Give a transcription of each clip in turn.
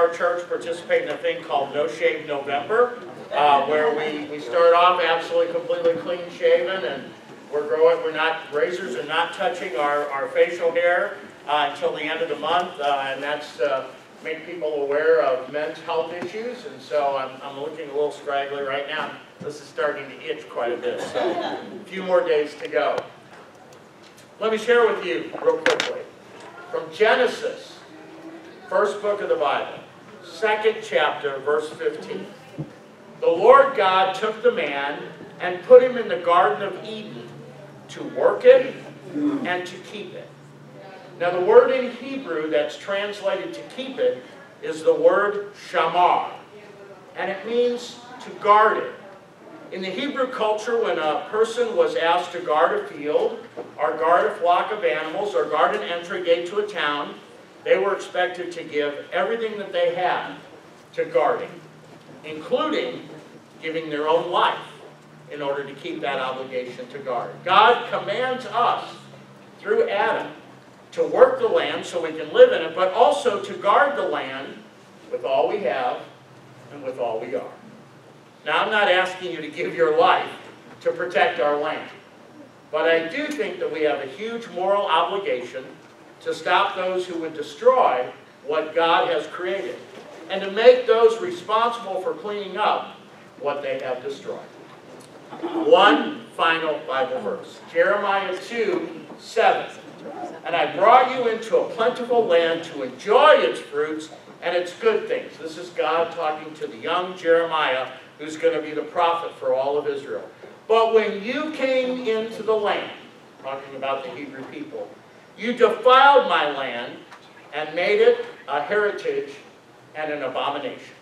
Our church participate in a thing called No Shave November, where we start off absolutely completely clean shaven, and razors are not touching our facial hair until the end of the month, and that's make people aware of men's health issues. And so I'm looking a little scraggly right now. This is starting to itch quite a bit, so a few more days to go. Let me share with you real quickly from Genesis, first book of the Bible. 2nd chapter, verse 15. The Lord God took the man and put him in the Garden of Eden to work it and to keep it. Now the word in Hebrew that's translated to keep it is the word shamar, and it means to guard it. In the Hebrew culture, when a person was asked to guard a field or guard a flock of animals or guard an entry gate to a town, they were expected to give everything that they had to guarding, including giving their own life in order to keep that obligation to guard. God commands us through Adam to work the land so we can live in it, but also to guard the land with all we have and with all we are. Now, I'm not asking you to give your life to protect our land, but I do think that we have a huge moral obligation to stop those who would destroy what God has created, and to make those responsible for cleaning up what they have destroyed. One final Bible verse, Jeremiah 2:7. And I brought you into a plentiful land to enjoy its fruits and its good things. This is God talking to the young Jeremiah, who's going to be the prophet for all of Israel. But when you came into the land, talking about the Hebrew people, you defiled my land and made it a heritage and an abomination.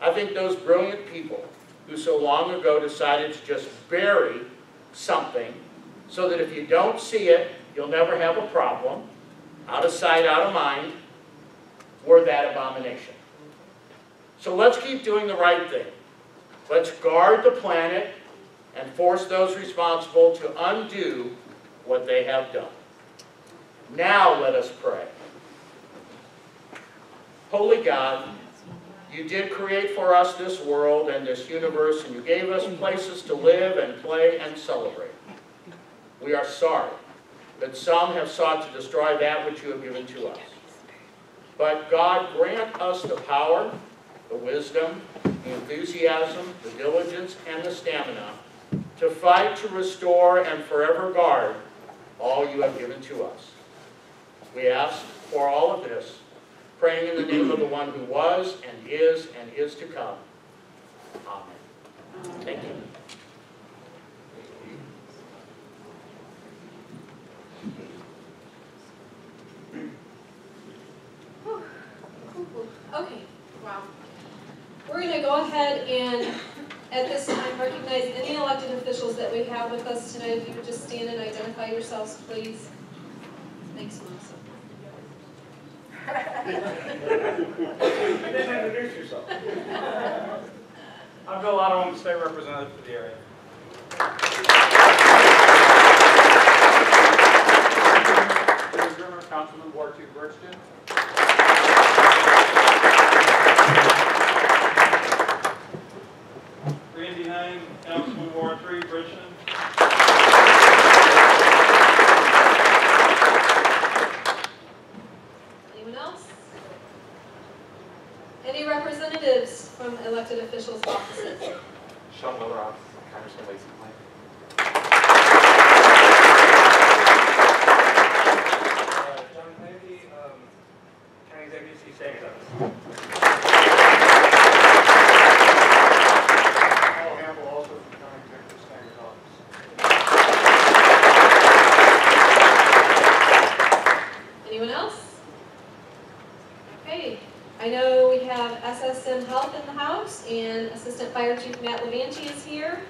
I think those brilliant people who so long ago decided to just bury something so that if you don't see it, you'll never have a problem, out of sight, out of mind, were that abomination. So let's keep doing the right thing. Let's guard the planet and force those responsible to undo what they have done. Now let us pray. Holy God, you did create for us this world and this universe, and you gave us places to live and play and celebrate. We are sorry that some have sought to destroy that which you have given to us. But God, grant us the power, the wisdom, the enthusiasm, the diligence, and the stamina to fight to restore and forever guard all you have given to us. We ask for all of this, praying in the name of the one who was and is to come. Amen. Thank you. Okay, wow. We're going to go ahead and, at this time, recognize any elected officials that we have with us tonight. If you would just stand and identify yourselves, please. Thanks, Melissa. You didn't introduce yourself. I'm Bill Otto. I'm the state representative for the area. Councilman Ward 2, Brixton. Randy Hain, Councilman Ward 3, Brixton. Representatives from elected officials' offices. Sean Willeroth, Congressman Lacey Plank. John Kennedy, County Executive Chief Savings Office. Paul Hamble, also from County Executive Savings Office. Anyone else? Okay. I know we have SSN Health in the house, and Assistant Fire Chief Matt Levanti is here.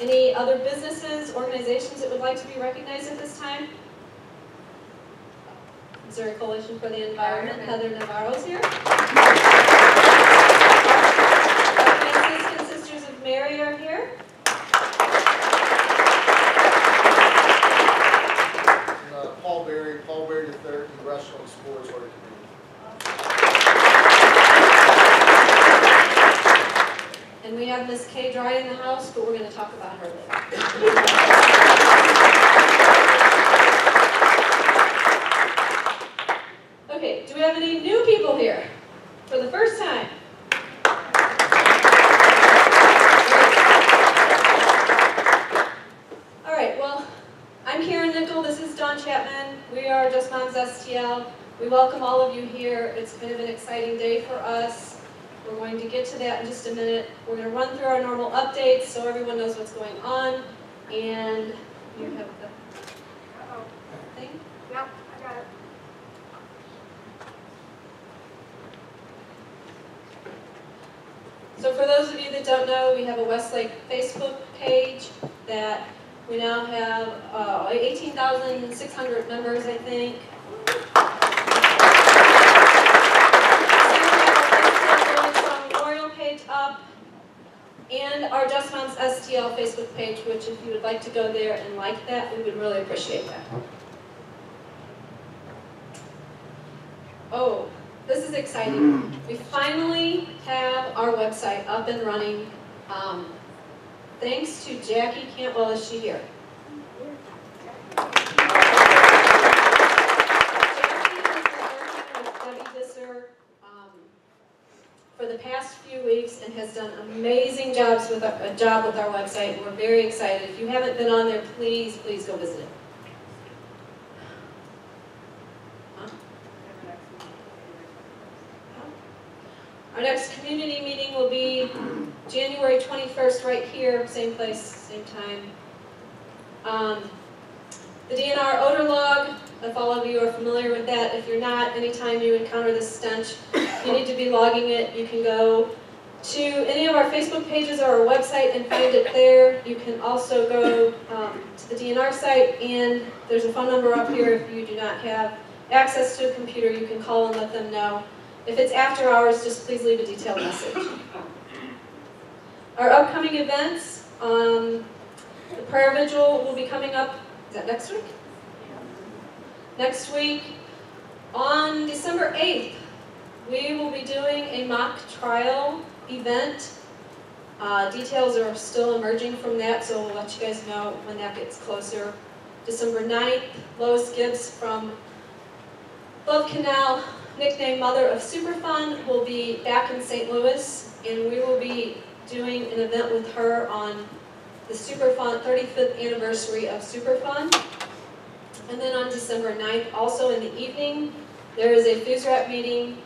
Any other businesses, organizations that would like to be recognized at this time? Missouri Coalition for the Environment, Heather Navarro's here. Franciscan Sisters of Mary are here. And, Paul Berry III, Congressional and Sports Working Committee. have Miss Kay Dry in the house, but we're going to talk about her later. Okay, do we have any new people here for the first time? All right, well, I'm Karen Nickel. This is Dawn Chapman. We are Just Moms STL. We welcome all of you here. It's kind of an exciting day for us. We're going to get to that in just a minute. We're going to run through our normal updates so everyone knows what's going on. And you have the thing? Yep, I got it. So for those of you that don't know, we have a Westlake Facebook page that we now have 18,600 members, I think. Up, and our Just Moms STL Facebook page, which if you would like to go there and like that, we would really appreciate that. Oh, this is exciting. We finally have our website up and running. Thanks to Jackie Cantwell. Is she here? For the past few weeks and has done amazing jobs with our, website. We're very excited. If you haven't been on there, please, please go visit it. Huh? Our next community meeting will be January 21st right here, same place, same time. The DNR odor log, if all of you are familiar with that. If you're not, anytime you encounter this stench, you need to be logging it. You can go to any of our Facebook pages or our website and find it there. You can also go to the DNR site, and there's a phone number up here. If you do not have access to a computer, you can call and let them know. If it's after hours, just please leave a detailed message. Our upcoming events, the prayer vigil will be coming up. Is that next week? Next week, on December 8th, we will be doing a mock trial event. Details are still emerging from that, so we'll let you guys know when that gets closer. December 9th, Lois Gibbs from Love Canal, nicknamed Mother of Superfund, will be back in St. Louis, and we will be doing an event with her on the Superfund 35th anniversary of Superfund. And then on December 9th, also in the evening, there is a Fuse Wrap meeting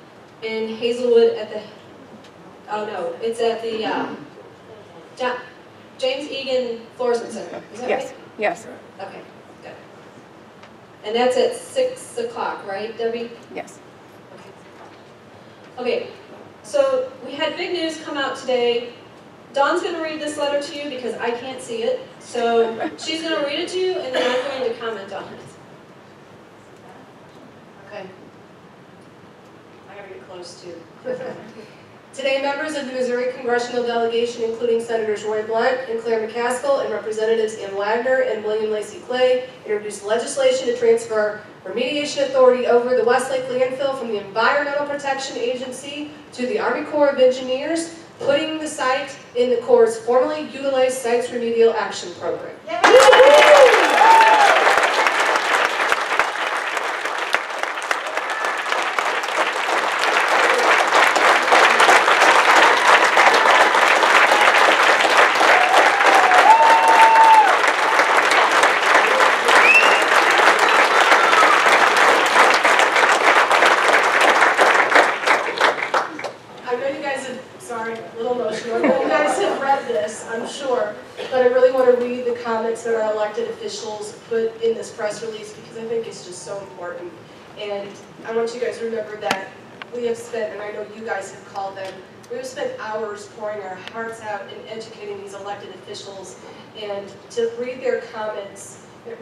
in Hazelwood at the, it's at the James Egan Florissant Center. Is that right? Yes. Okay, good. And that's at 6 o'clock, right, Debbie? Yes. Okay, so we had big news come out today. Dawn's going to read this letter to you because I can't see it. So she's going to read it to you, and then I'm going to comment on it. Okay. I got to get close, too. Today, members of the Missouri Congressional Delegation, including Senators Roy Blunt and Claire McCaskill, and Representatives Ann Wagner and William Lacey Clay, introduced legislation to transfer remediation authority over the Westlake landfill from the Environmental Protection Agency to the Army Corps of Engineers, putting the site in the Corps' formerly utilized Sites Remedial Action Program. Yay! That our elected officials put in this press release, because I think it's just so important. And I want you guys to remember that we have spent, and I know you guys have called them, we have spent hours pouring our hearts out and educating these elected officials. And to read their comments, it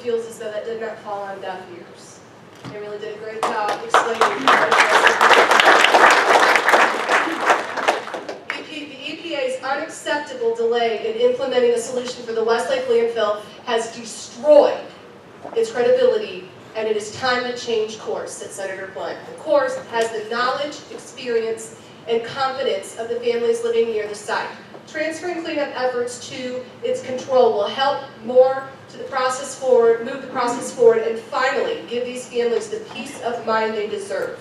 feels as though that did not fall on deaf ears. They really did a great job explaining EPA's unacceptable delay in implementing a solution for the Westlake landfill has destroyed its credibility, and it is time to change course, said Senator Blunt. The Corps has the knowledge, experience, and confidence of the families living near the site. Transferring cleanup efforts to its control will help more to the process forward, move the process forward, and finally give these families the peace of mind they deserve.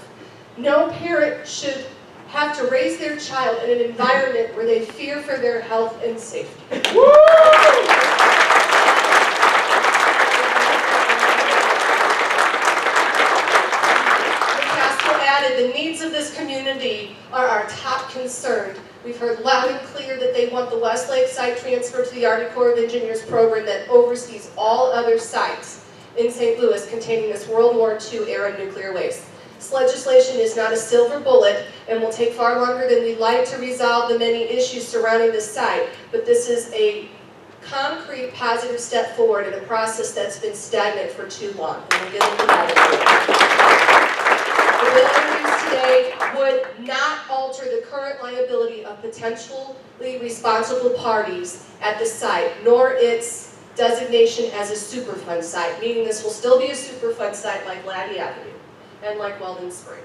No parent should have to raise their child in an environment where they fear for their health and safety. Woo! The needs of this community are our top concern. We've heard loud and clear that they want the Westlake site transferred to the Army Corps of Engineers program that oversees all other sites in St. Louis containing this World War II era nuclear waste. This legislation is not a silver bullet and will take far longer than we'd like to resolve the many issues surrounding this site, but this is a concrete positive step forward in a process that's been stagnant for too long. And we'll get into that. Would not alter the current liability of potentially responsible parties at the site, nor its designation as a Superfund site, meaning this will still be a Superfund site like Laddie Avenue and like Weldon Spring.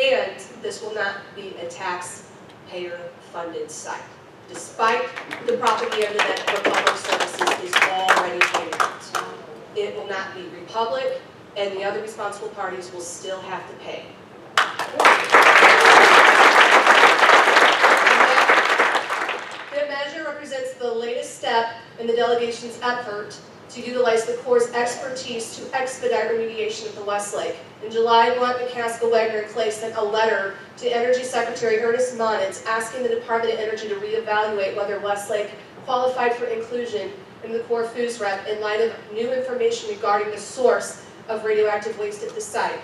And this will not be a taxpayer-funded site, despite the propaganda that Republic Services is already carrying out. It will not be Republic, and the other responsible parties will still have to pay. The measure represents the latest step in the delegation's effort to utilize the Corps' expertise to expedite remediation of the Westlake. In July, Blunt, McCaskill, Wagner, and Clay sent a letter to Energy Secretary Ernest Moniz asking the Department of Energy to reevaluate whether Westlake qualified for inclusion in the Corps FUS Rep in light of new information regarding the source of radioactive waste at the site.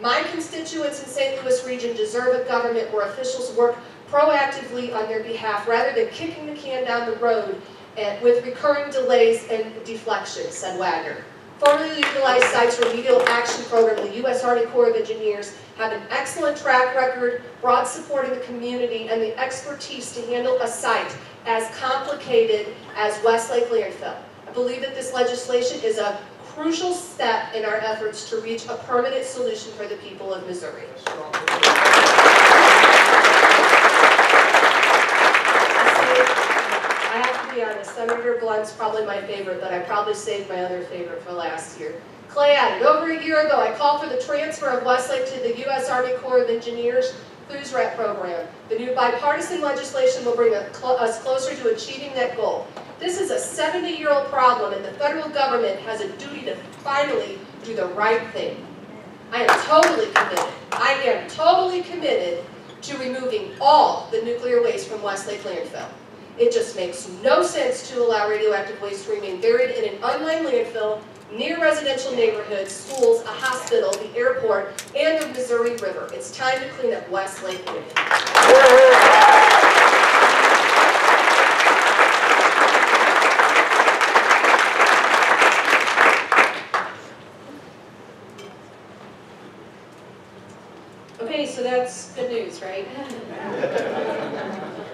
My constituents in St. Louis region deserve a government where officials work proactively on their behalf rather than kicking the can down the road with recurring delays and deflections, said Wagner. Formerly utilized sites remedial action program, the U.S. Army Corps of Engineers have an excellent track record, broad support in the community, and the expertise to handle a site as complicated as Westlake Landfill. I believe that this legislation is a crucial step in our efforts to reach a permanent solution for the people of Missouri. I have to be honest, Senator Blunt's probably my favorite, but I probably saved my other favorite for last year. Clay added, over a year ago, I called for the transfer of Westlake to the U.S. Army Corps of Engineers FUS Rep program. The new bipartisan legislation will bring us closer to achieving that goal. This is a 70-year-old problem, and the federal government has a duty to finally do the right thing. I am totally committed. I am totally committed to removing all the nuclear waste from Westlake Landfill. It just makes no sense to allow radioactive waste to remain buried in an unlined landfill near residential neighborhoods, schools, a hospital, the airport, and the Missouri River. It's time to clean up Westlake Landfill. Okay, so that's good news, right?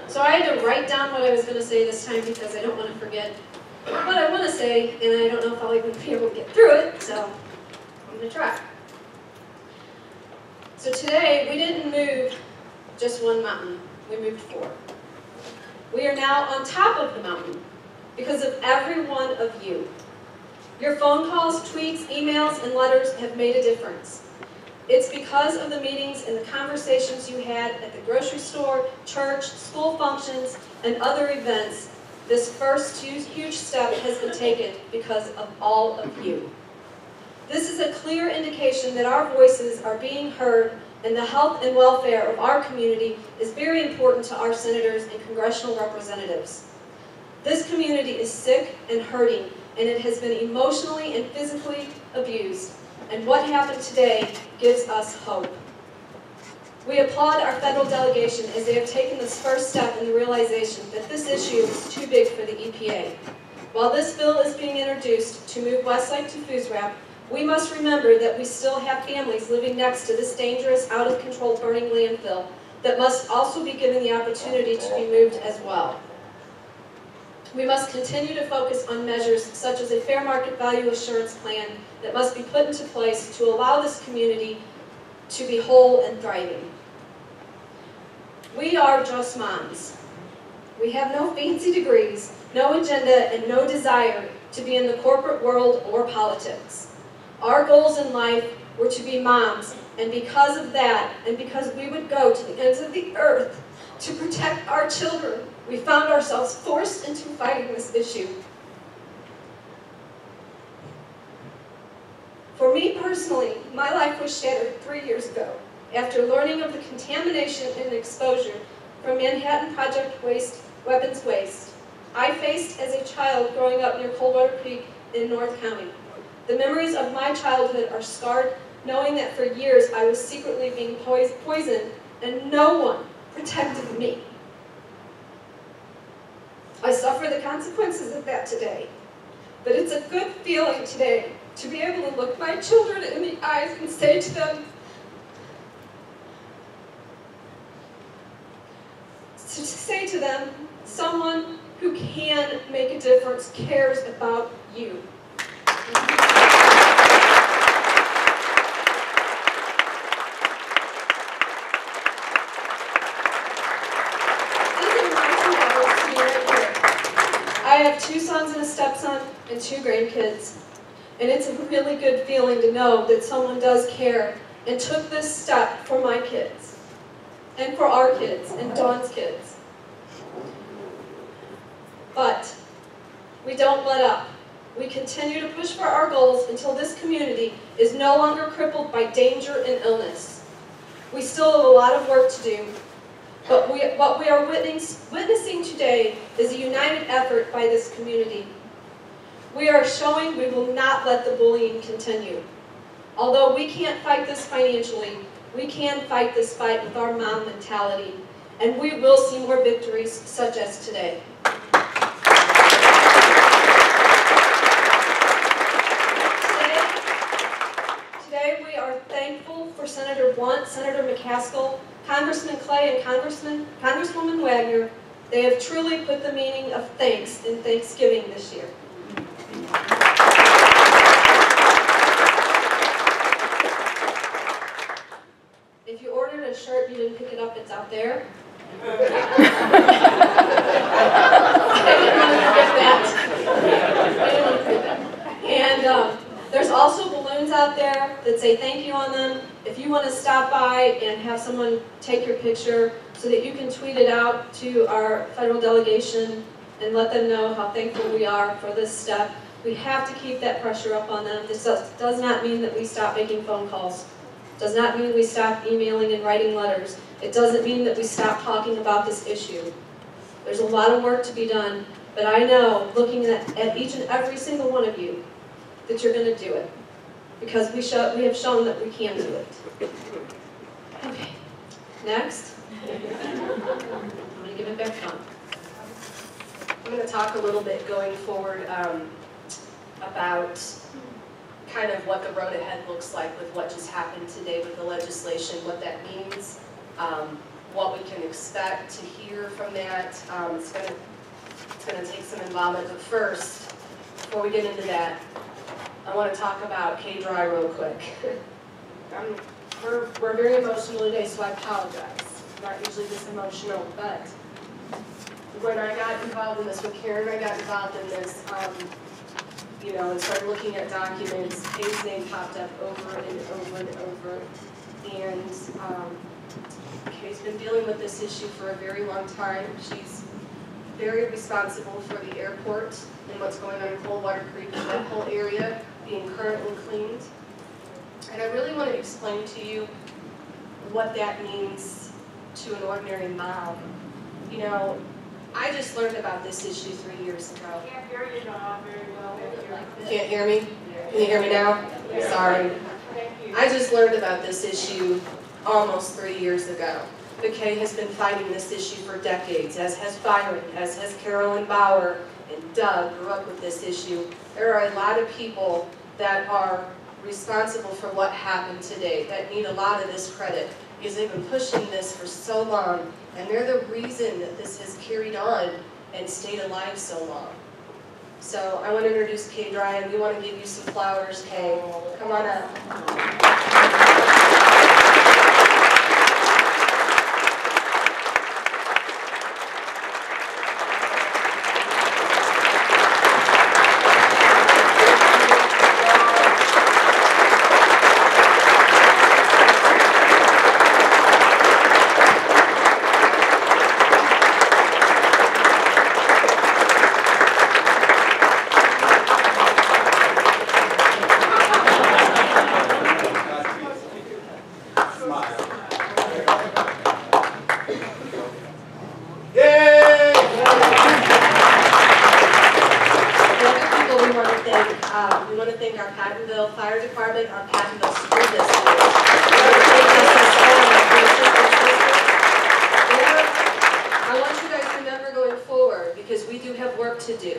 So I had to write down what I was going to say this time because I don't want to forget what I want to say, and I don't know if I'll even be able to get through it, so I'm going to try. So today, we didn't move just one mountain, we moved four. We are now on top of the mountain because of every one of you. Your phone calls, tweets, emails, and letters have made a difference. It's because of the meetings and the conversations you had at the grocery store, church, school functions, and other events. This first huge step has been taken because of all of you. This is a clear indication that our voices are being heard and the health and welfare of our community is very important to our senators and congressional representatives. This community is sick and hurting, and it has been emotionally and physically abused. And what happened today gives us hope. We applaud our federal delegation as they have taken this first step in the realization that this issue is too big for the EPA. While this bill is being introduced to move Westlake to FUS Rep, we must remember that we still have families living next to this dangerous, out-of-control burning landfill that must also be given the opportunity to be moved as well. We must continue to focus on measures such as a fair market value assurance plan that must be put into place to allow this community to be whole and thriving. We are just moms. We have no fancy degrees, no agenda, and no desire to be in the corporate world or politics. Our goals in life were to be moms, and because of that, and because we would go to the ends of the earth to protect our children, we found ourselves forced into fighting this issue. For me personally, my life was shattered 3 years ago after learning of the contamination and exposure from Manhattan Project weapons waste I faced as a child growing up near Coldwater Creek in North County. The memories of my childhood are scarred, knowing that for years I was secretly being poisoned and no one protected me. I suffer the consequences of that today, but it's a good feeling today to be able to look my children in the eyes and say to them, someone who can make a difference cares about you. I have two sons and a stepson and two grandkids. And it's a really good feeling to know that someone does care and took this step for my kids and for our kids and Dawn's kids. But we don't let up. We continue to push for our goals until this community is no longer crippled by danger and illness. We still have a lot of work to do. But what we are witnessing today is a united effort by this community. We are showing we will not let the bullying continue. Although we can't fight this financially, we can fight this fight with our mom mentality. And we will see more victories such as today. Today we are thankful for Senator Blunt, Senator McCaskill, Congressman Clay, and Congresswoman Wagner. They have truly put the meaning of thanks in Thanksgiving this year. If you ordered a shirt, you didn't pick it up, it's out there. I didn't want to get that. And there's also balloons out there that say thank you on them. If you want to stop by and have someone take your picture so that you can tweet it out to our federal delegation and let them know how thankful we are for this step. We have to keep that pressure up on them. This does not mean that we stop making phone calls. It does not mean we stop emailing and writing letters. It doesn't mean that we stop talking about this issue. There's a lot of work to be done, but I know, looking at each and every single one of you, that you're going to do it. Because we have shown that we can do it. Okay, next. I'm going to give it back to Dawn. I'm going to talk a little bit going forward about kind of what the road ahead looks like with what just happened today with the legislation, what that means, what we can expect to hear from that. It's going to take some involvement, but first, before we get into that, I want to talk about KDRY real quick. We're very emotional today, so I apologize. I'm not usually this emotional, but when I got involved in this, when Karen and I got involved in this, you know, and started looking at documents, Kay's name popped up over and over and over. And Kay's been dealing with this issue for a very long time. She's very responsible for the airport and what's going on in Coldwater Creek, and that whole area being currently cleaned. And I really want to explain to you what that means to an ordinary mom. You know, I just learned about this issue 3 years ago. I can't hear you not very well. You can't hear me? Can you hear me now? Yeah. Sorry. I just learned about this issue almost 3 years ago. But Kay has been fighting this issue for decades, as has Byron, as has Carolyn Bauer, and Doug grew up with this issue. There are a lot of people that are responsible for what happened today that need a lot of this credit, because they've been pushing this for so long, and they're the reason that this has carried on and stayed alive so long. So I want to introduce KDRY, and we want to give you some flowers, Kay. Come on up. Fire Department on patent of school districts. I want you guys to remember going forward, because we do have work to do,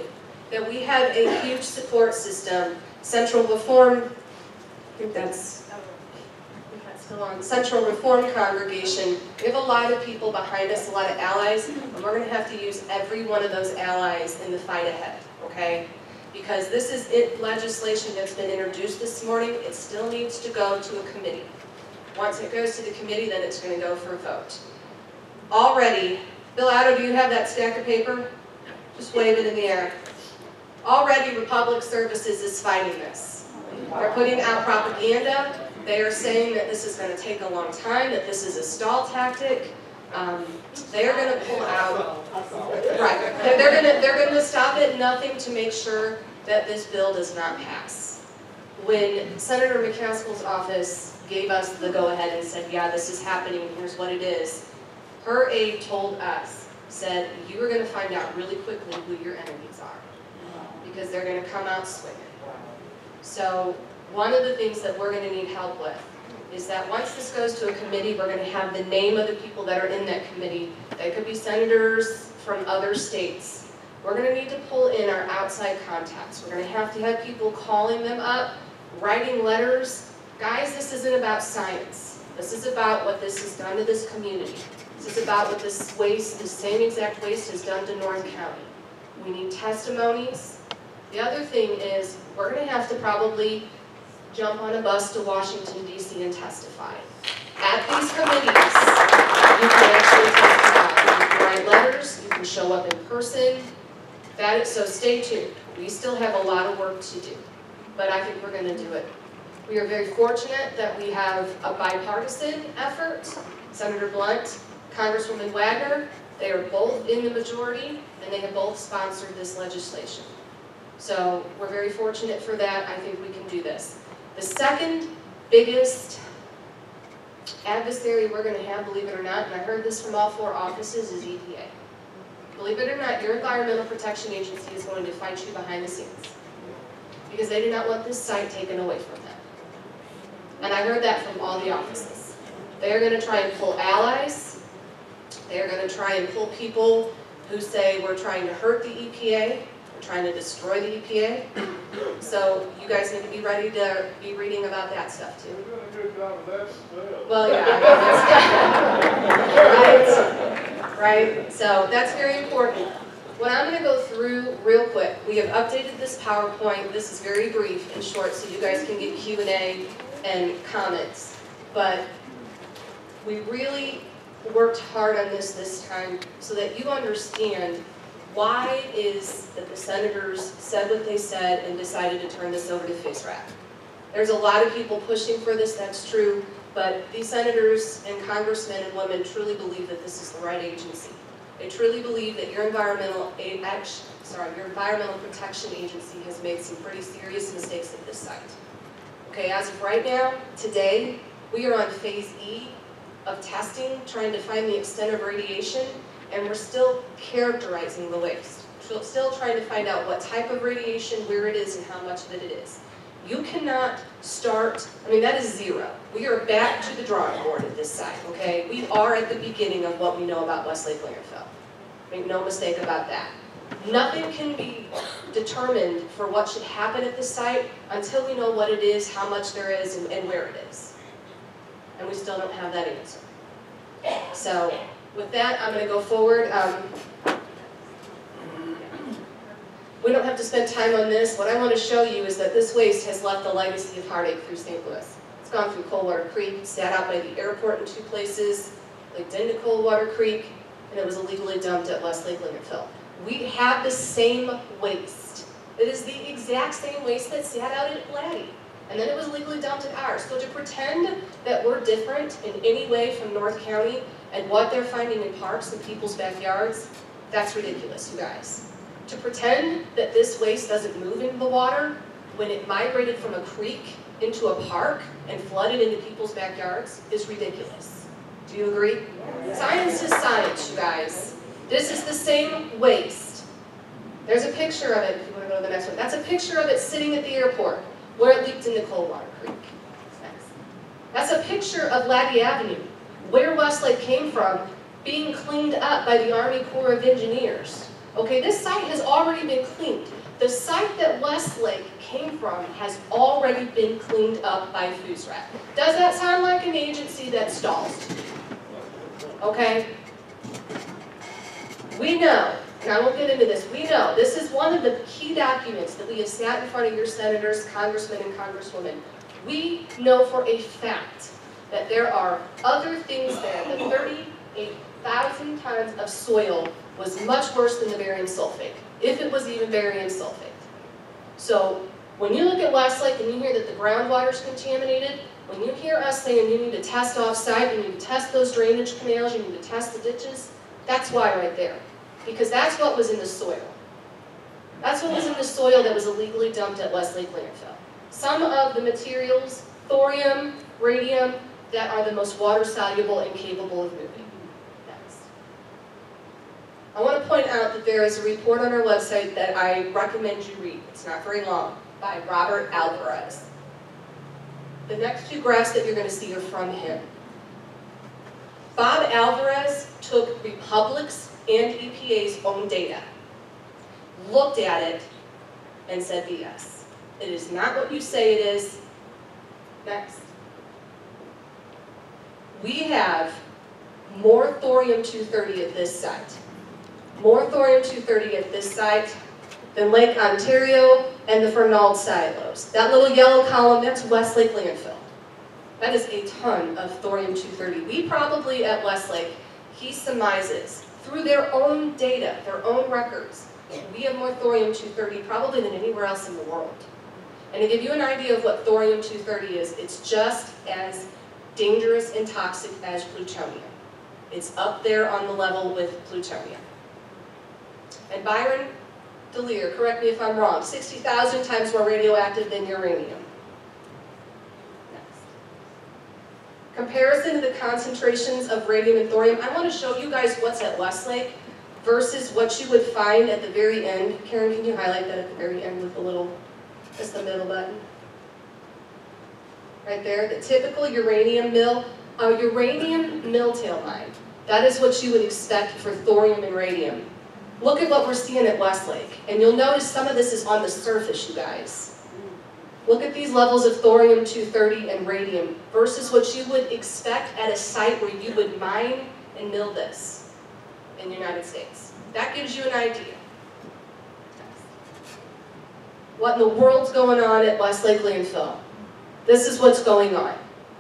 that we have a huge support system. Central Reform, I think that's still on, Central Reform Congregation. We have a lot of people behind us, a lot of allies, and we're going to have to use every one of those allies in the fight ahead, okay? Because this is legislation that's been introduced this morning. It still needs to go to a committee. Once it goes to the committee, then it's going to go for a vote. Already, Bill Otto, do you have that stack of paper? Just wave it in the air. Already, Republic Services is fighting this. They're putting out propaganda. They are saying that this is going to take a long time, that this is a stall tactic. They are going to pull out, right? They're going to stop at nothing to make sure that this bill does not pass. When Senator McCaskill's office gave us the go-ahead and said, "Yeah, this is happening. Here's what it is," her aide told us, said, "You are going to find out really quickly who your enemies are." Because they're going to come out swinging. So one of the things that we're going to need help with is that once this goes to a committee, we're going to have the name of the people that are in that committee. They could be senators from other states. We're going to need to pull in our outside contacts. We're going to have people calling them up, writing letters. Guys, this isn't about science. This is about what this has done to this community. This is about what this waste, the same exact waste, has done to North County. We need testimonies. The other thing is, we're going to have to probably jump on a bus to Washington, D.C. and testify. At these committees, you can actually testify. You can write letters, you can show up in person. That is, so stay tuned. We still have a lot of work to do, but I think we're going to do it. We are very fortunate that we have a bipartisan effort. Senator Blunt, Congresswoman Wagner, they are both in the majority, and they have both sponsored this legislation. So we're very fortunate for that. I think we can do this. The second biggest adversary we're going to have, believe it or not, and I heard this from all four offices, is EPA. Believe it or not, your Environmental Protection Agency is going to fight you behind the scenes because they do not want this site taken away from them. And I heard that from all the offices. They are going to try and pull allies. They are going to try and pull people who say we're trying to hurt the EPA. Trying to destroy the EPA. So you guys need to be ready to be reading about that stuff too. We're doing a good job of that still. Well, yeah. Right? So that's very important. What I'm going to go through real quick, we have updated this PowerPoint. This is very brief and short so you guys can get Q&A and comments. But we really worked hard on this time so that you understand why is that the senators said what they said and decided to turn this over to FaceWrap. There's a lot of people pushing for this, that's true, but these senators and congressmen and women truly believe that this is the right agency. They truly believe that your Environmental Protection Agency has made some pretty serious mistakes at this site. Okay, as of right now, today, we are on phase E of testing, trying to find the extent of radiation, and we're still characterizing the waste. Still trying to find out what type of radiation, where it is, and how much of it is. You cannot start, I mean, that is zero. We are back to the drawing board at this site, okay? We are at the beginning of what we know about Westlake Landfill. Make no mistake about that. Nothing can be determined for what should happen at this site until we know what it is, how much there is, and where it is. And we still don't have that answer. So, with that, I'm going to go forward. We don't have to spend time on this. What I want to show you is that this waste has left a legacy of heartache through St. Louis. It's gone through Coldwater Creek, sat out by the airport in two places, leaked into Coldwater Creek, and it was illegally dumped at Westlake Landfill. We have the same waste. It is the exact same waste that sat out at Laddie, and then it was legally dumped at ours. So to pretend that we're different in any way from North County and what they're finding in parks and people's backyards, that's ridiculous, you guys. To pretend that this waste doesn't move into the water when it migrated from a creek into a park and flooded into people's backyards is ridiculous. Do you agree? Yeah. Science is science, you guys. This is the same waste. There's a picture of it, if you want to go to the next one. That's a picture of it sitting at the airport. where it leaked into Coldwater Creek. That's a picture of Laddie Avenue, where Westlake came from, being cleaned up by the Army Corps of Engineers. Okay, this site has already been cleaned. The site that Westlake came from has already been cleaned up by FUSRAP. Does that sound like an agency that stalls? Okay? We know, and I won't get into this, we know this is one of the key documents that we have sat in front of your senators, congressmen, and congresswomen. We know for a fact that there are other things there. The 38,000 tons of soil was much worse than the barium sulfate, if it was even barium sulfate. So when you look at Westlake and you hear that the groundwater is contaminated, when you hear us saying you need to test off-site, you need to test those drainage canals, you need to test the ditches, that's why right there. Because that's what was in the soil. That's what was in the soil that was illegally dumped at Westlake Landfill. Some of the materials, thorium, radium, that are the most water-soluble and capable of moving. Next. I want to point out that there is a report on our website that I recommend you read. It's not very long, by Robert Alvarez. The next two graphs that you're going to see are from him. Bob Alvarez took Republic's and EPA's own data, looked at it, and said BS. It is not what you say it is. Next. We have more thorium-230 at this site. More thorium-230 at this site than Lake Ontario and the Fernald silos. That little yellow column, that's Westlake Landfill. That is a ton of thorium-230. We probably at Westlake, he surmises, through their own data, their own records, we have more thorium-230 probably than anywhere else in the world. And to give you an idea of what thorium-230 is, it's just as dangerous and toxic as plutonium. It's up there on the level with plutonium. And Byron DeLear, correct me if I'm wrong, 60,000 times more radioactive than uranium. Next. Comparison to the concentrations of radium and thorium. I want to show you guys what's at Westlake versus what you would find at the very end. Karen, can you highlight that at the very end with the little, just the middle button? Right there, the typical uranium mill tail mine. That is what you would expect for thorium and radium. Look at what we're seeing at Westlake, and you'll notice some of this is on the surface, you guys. Look at these levels of thorium-230 and radium versus what you would expect at a site where you would mine and mill this in the United States. That gives you an idea. What in the world's going on at Westlake Landfill? This is what's going on.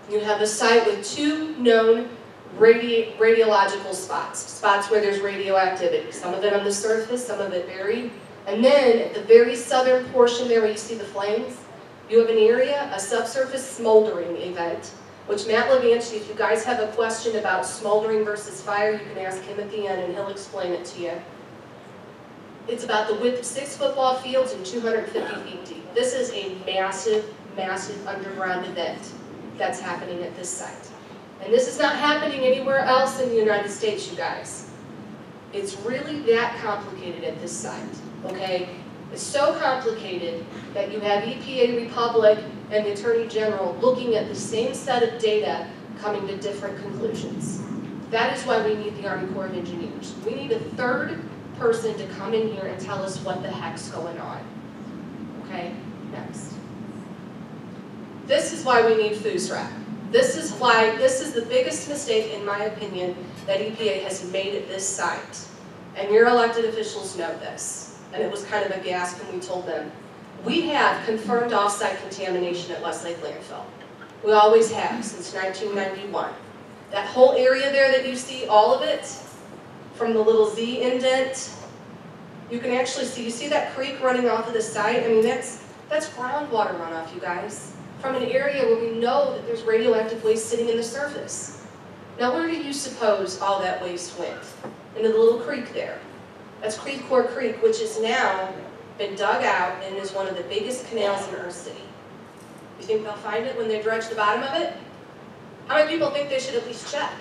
You have a site with two known radiological spots, spots where there's radioactivity, some of it on the surface, some of it buried. And then at the very southern portion there where you see the flames, you have an area, a subsurface smoldering event, which Matt Levanchi, if you guys have a question about smoldering versus fire, you can ask him at the end and he'll explain it to you. It's about the width of 6 football fields and 250 feet deep. This is a massive underground event that's happening at this site. And this is not happening anywhere else in the United States, you guys. It's really that complicated at this site, okay? It's so complicated that you have EPA, Republic, and the Attorney General looking at the same set of data coming to different conclusions. That is why we need the Army Corps of Engineers. We need a third person to come in here and tell us what the heck's going on, okay? Next. This is why we need FUSRAP. This is the biggest mistake, in my opinion, that EPA has made at this site. And your elected officials know this. And it was kind of a gasp when we told them. We have confirmed off-site contamination at Westlake Landfill. We always have, since 1991. That whole area there that you see, all of it, from the little Z indent, you can actually see, you see that creek running off of the site? I mean, that's groundwater runoff, you guys, from an area where we know that there's radioactive waste sitting in the surface. Now where do you suppose all that waste went? Into the little creek there. That's Creve-Coeur Creek, which has now been dug out and is one of the biggest canals in Earth City. You think they'll find it when they dredge the bottom of it? How many people think they should at least check?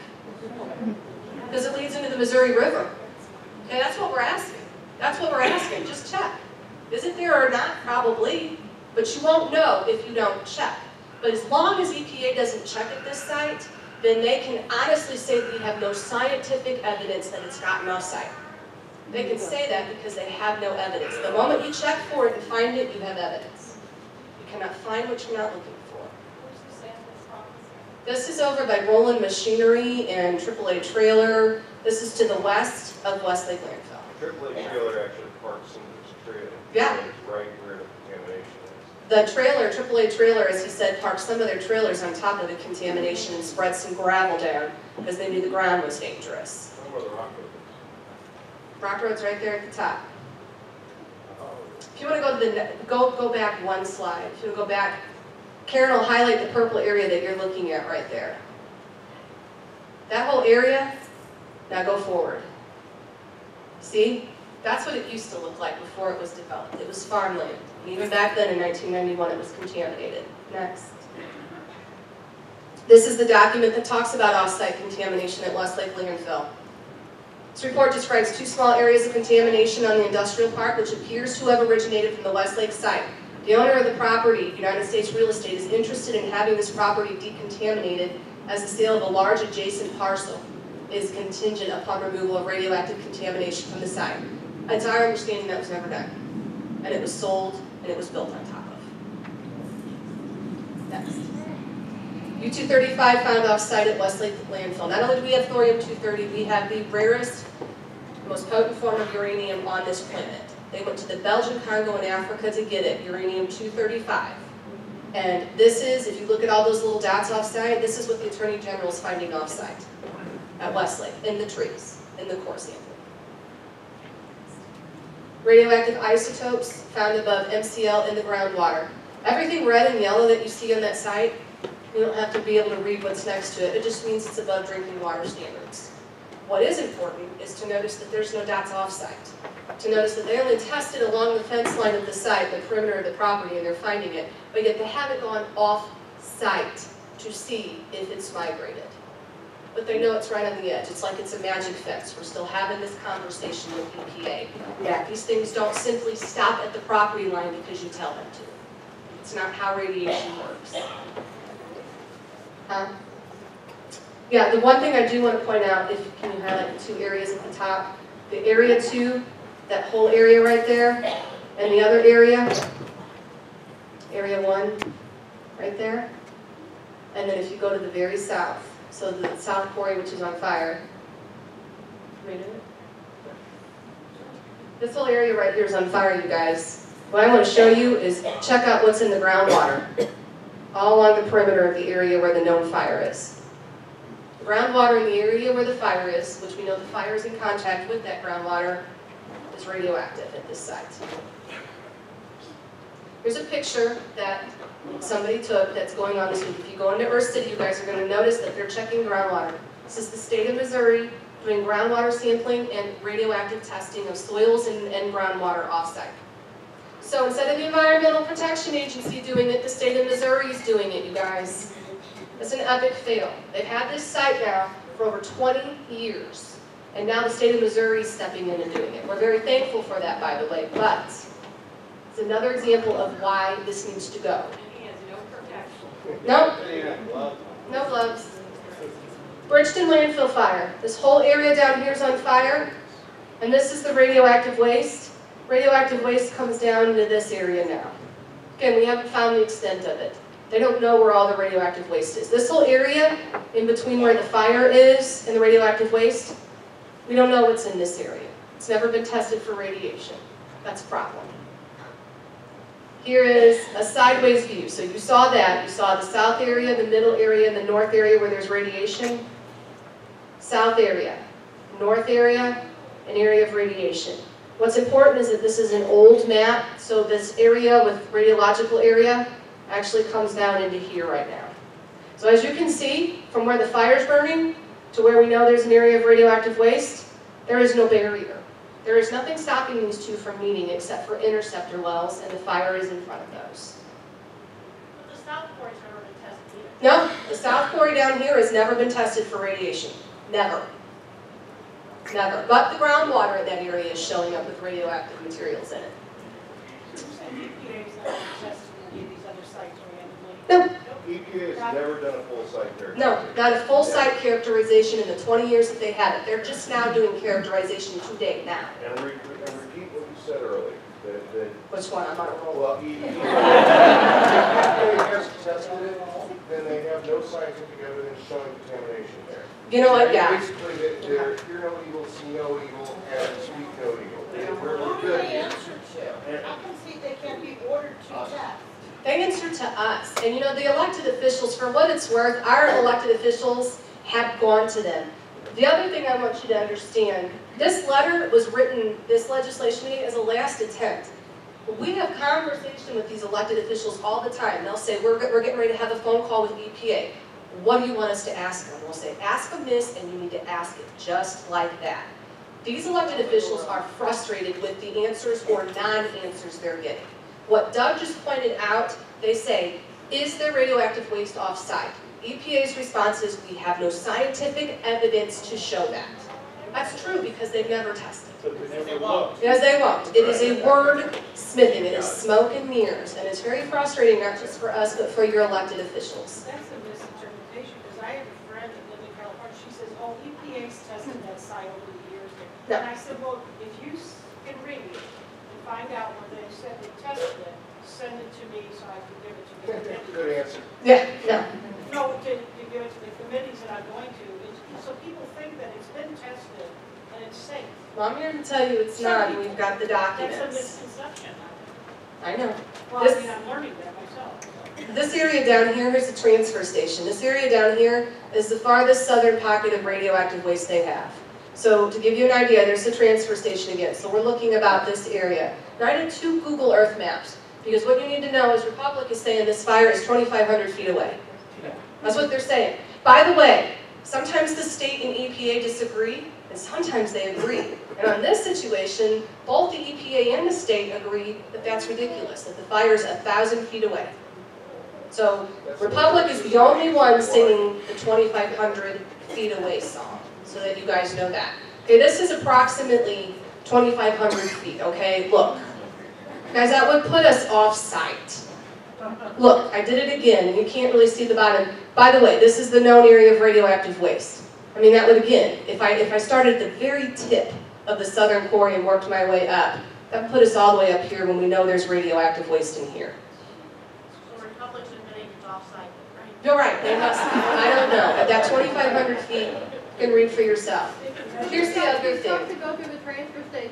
Because it leads into the Missouri River. And that's what we're asking. Just check. Is it there or not? Probably. But you won't know if you don't check. But as long as EPA doesn't check at this site, then they can honestly say that we have no scientific evidence that it's gotten off site. They can say that because they have no evidence. The moment you check for it and find it, you have evidence. You cannot find what you're not looking for. This is over by Roland Machinery and AAA Trailer. This is to the west of Westlake Landfill. AAA Trailer actually parks in this trailer. Yeah. Right where the contamination is. The trailer, AAA Trailer, as he said, parked some of their trailers on top of the contamination and spread some gravel down because they knew the ground was dangerous. I don't know where the rock is. Rock Road's right there at the top. If you want to go to the go back one slide. If you want to go back, Karen will highlight the purple area that you're looking at right there. That whole area. Now go forward. See, that's what it used to look like before it was developed. It was farmland. And even back then, in 1991, it was contaminated. Next. This is the document that talks about off-site contamination at Westlake Landfill. This report describes two small areas of contamination on the industrial park, which appears to have originated from the Westlake site. The owner of the property, United States Real Estate, is interested in having this property decontaminated as the sale of a large adjacent parcel is contingent upon removal of radioactive contamination from the site. It's our understanding that was never done. And it was sold and it was built on top of. Next. U-235 found off-site at Westlake Landfill. Not only do we have thorium-230, we have the rarest, most potent form of uranium on this planet. They went to the Belgian Congo in Africa to get it, uranium-235. And this is, if you look at all those little dots off-site, this is what the Attorney General is finding off-site at Westlake, in the trees, in the core sample. Radioactive isotopes found above MCL in the groundwater. Everything red and yellow that you see on that site, you don't have to be able to read what's next to it. It just means it's above drinking water standards. What is important is to notice that there's no dots off-site. To notice that they only tested along the fence line of the site, the perimeter of the property, and they're finding it, but yet they haven't gone off-site to see if it's migrated. But they know it's right on the edge. It's like it's a magic fence. We're still having this conversation with EPA. Yeah, these things don't simply stop at the property line because you tell them to. It's not how radiation works. Yeah, the one thing I do want to point out, if can you highlight the two areas at the top? The area 2, that whole area right there, and the other area, area 1, right there. And then if you go to the very south, so the south quarry, which is on fire. This whole area right here is on fire, you guys. What I want to show you is check out what's in the groundwater, all along the perimeter of the area where the known fire is. The groundwater in the area where the fire is, which we know the fire is in contact with that groundwater, is radioactive at this site. Here's a picture that somebody took that's going on this week. If you go into Earth City, you guys are going to notice that they're checking groundwater. This is the state of Missouri doing groundwater sampling and radioactive testing of soils and groundwater offsite. So instead of the Environmental Protection Agency doing it, the state of Missouri is doing it, you guys. It's an epic fail. They've had this site now for over 20 years, and now the state of Missouri is stepping in and doing it. We're very thankful for that, by the way, but it's another example of why this needs to go. Nope. No gloves. Bridgeton landfill fire. This whole area down here is on fire, and this is the radioactive waste. Radioactive waste comes down into this area now. Again, we haven't found the extent of it. They don't know where all the radioactive waste is. This whole area in between where the fire is and the radioactive waste, we don't know what's in this area. It's never been tested for radiation. That's a problem. Here is a sideways view. So you saw that. You saw the south area, the middle area, and the north area where there's radiation. South area, north area, an area of radiation. What's important is that this is an old map, so this area with radiological area actually comes down into here right now. So as you can see, from where the fire's burning to where we know there's an area of radioactive waste, there is no barrier. There is nothing stopping these two from meeting except for interceptor wells, and the fire is in front of those. But the south quarry's never been tested either. No, the south quarry down here has never been tested for radiation. Never. Never. But the groundwater in that area is showing up with radioactive materials in it. EPA has never done a full site characterization. No, not a full site characterization in the 20 years that they have it. They're just now doing characterization today now. And repeat what you said earlier. Which one? I'm on a roll. Well, EPA has tested it, then they have no scientific evidence showing contamination there. You know what? Yeah. Basically, they're hear no evil, see no evil, and speak no evil. Who do they answer to? I can see they can't be ordered to test. They answer to us. And you know, the elected officials, for what it's worth, our elected officials have gone to them. The other thing I want you to understand, this letter was written, this legislation meeting, as a last attempt. We have conversation with these elected officials all the time. They'll say, we're getting ready to have a phone call with EPA. What do you want us to ask them? We'll say, ask them this, and you need to ask it just like that. These elected officials are frustrated with the answers or non-answers they're getting. What Doug just pointed out, they say, is there radioactive waste off-site? EPA's response is, we have no scientific evidence to show that. That's true because they've never tested. Because they won't. Because they won't. It is a word smithing. It is smoke and mirrors. And it's very frustrating, not just for us, but for your elected officials. That's a misinterpretation because I have a friend who lives in California. She says, oh, EPA's tested that site over the years. No. And I said, well, if you can read it and find out where they said they tested it, send it to me so I can give it to the committee. Good answer. Yeah, no. No, to give it to the committees that I'm going to. So people think that it's been tested and it's safe. Well, I'm here to tell you it's not, and we've got the documents. That's a misconception. I know. Well, I mean, I'm learning that myself. So. This area down here, here's the transfer station. This area down here is the farthest southern pocket of radioactive waste they have. So to give you an idea, there's the transfer station again. So we're looking about this area. Now I did 2 Google Earth maps, because what you need to know is Republic is saying this fire is 2,500 feet away. That's what they're saying. By the way, sometimes the state and EPA disagree, and sometimes they agree. And on this situation, both the EPA and the state agree that that's ridiculous, that the fire is 1,000 feet away. So Republic is the only one singing the 2,500 feet away song, so that you guys know that. Okay, this is approximately 2,500 feet, okay? Look, guys, that would put us off-site. Look, I did it again, and you can't really see the bottom. By the way, this is the known area of radioactive waste. I mean, that would, again, if I started at the very tip of the southern quarry and worked my way up, that put us all the way up here when we know there's radioactive waste in here. So Republic's admitting it's off-site, right? You're right. They must. I don't know. But that 2,500 feet, you can read for yourself. Here's the other thing. You have to go through the transfer station.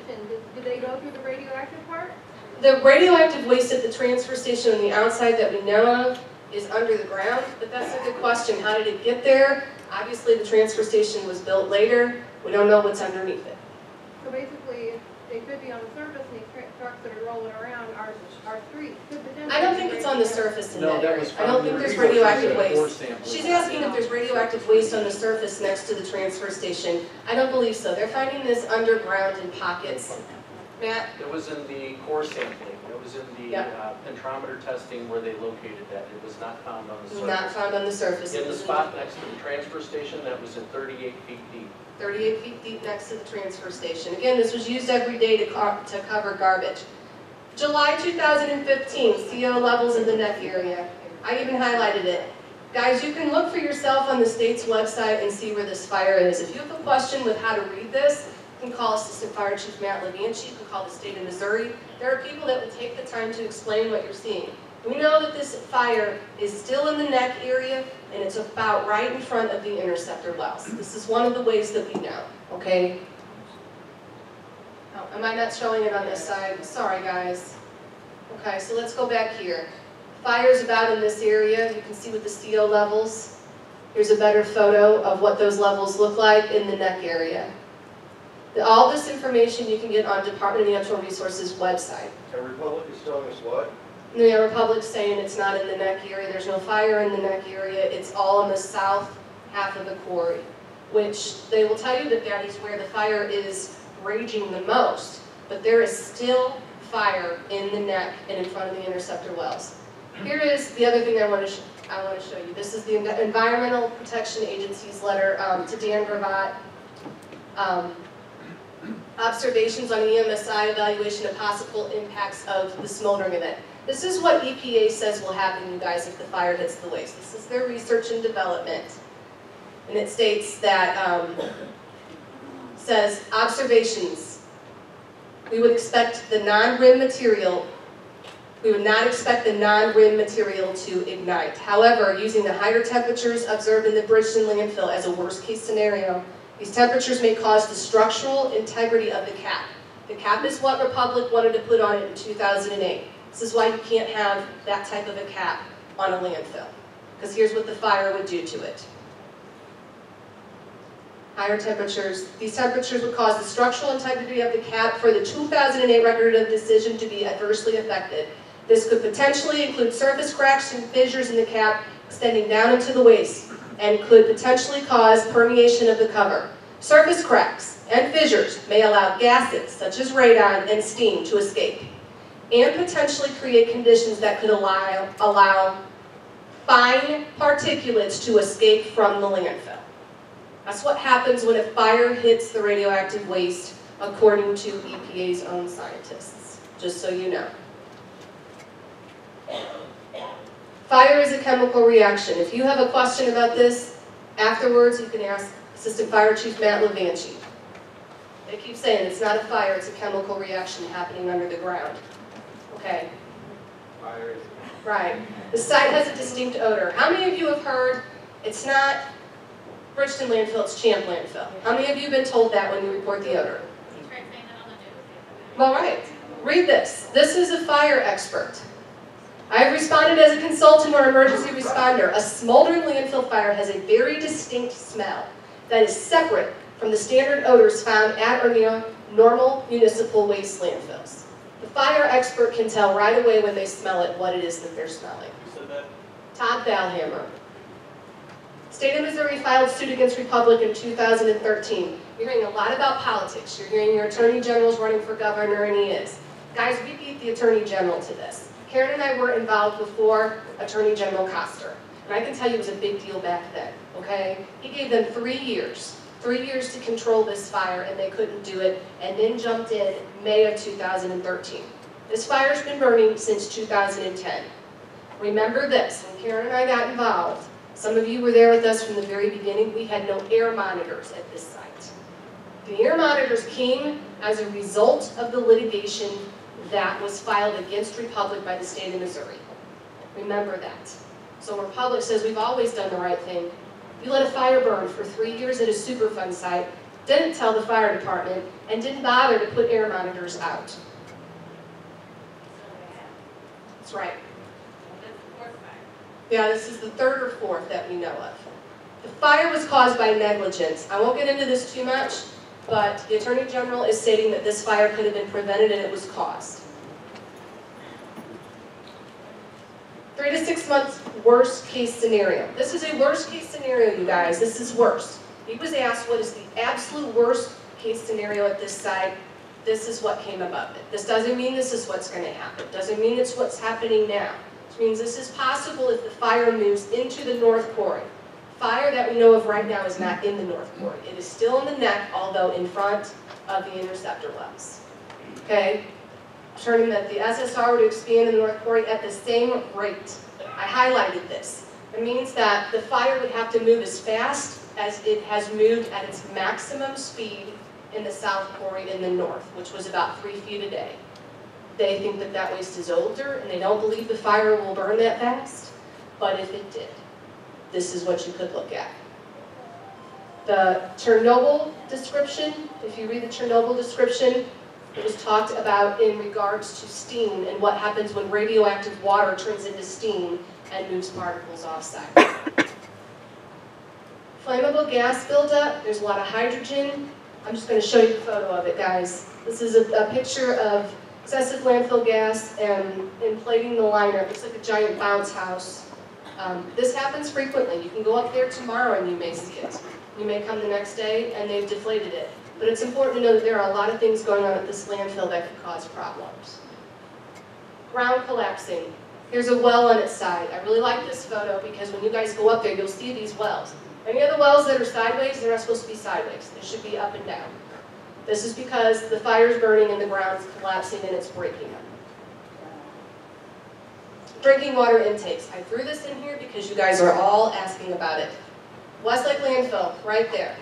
Did they go through the radioactive part? The radioactive waste at the transfer station on the outside that we know of is under the ground, but that's a good question. How did it get there? Obviously, the transfer station was built later. We don't know what's underneath it. So basically, they could be on the surface, and these trucks that are rolling around are three. I don't think it's on the surface in that area. I don't think there's radioactive waste. She's asking if there's radioactive waste on the surface next to the transfer station. I don't believe so. They're finding this underground in pockets. Matt? It was in the core sampling. It was in the spectrometer testing where they located that. It was not found on the surface. Not found on the surface. In the spot next to the transfer station, that was at 38 feet deep. 38 feet deep next to the transfer station. Again, this was used every day to cover garbage. July 2015, CO levels in the NEC area. I even highlighted it. Guys, you can look for yourself on the state's website and see where this fire is. If you have a question with how to read this, you can call Assistant Fire Chief Matt Levianchi, you can call the state of Missouri. There are people that will take the time to explain what you're seeing. We know that this fire is still in the NEC area, and it's about right in front of the interceptor wells. This is one of the ways that we know, okay? Oh, am I not showing it on this side? Sorry, guys. Okay, so let's go back here. Fire's about in this area. You can see with the CO levels. Here's a better photo of what those levels look like in the NEC area. All this information you can get on Department of Natural Resources website. And Republic is telling us what? The Republic's saying it's not in the NEC area. There's no fire in the NEC area. It's all in the south half of the quarry, which they will tell you that that is where the fire is raging the most. But there is still fire in the NEC and in front of the interceptor wells. Here is the other thing I want to show you. This is the Environmental Protection Agency's letter to Dan Gravatt. Observations on EMSI evaluation of possible impacts of the smoldering event. This is what EPA says will happen, you guys, if the fire hits the waste. This is their research and development. And it states that, says observations. We would expect the non-RIN material, we would not expect the non-RIN material to ignite. However, using the higher temperatures observed in the Bridgeton landfill as a worst-case scenario, these temperatures may cause the structural integrity of the cap. The cap is what Republic wanted to put on it in 2008. This is why you can't have that type of a cap on a landfill, because here's what the fire would do to it. Higher temperatures. These temperatures would cause the structural integrity of the cap for the 2008 record of decision to be adversely affected. This could potentially include surface cracks and fissures in the cap extending down into the waste and could potentially cause permeation of the cover. Surface cracks and fissures may allow gases such as radon and steam to escape and potentially create conditions that could allow fine particulates to escape from the landfill. That's what happens when a fire hits the radioactive waste, according to EPA's own scientists, just so you know. Fire is a chemical reaction. If you have a question about this, afterwards you can ask Assistant Fire Chief Matt Levanchi. They keep saying it's not a fire, it's a chemical reaction happening under the ground. Okay. Fires. Right. The site has a distinct odor. How many of you have heard it's not Bridgeton landfill, it's Champ landfill? How many of you have been told that when you report the odor? He tried saying that on the news. All right. Read this. This is a fire expert. I have responded as a consultant or emergency responder. A smoldering landfill fire has a very distinct smell that is separate from the standard odors found at or near normal municipal waste landfills. The fire expert can tell right away when they smell it what it is that they're smelling. Who said that? Todd Valhammer. State of Missouri filed suit against Republic in 2013. You're hearing a lot about politics. You're hearing your Attorney General's running for governor, and he is. Guys, we beat the Attorney General to this. Karen and I were involved before Attorney General Coster. And I can tell you it was a big deal back then, okay? He gave them 3 years. 3 years to control this fire, and they couldn't do it, and then jumped in May of 2013. This fire's been burning since 2010. Remember this, when Karen and I got involved, some of you were there with us from the very beginning, we had no air monitors at this site. The air monitors came as a result of the litigation that was filed against Republic by the state of Missouri. Remember that. So Republic says we've always done the right thing. You let a fire burn for 3 years at a Superfund site, didn't tell the fire department, and didn't bother to put air monitors out. That's right. Yeah, this is the third or fourth that we know of. The fire was caused by negligence. I won't get into this too much, but the Attorney General is stating that this fire could have been prevented and it was caused. 3 to 6 months worst case scenario. This is a worst case scenario, you guys. This is worst. He was asked what is the absolute worst case scenario at this site. This is what came above it. This doesn't mean this is what's going to happen. Doesn't mean it's what's happening now. It means this is possible if the fire moves into the north quarry. Fire that we know of right now is not in the north quarry. It is still in the neck, although in front of the interceptor wells. Okay? Determined that the SSR would expand in the north quarry at the same rate. I highlighted this. It means that the fire would have to move as fast as it has moved at its maximum speed in the south quarry in the north, which was about 3 feet a day. They think that that waste is older, and they don't believe the fire will burn that fast. But if it did, this is what you could look at. The Chernobyl description, if you read the Chernobyl description, it was talked about in regards to steam and what happens when radioactive water turns into steam and moves particles offsite. Flammable gas buildup, there's a lot of hydrogen. I'm just going to show you the photo of it, guys. This is a picture of excessive landfill gas and inflating the liner. It looks like a giant bounce house. This happens frequently. You can go up there tomorrow and you may see it. You may come the next day and they've deflated it. But it's important to know that there are a lot of things going on at this landfill that could cause problems. Ground collapsing. Here's a well on its side. I really like this photo because when you guys go up there, you'll see these wells. Any of the wells that are sideways, they're not supposed to be sideways. They should be up and down. This is because the fire's burning and the ground's collapsing and it's breaking up. Drinking water intakes. I threw this in here because you guys are all asking about it. Westlake landfill, right there.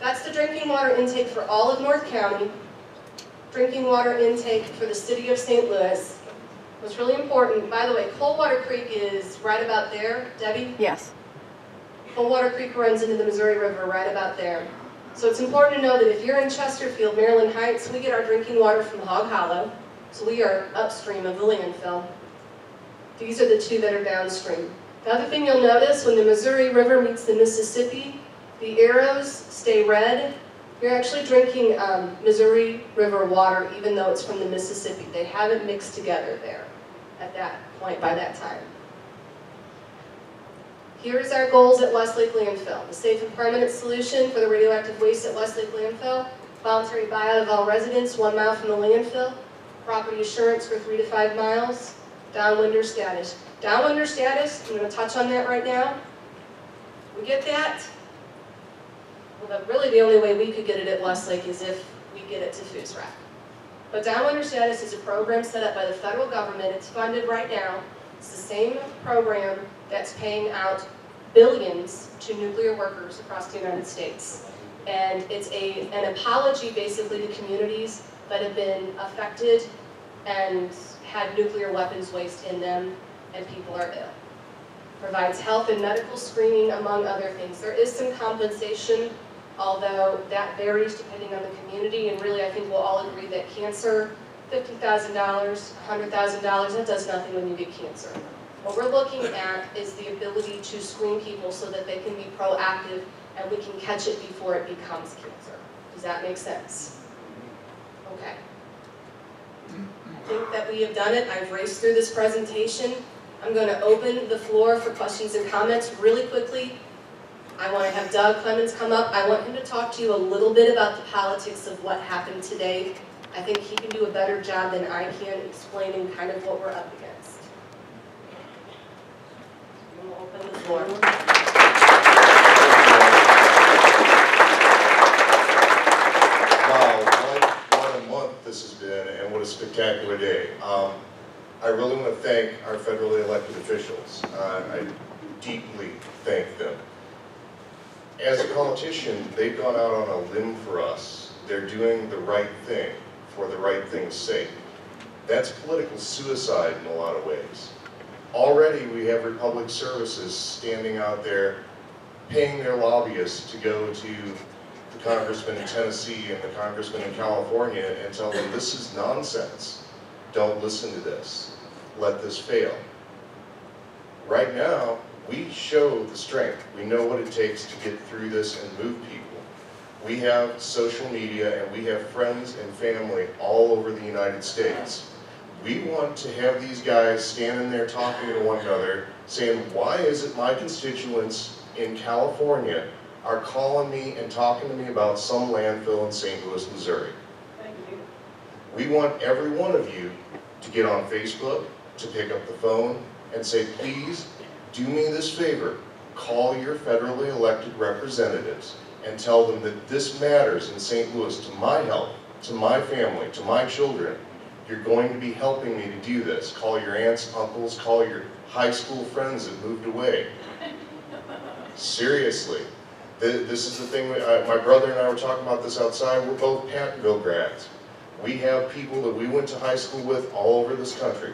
That's the drinking water intake for all of North County. Drinking water intake for the city of St. Louis. What's really important, by the way, Coldwater Creek is right about there, Debbie? Yes. Coldwater Creek runs into the Missouri River right about there. So it's important to know that if you're in Chesterfield, Maryland Heights, we get our drinking water from Hog Hollow, so we are upstream of the landfill. These are the two that are downstream. The other thing you'll notice, when the Missouri River meets the Mississippi, the arrows stay red. You're actually drinking Missouri River water, even though it's from the Mississippi. They haven't mixed together there at that point by that time. Here's our goals at Westlake Landfill. The safe and permanent solution for the radioactive waste at Westlake Landfill. Voluntary buyout of all residents 1 mile from the landfill. Property assurance for 3 to 5 miles. Downwinder status. Downwinder status, I'm going to touch on that right now. We get that. Well, really the only way we could get it at Westlake is if we get it to FUSRAC. But Downwinder status is a program set up by the federal government. It's funded right now. It's the same program that's paying out billions to nuclear workers across the United States. And it's an apology, basically, to communities that have been affected and had nuclear weapons waste in them, and people are ill. Provides health and medical screening, among other things. There is some compensation, although that varies depending on the community, and really I think we'll all agree that cancer, $50,000, $100,000, that does nothing when you get cancer. What we're looking at is the ability to screen people so that they can be proactive and we can catch it before it becomes cancer. Does that make sense? Okay. I think that we have done it. I've raced through this presentation. I'm going to open the floor for questions and comments really quickly. I want to have Doug Clemens come up. I want him to talk to you a little bit about the politics of what happened today. I think he can do a better job than I can explaining kind of what we're up against. I'm going to open the floor. Wow, what a month this has been, and what a spectacular day. I really want to thank our federally elected officials. I deeply thank them. As a politician, they've gone out on a limb for us. They're doing the right thing for the right thing's sake. That's political suicide in a lot of ways. Already we have Republic Services standing out there paying their lobbyists to go to the congressman in Tennessee and the congressman in California and tell them this is nonsense. Don't listen to this. Let this fail. Right now, we show the strength. We know what it takes to get through this and move people. We have social media and we have friends and family all over the United States. We want to have these guys standing there talking to one another, saying, why is it my constituents in California are calling me and talking to me about some landfill in St. Louis, Missouri? We want every one of you to get on Facebook, to pick up the phone, and say, please, do me this favor. Call your federally elected representatives and tell them that this matters in St. Louis to my health, to my family, to my children. You're going to be helping me to do this. Call your aunts, uncles, call your high school friends that moved away. Seriously. This is the thing, my brother and I were talking about this outside. We're both Pattonville grads. We have people that we went to high school with all over this country.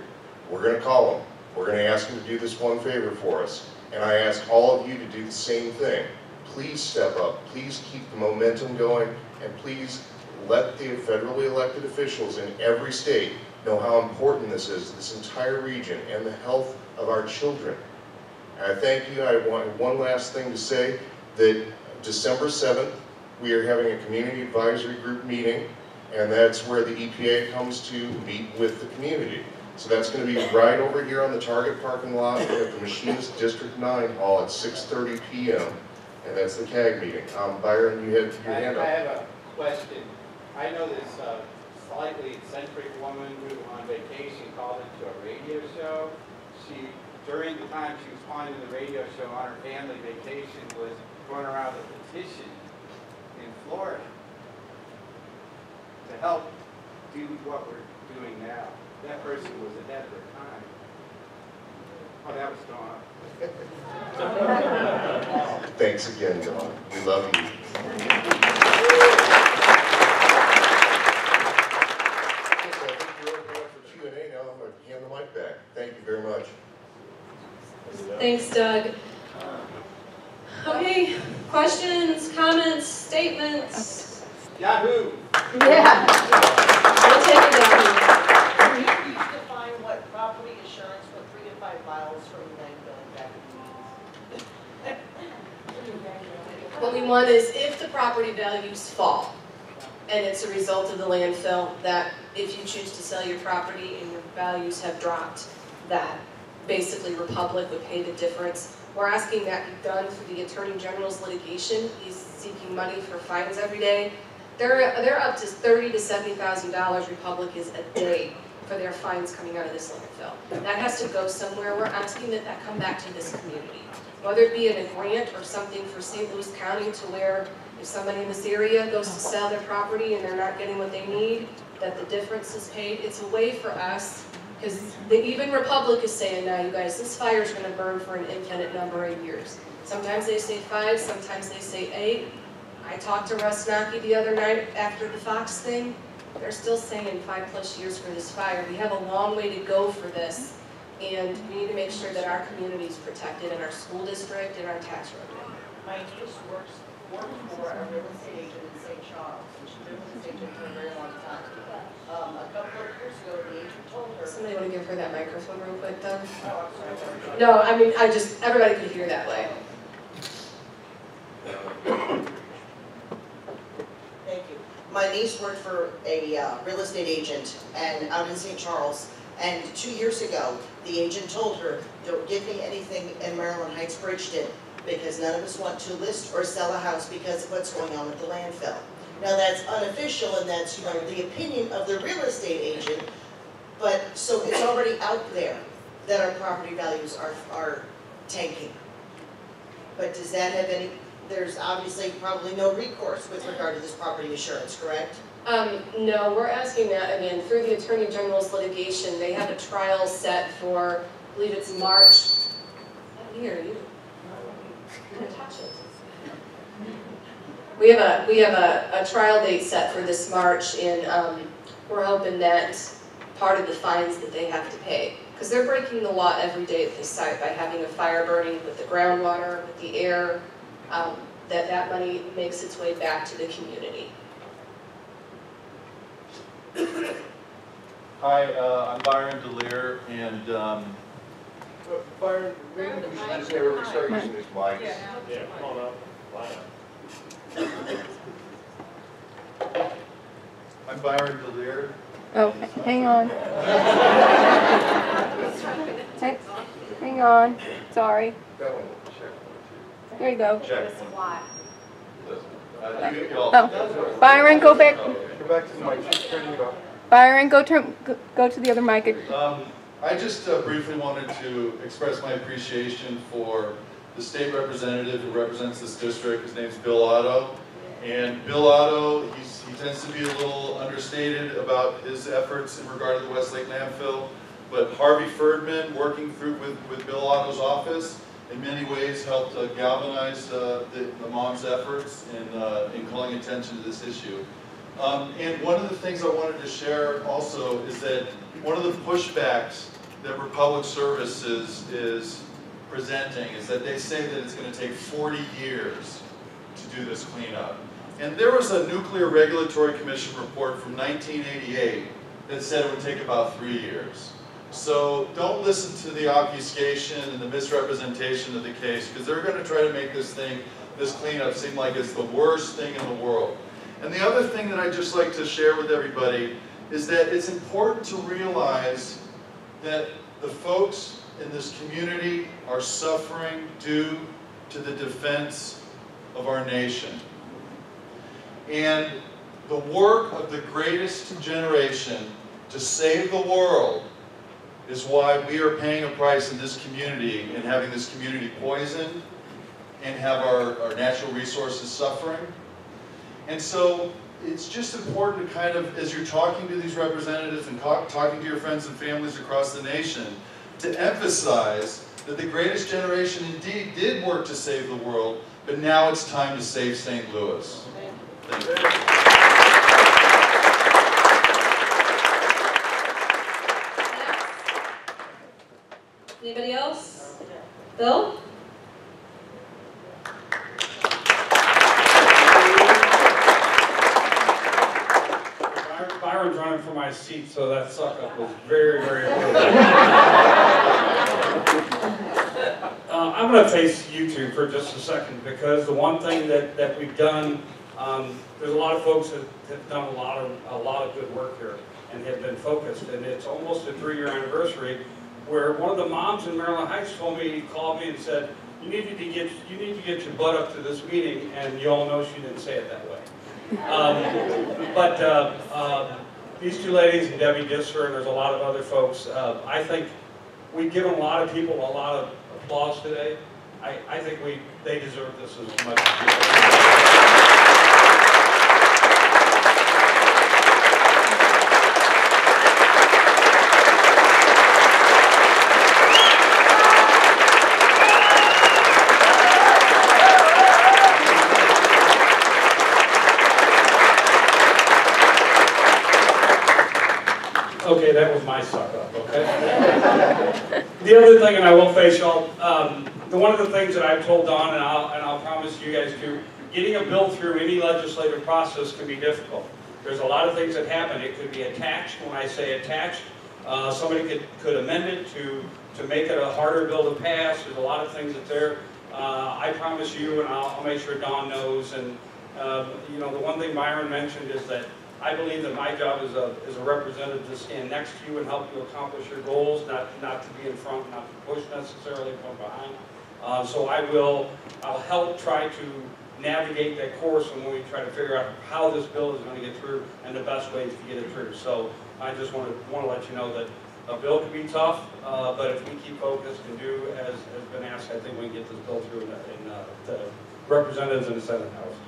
We're going to call them. We're going to ask them to do this one favor for us. And I ask all of you to do the same thing. Please step up. Please keep the momentum going. And please let the federally elected officials in every state know how important this is, this entire region, and the health of our children. And I thank you. I want one last thing to say, that December 7th, we are having a community advisory group meeting. And that's where the EPA comes to meet with the community. So that's going to be right over here on the Target parking lot at the Machinist District 9 Hall at 6:30 p.m. And that's the CAG meeting. Byron, you had your hand up. I have a question. I know this slightly eccentric woman who on vacation called into a radio show. During the time she was calling into the radio show on her family vacation, was going around a petition in Florida to help do what we're doing now. That person was ahead of their time. Oh, that was Dawn. Thanks again, Dawn. We love you. I think we're open up for Q&A now. I'm going to hand the mic back. Thank you very much. Thanks, Doug. Okay, questions, comments, statements? Yahoo! Yeah. We'll take it down. Can you define what property assurance for 3 to 5 miles from the land value? What we want is if the property values fall and it's a result of the landfill, that if you choose to sell your property and your values have dropped, that basically Republic would pay the difference. We're asking that be done through the Attorney General's litigation. He's seeking money for fines every day. They're up to $30,000 to $70,000 Republic is a day for their fines coming out of this landfill. That has to go somewhere. We're asking that that come back to this community. Whether it be in a grant or something for St. Louis County to where if somebody in this area goes to sell their property and they're not getting what they need, that the difference is paid. It's a way for us. Because even Republic is saying now, you guys, this fire is going to burn for an infinite number of years. Sometimes they say 5, sometimes they say 8. I talked to Russ Nockey the other night after the Fox thing. They're still saying 5+ years for this fire. We have a long way to go for this, and we need to make sure that our community is protected, and our school district, and our tax revenue. My niece worked for a real estate agent in St. Charles, and she's been with this agent for a very long time. A couple of years ago, the agent told her. Somebody want to give her that microphone real quick, though? Oh, I'm sorry. No, I mean, I just, everybody could hear that way. Thank you. My niece worked for a real estate agent and out in St. Charles, and 2 years ago, the agent told her, don't give me anything in Maryland Heights Bridgeton, because none of us want to list or sell a house because of what's going on with the landfill. Now that's unofficial, and that's, you know, the opinion of the real estate agent, but so it's already out there that our property values are tanking. But does that have any, there's obviously probably no recourse with regard to this property assurance, correct? No, we're asking that, again, through the Attorney General's litigation. They have a trial set for, I believe it's March. We have a trial date set for this March, and we're hoping that part of the fines that they have to pay, because they're breaking the law every day at this site by having a fire burning with the groundwater, with the air, that money makes its way back to the community. Hi, I'm Byron DeLear, and Byron, maybe we should just start using these mics. Yeah, come on up. Line up. I'm Byron DeLear. Oh, hang on. Hang on. Sorry. There you go. Oh, Byron, go back. Go back to the mic. Byron, go to the other mic. I just briefly wanted to express my appreciation for the state representative who represents this district. His name's Bill Otto. And Bill Otto, he tends to be a little understated about his efforts in regard to the Westlake landfill. But Harvey Ferdman, working through with Bill Otto's office, in many ways helped galvanize the mom's efforts in calling attention to this issue. And one of the things I wanted to share also is that one of the pushbacks that Republic Services is presenting is that they say that it's going to take 40 years to do this cleanup. And there was a Nuclear Regulatory Commission report from 1988 that said it would take about 3 years. So don't listen to the obfuscation and the misrepresentation of the case, because they're going to try to make this thing, this cleanup, seem like it's the worst thing in the world. And the other thing that I'd just like to share with everybody is that it's important to realize that the folks in this community are suffering due to the defense of our nation. And the work of the greatest generation to save the world is why we are paying a price in this community and having this community poisoned and have our natural resources suffering. And so it's just important to kind of, as you're talking to these representatives and talking to your friends and families across the nation, to emphasize that the greatest generation indeed did work to save the world, but now it's time to save St. Louis. Thank you. Anybody else? Bill? Byron's running for my seat, so that suck up was very, very I'm going to face YouTube for just a second, because the one thing that we've done, there's a lot of folks that have done a lot of good work here and have been focused, and it's almost a 3-year anniversary. Where one of the moms in Maryland Heights called me and said, you need to get your butt up to this meeting, and you all know she didn't say it that way. These two ladies and Debbie Disser, and there's a lot of other folks, I think we've given a lot of people a lot of applause today. I think they deserve this as much as you. Okay, that was my suck up, okay? The other thing, and I will face y'all, one of the things that I've told Don, and I'll promise you guys too, getting a bill through any legislative process can be difficult. There's a lot of things that happen. It could be attached. When I say attached, somebody could amend it to make it a harder bill to pass. There's a lot of things that there. I promise you, and I'll make sure Don knows, and you know, the one thing Byron mentioned is that I believe that my job as a representative to stand next to you and help you accomplish your goals, not to be in front, not to push necessarily from behind. So I'll help try to navigate that course when we try to figure out how this bill is going to get through and the best ways to get it through. So I just want to let you know that a bill can be tough, but if we keep focused and do as has been asked, I think we can get this bill through in the representatives in the Senate House.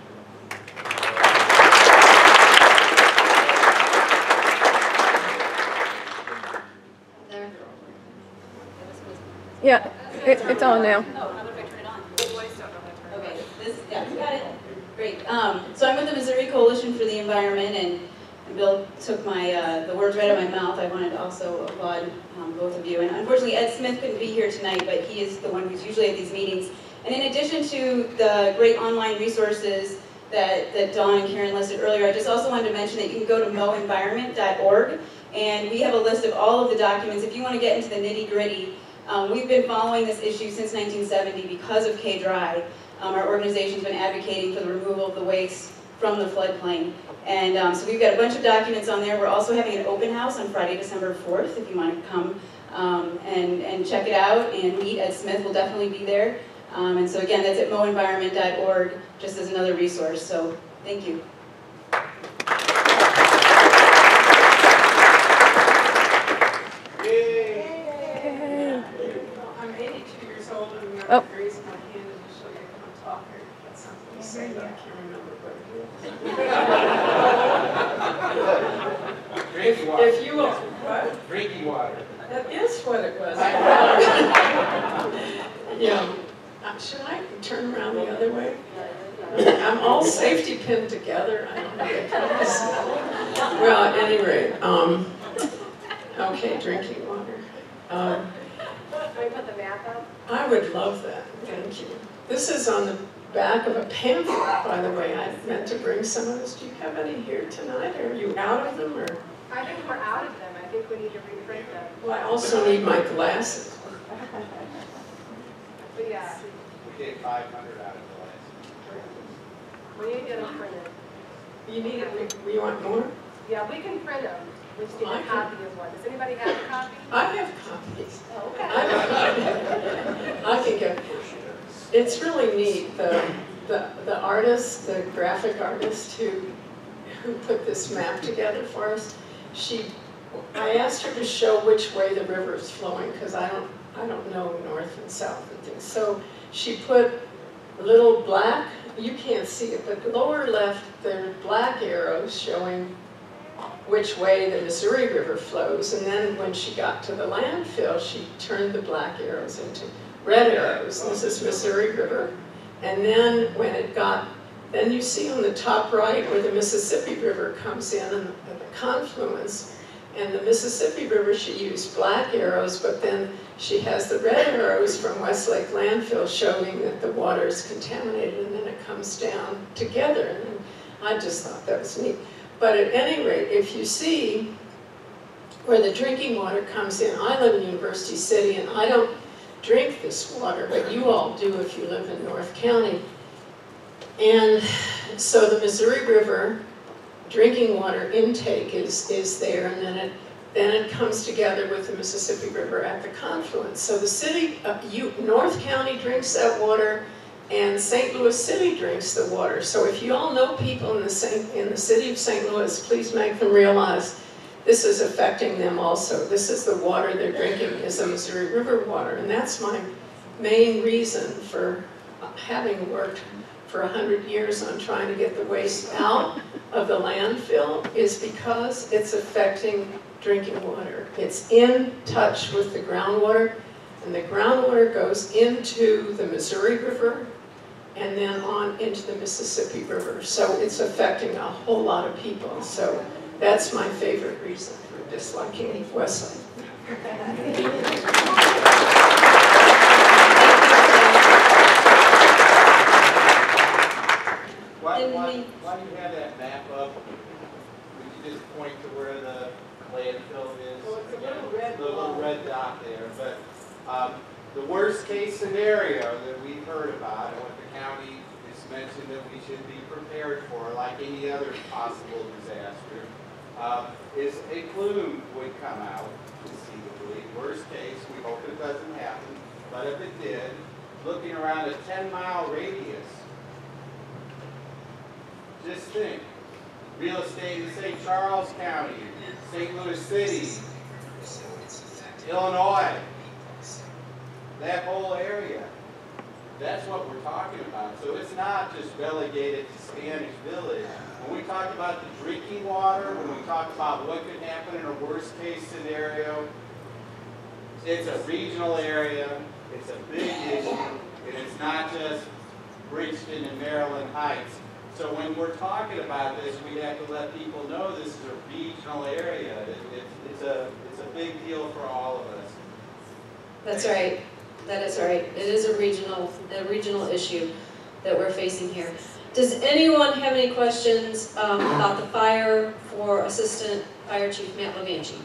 Yeah, it's on now. Oh, how would I turn it on? The boys don't know how to turn it on. Okay, yeah, you got it. Great. So I'm with the Missouri Coalition for the Environment, and Bill took the words right out of my mouth. I wanted to also applaud both of you. And unfortunately, Ed Smith couldn't be here tonight, but he is the one who's usually at these meetings. And in addition to the great online resources that Dawn and Karen listed earlier, I just also wanted to mention that you can go to moenvironment.org, and we have a list of all of the documents. If you want to get into the nitty-gritty, we've been following this issue since 1970 because of KDRI. Our organization's been advocating for the removal of the waste from the floodplain. And so we've got a bunch of documents on there. We're also having an open house on Friday, December 4th, if you want to come and check it out and meet. Ed Smith will definitely be there. And so again, that's at moenvironment.org, just as another resource. So thank you. Oh. I raised my hand initially. I couldn't talk. I got something to say that I can't remember, but drinking water. If you will, what? Drinking water. That is what it was. Yeah. Should I turn around the other way? I'm all safety pinned together. I don't know what it is. Well, at any rate, okay, drinking water. Can we put the map up? I would love that. Thank you. This is on the back of a pamphlet, by the way. I meant to bring some of this. Do you have any here tonight? Or are you out of them? Or I think we're out of them. I think we need to reprint them. Well, I also need my glasses. But yeah. We get 500 out of the glasses. We need to get them printed. You need it? You want more? Yeah, we can print them. We just need a copy of one. Does anybody have a copy? I have copies. Oh, okay. I can get. It's really neat. The artist, the graphic artist who put this map together for us, I asked her to show which way the river is flowing, because I don't know north and south and things. So she put little black. You can't see it, but lower left there are black arrows showing which way the Missouri River flows, and then when she got to the landfill, she turned the black arrows into Red Arrows, and this is Missouri River. And then when it got, then you see on the top right where the Mississippi River comes in and the confluence, and the Mississippi River, she used black arrows, but then she has the red arrows from Westlake Landfill showing that the water is contaminated, and then it comes down together. And I just thought that was neat. But at any rate, if you see where the drinking water comes in, I live in University City and I don't drink this water, but you all do if you live in North County. And so the Missouri River drinking water intake is there, and then it comes together with the Mississippi River at the confluence. So the city, North County drinks that water, and St. Louis City drinks the water. So if you all know people in the city of St. Louis, please make them realize this is affecting them also. This is the water they're drinking, is the Missouri River water. And that's my main reason for having worked for 100 years on trying to get the waste out of the landfill, is because it's affecting drinking water. It's in touch with the groundwater, and the groundwater goes into the Missouri River and then on into the Mississippi River. So it's affecting a whole lot of people. So that's my favorite reason for disliking Wesley. Why do you have that map up? Would you just point to where the landfill is? Well, it's a little red, dot there. But the worst case scenario that we've heard about, and what the county has mentioned that we should be prepared for, like any other possible disaster, is a plume would come out, conceivably. Worst case, we hope it doesn't happen. But if it did, looking around a 10-mile radius, just think, real estate in St. Charles County, St. Louis City, Illinois, that whole area. That's what we're talking about. So it's not just relegated to Spanish Village. When we talk about the drinking water, when we talk about what could happen in a worst case scenario, it's a regional area, it's a big issue, and it's not just Bridgeton and Maryland Heights. So when we're talking about this, we have to let people know this is a regional area. It's a big deal for all of us. That's right. That is right. It is a regional issue that we're facing here. Does anyone have any questions about the fire for Assistant Fire Chief Matt Levanchi?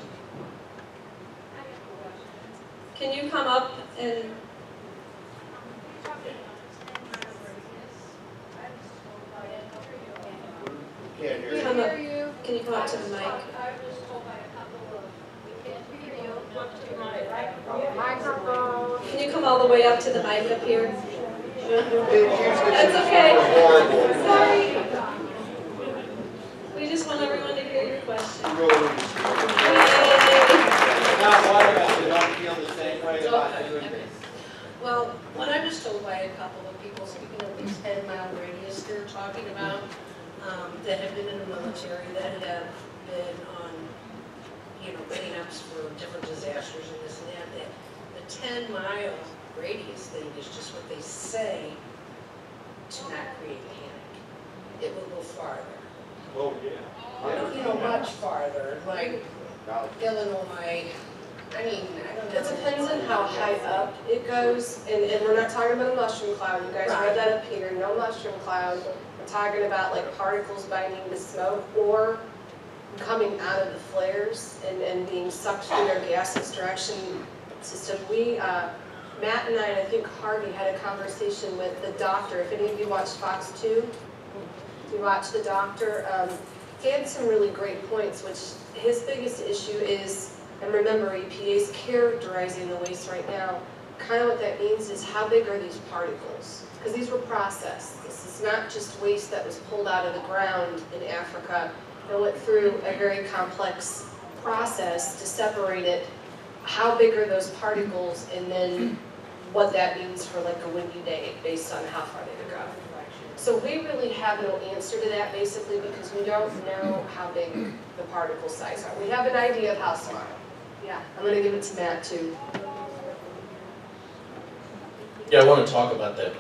Can you come up and? Can't hear you. Can you come up to the mic? I was told by a couple of, we can't hear you. Microphone. Can you come all the way up to the mic up here? That's okay. Sorry. We just want everyone to hear your question. Well, what I was told by a couple of people speaking of these 10-mile radius they're talking about, that have been in the military, that have been on, cleanups for different disasters and this and that. The 10-mile radius thing is just what they say to not create panic. It will go farther. Oh yeah. Much farther, like Illinois. It depends on how high up it goes, and we're not talking about a mushroom cloud. You guys read that up here. No mushroom cloud. We're talking about like particles biting to smoke or coming out of the flares and being sucked through their gas extraction system. We, Matt and I think Harvey had a conversation with the doctor. If any of you watched Fox 2, you watched the doctor. He had some really great points, which his biggest issue is. And remember, EPA is characterizing the waste right now. Kind of what that means is how big are these particles? Because these were processed. This is not just waste that was pulled out of the ground in Africa. It went through a very complex process to separate it. How big are those particles? And then what that means for like a windy day based on how far they go. So we really have no answer to that basically because we don't know how big the particle size are. We have an idea of how small. Yeah, I'm going to give it to Matt, too. Yeah, I want to talk about that.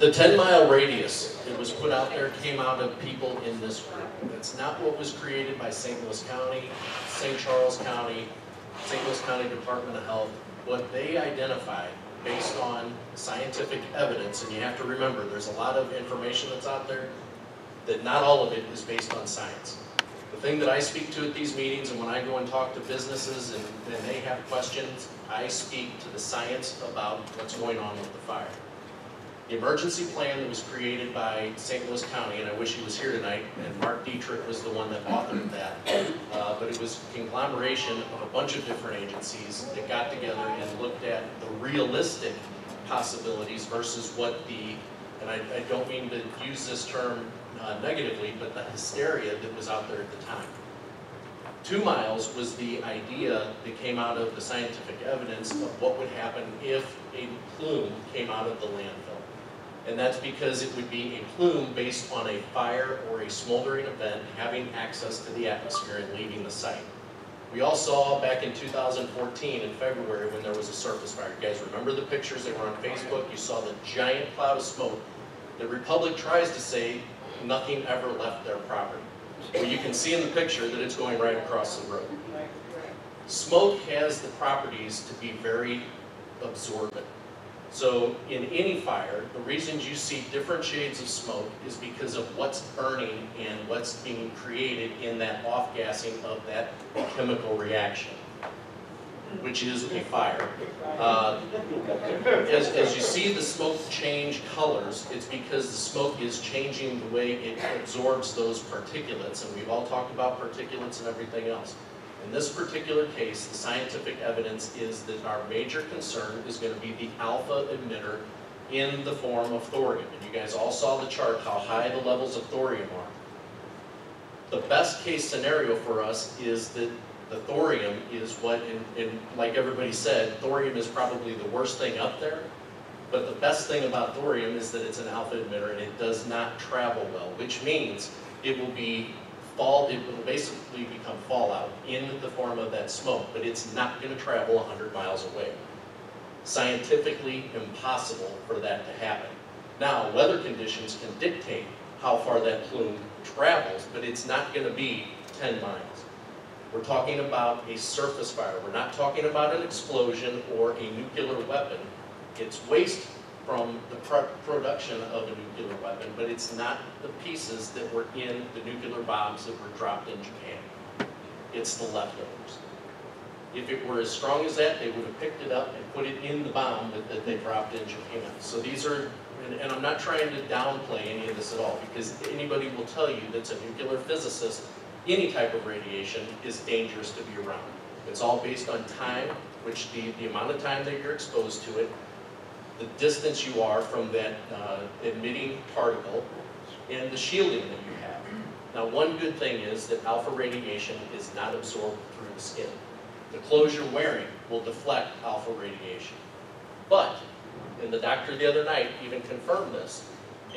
The 10-mile radius that was put out there came out of people in this room. That's not what was created by St. Louis County, St. Charles County, St. Louis County Department of Health. What they identified based on scientific evidence, and you have to remember there's a lot of information that's out there that not all of it is based on science. The thing that I speak to at these meetings, and when I go and talk to businesses and they have questions, I speak to the science about what's going on with the fire. The emergency plan that was created by St. Louis County, and I wish he was here tonight, and Mark Dietrich was the one that authored that, but it was a conglomeration of a bunch of different agencies that got together and looked at the realistic possibilities versus what the, and I don't mean to use this term negatively, but the hysteria that was out there at the time. 2 miles was the idea that came out of the scientific evidence of what would happen if a plume came out of the landfill. And that's because it would be a plume based on a fire or a smoldering event having access to the atmosphere and leaving the site. We all saw back in 2014 in February when there was a surface fire. You guys remember the pictures? They were on Facebook. You saw the giant cloud of smoke. The Republic tries to say nothing ever left their property. Well, you can see in the picture that it's going right across the road. Smoke has the properties to be very absorbent. So in any fire, the reasons you see different shades of smoke is because of what's burning and what's being created in that off-gassing of that chemical reaction, which is a fire. As you see the smoke change colors, it's because the smoke is changing the way it absorbs those particulates, and we've all talked about particulates and everything else. In this particular case, the scientific evidence is that our major concern is going to be the alpha emitter in the form of thorium. And you guys all saw the chart, how high the levels of thorium are. The best case scenario for us is that the thorium is what, and like everybody said, thorium is probably the worst thing up there. But the best thing about thorium is that it's an alpha emitter and it does not travel well, which means it will be it will basically become fallout in the form of that smoke, but it's not going to travel 100 miles away. Scientifically impossible for that to happen. Now, weather conditions can dictate how far that plume travels, but it's not going to be 10 miles. We're talking about a surface fire. We're not talking about an explosion or a nuclear weapon. It's waste from the production of a nuclear weapon, but it's not the pieces that were in the nuclear bombs that were dropped in Japan. It's the leftovers. If it were as strong as that, they would have picked it up and put it in the bomb that they dropped in Japan. So these are, and I'm not trying to downplay any of this at all, because anybody will tell you that's a nuclear physicist, any type of radiation is dangerous to be around. It's all based on time, which the amount of time that you're exposed to it, the distance you are from that emitting particle, and the shielding that you have. Now, one good thing is that alpha radiation is not absorbed through the skin. The clothes you're wearing will deflect alpha radiation. But, and the doctor the other night even confirmed this,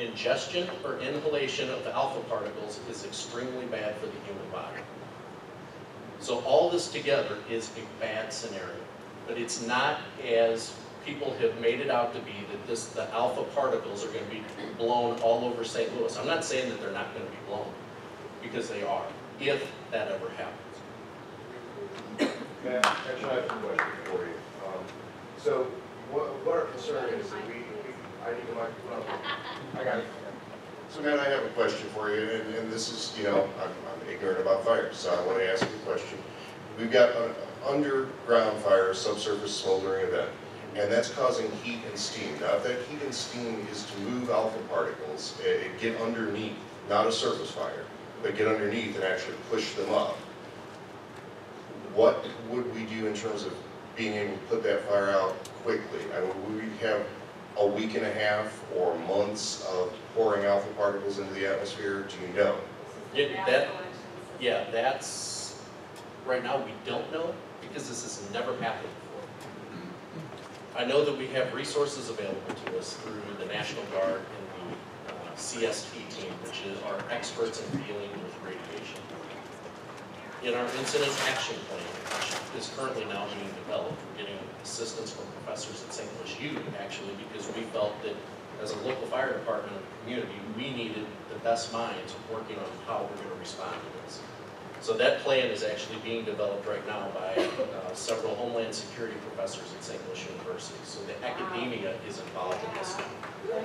ingestion or inhalation of alpha particles is extremely bad for the human body. So all this together is a bad scenario, but it's not as people have made it out to be that the alpha particles are going to be blown all over St. Louis. I'm not saying that they're not going to be blown, because they are, if that ever happens. Matt, actually I have a question for you. So what our concern is that I need a microphone. I got it. So Matt, I have a question for you, and this is, you know, I'm ignorant about fires, so I want to ask you a question. We've got an underground fire, subsurface smoldering event. And that's causing heat and steam. Now, if that heat and steam is to move alpha particles, get underneath, not a surface fire, but get underneath and actually push them up, what would we do in terms of being able to put that fire out quickly? I mean, would we have a week and a half or months of pouring alpha particles into the atmosphere? Do you know? Yeah, that's, right now we don't know, because this has never happened. I know that we have resources available to us through the National Guard and the CST team, which are experts in dealing with radiation. In our Incident Action Plan, which is currently now being developed, we're getting assistance from professors at St. Louis U, actually, because we felt that as a local fire department and community, we needed the best minds working on how we're going to respond to this. So that plan is actually being developed right now by several Homeland Security professors at St. Louis University. So the academia is involved in this now.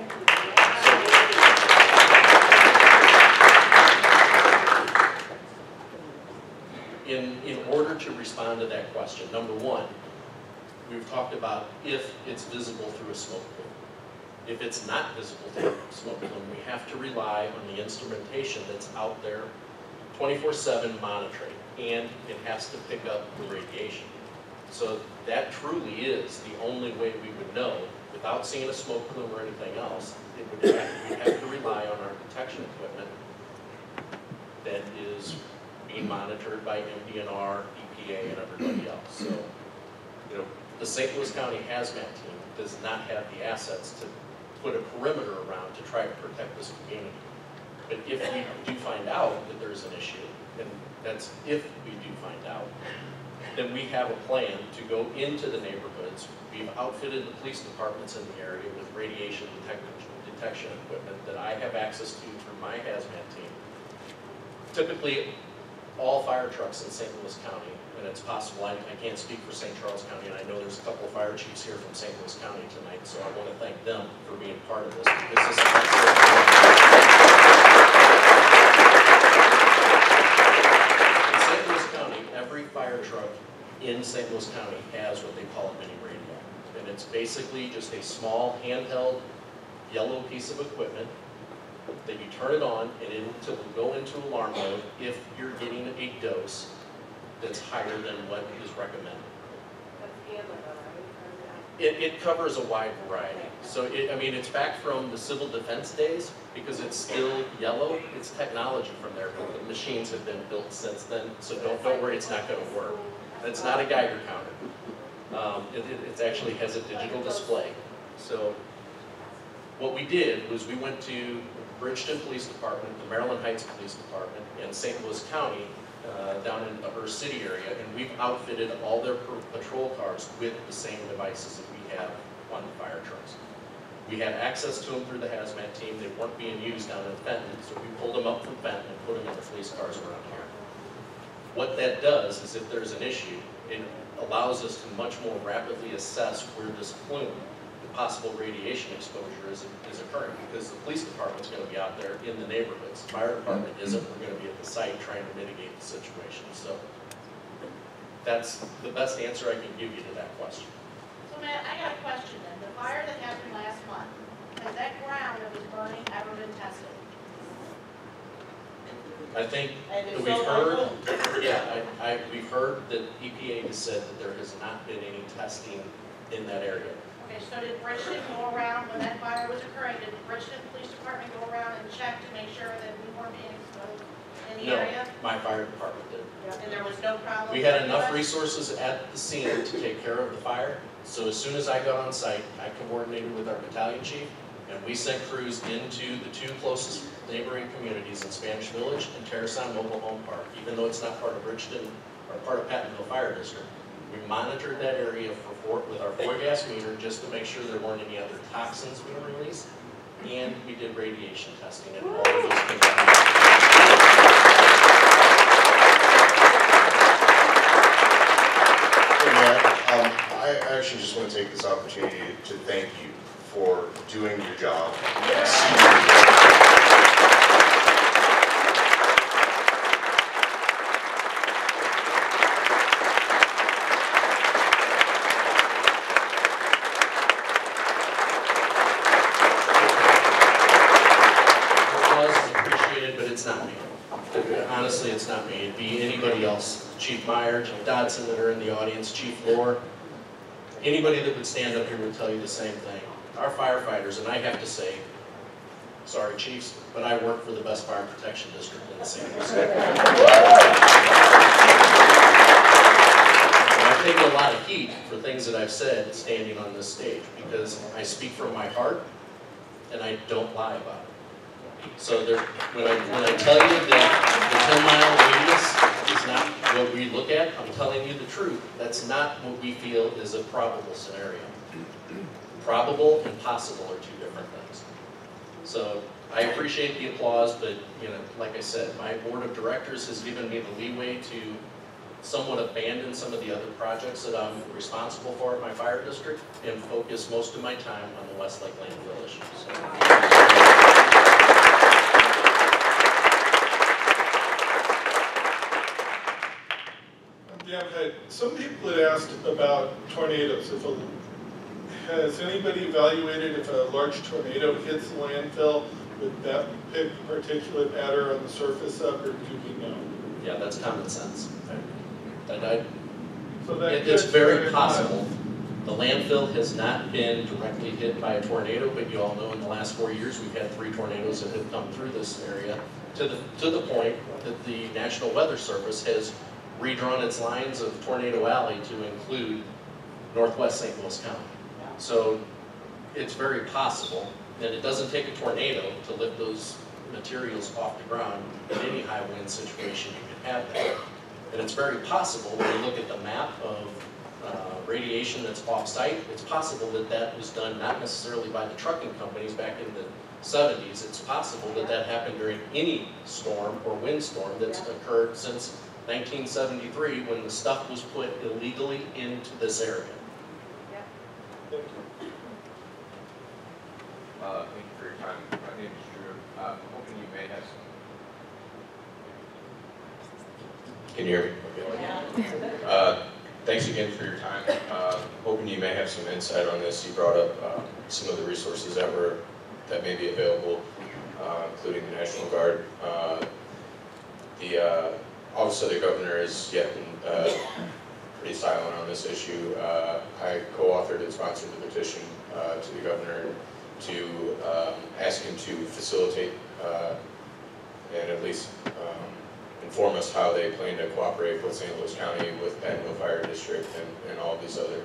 In order to respond to that question, number one, we've talked about if it's visible through a smoke plume. If it's not visible through a smoke plume, we have to rely on the instrumentation that's out there 24/7 monitoring, and it has to pick up the radiation. So that truly is the only way we would know, without seeing a smoke plume or anything else, we have to rely on our detection equipment that is monitored by MDNR, EPA, and everybody else. So, you know, the St. Louis County Hazmat team does not have the assets to put a perimeter around to try to protect this community. But if we do find out that there's an issue, and that's if we do find out, then we have a plan to go into the neighborhoods. We've outfitted the police departments in the area with radiation detection equipment that I have access to through my hazmat team. Typically, all fire trucks in St. Louis County, and it's possible, I can't speak for St. Charles County, and I know there's a couple of fire chiefs here from St. Louis County tonight, so I want to thank them for being part of this, because this is in St. Louis County, every fire truck in St. Louis County has what they call a mini radio, and it's basically just a small handheld yellow piece of equipment that you turn it on, and it will go into alarm mode if you're getting a dose that's higher than what is recommended. It covers a wide variety. So, it's back from the civil defense days, because it's still yellow. It's technology from there, but the machines have been built since then, so don't worry, it's not going to work. It's not a Geiger counter. It actually has a digital display. So what we did was we went to Bridgeton Police Department, the Maryland Heights Police Department, and St. Louis County down in the Ur City area, and we've outfitted all their patrol cars with the same devices that we have on the fire trucks. We had access to them through the hazmat team. They weren't being used down in Fenton, so we pulled them up from Fenton and put them in the police cars around here. What that does is if there's an issue, it allows us to much more rapidly assess where this plume, possible radiation exposure is occurring, because the police department's going to be out there in the neighborhoods. The fire department isn't. We're going to be at the site trying to mitigate the situation. So that's the best answer I can give you to that question. So Matt, I got a question then. The fire that happened last month, has that ground that was burning ever been tested? I think we've heard that EPA has said that there has not been any testing in that area. Okay, so did Bridgeton go around, when that fire was occurring, did the Bridgeton Police Department go around and check to make sure that we weren't being exposed in the area? No, my fire department did. Yeah. And there was no problem? We had enough resources at the scene to take care of the fire, so as soon as I got on site, I coordinated with our battalion chief, and we sent crews into the two closest neighboring communities in Spanish Village and Terrason Mobile Home Park. Even though it's not part of Bridgeton, or part of Pattonville Fire District, we monitored that area with our four gas meter just to make sure there weren't any other toxins we were released, and we did radiation testing at all of those communities. I actually just want to take this opportunity to thank you for doing your job. Yes. Honestly, it's not me. It'd be anybody else. Chief Meyer, Chief Dodson that are in the audience, Chief Lohr. Anybody that would stand up here would tell you the same thing. Our firefighters, and I have to say, sorry Chiefs, but I work for the best fire protection district in the St. Louis County. I take a lot of heat for things that I've said standing on this stage, because I speak from my heart and I don't lie about it. So there, when I tell you that the 10-mile radius is not what we look at, I'm telling you the truth. That's not what we feel is a probable scenario. Probable and possible are two different things. So I appreciate the applause, but you know, like I said, my board of directors has given me the leeway to somewhat abandon some of the other projects that I'm responsible for at my fire district and focus most of my time on the Westlake landfill issue. So. Yeah, but some people had asked about tornadoes. Has anybody evaluated if a large tornado hits the landfill, would that pick particulate matter on the surface up, or do we know? Yeah, that's common sense. It's very possible. The landfill has not been directly hit by a tornado, but you all know in the last 4 years we've had 3 tornadoes that have come through this area to the point that the National Weather Service has redrawn its lines of Tornado Alley to include northwest St. Louis County. So it's very possible, and it doesn't take a tornado to lift those materials off the ground. In any high wind situation you can have that. And it's very possible when you look at the map of radiation that's off-site, it's possible that that was done not necessarily by the trucking companies back in the 70s. It's possible that that happened during any storm or windstorm that's occurred since 1973 when the stuff was put illegally into this area. Yeah. Thank you. Thank you for your time. My name is Drew. I'm hoping you may have some. Can you hear me? Okay. Thanks again for your time. Hoping you may have some insight on this. You brought up some of the resources that may be available, including the National Guard. The Office of the Governor has yet been pretty silent on this issue. I co-authored and sponsored the petition to the Governor to ask him to facilitate and at least inform us how they plan to cooperate with St. Louis County, with Pattonville Fire District, and all these other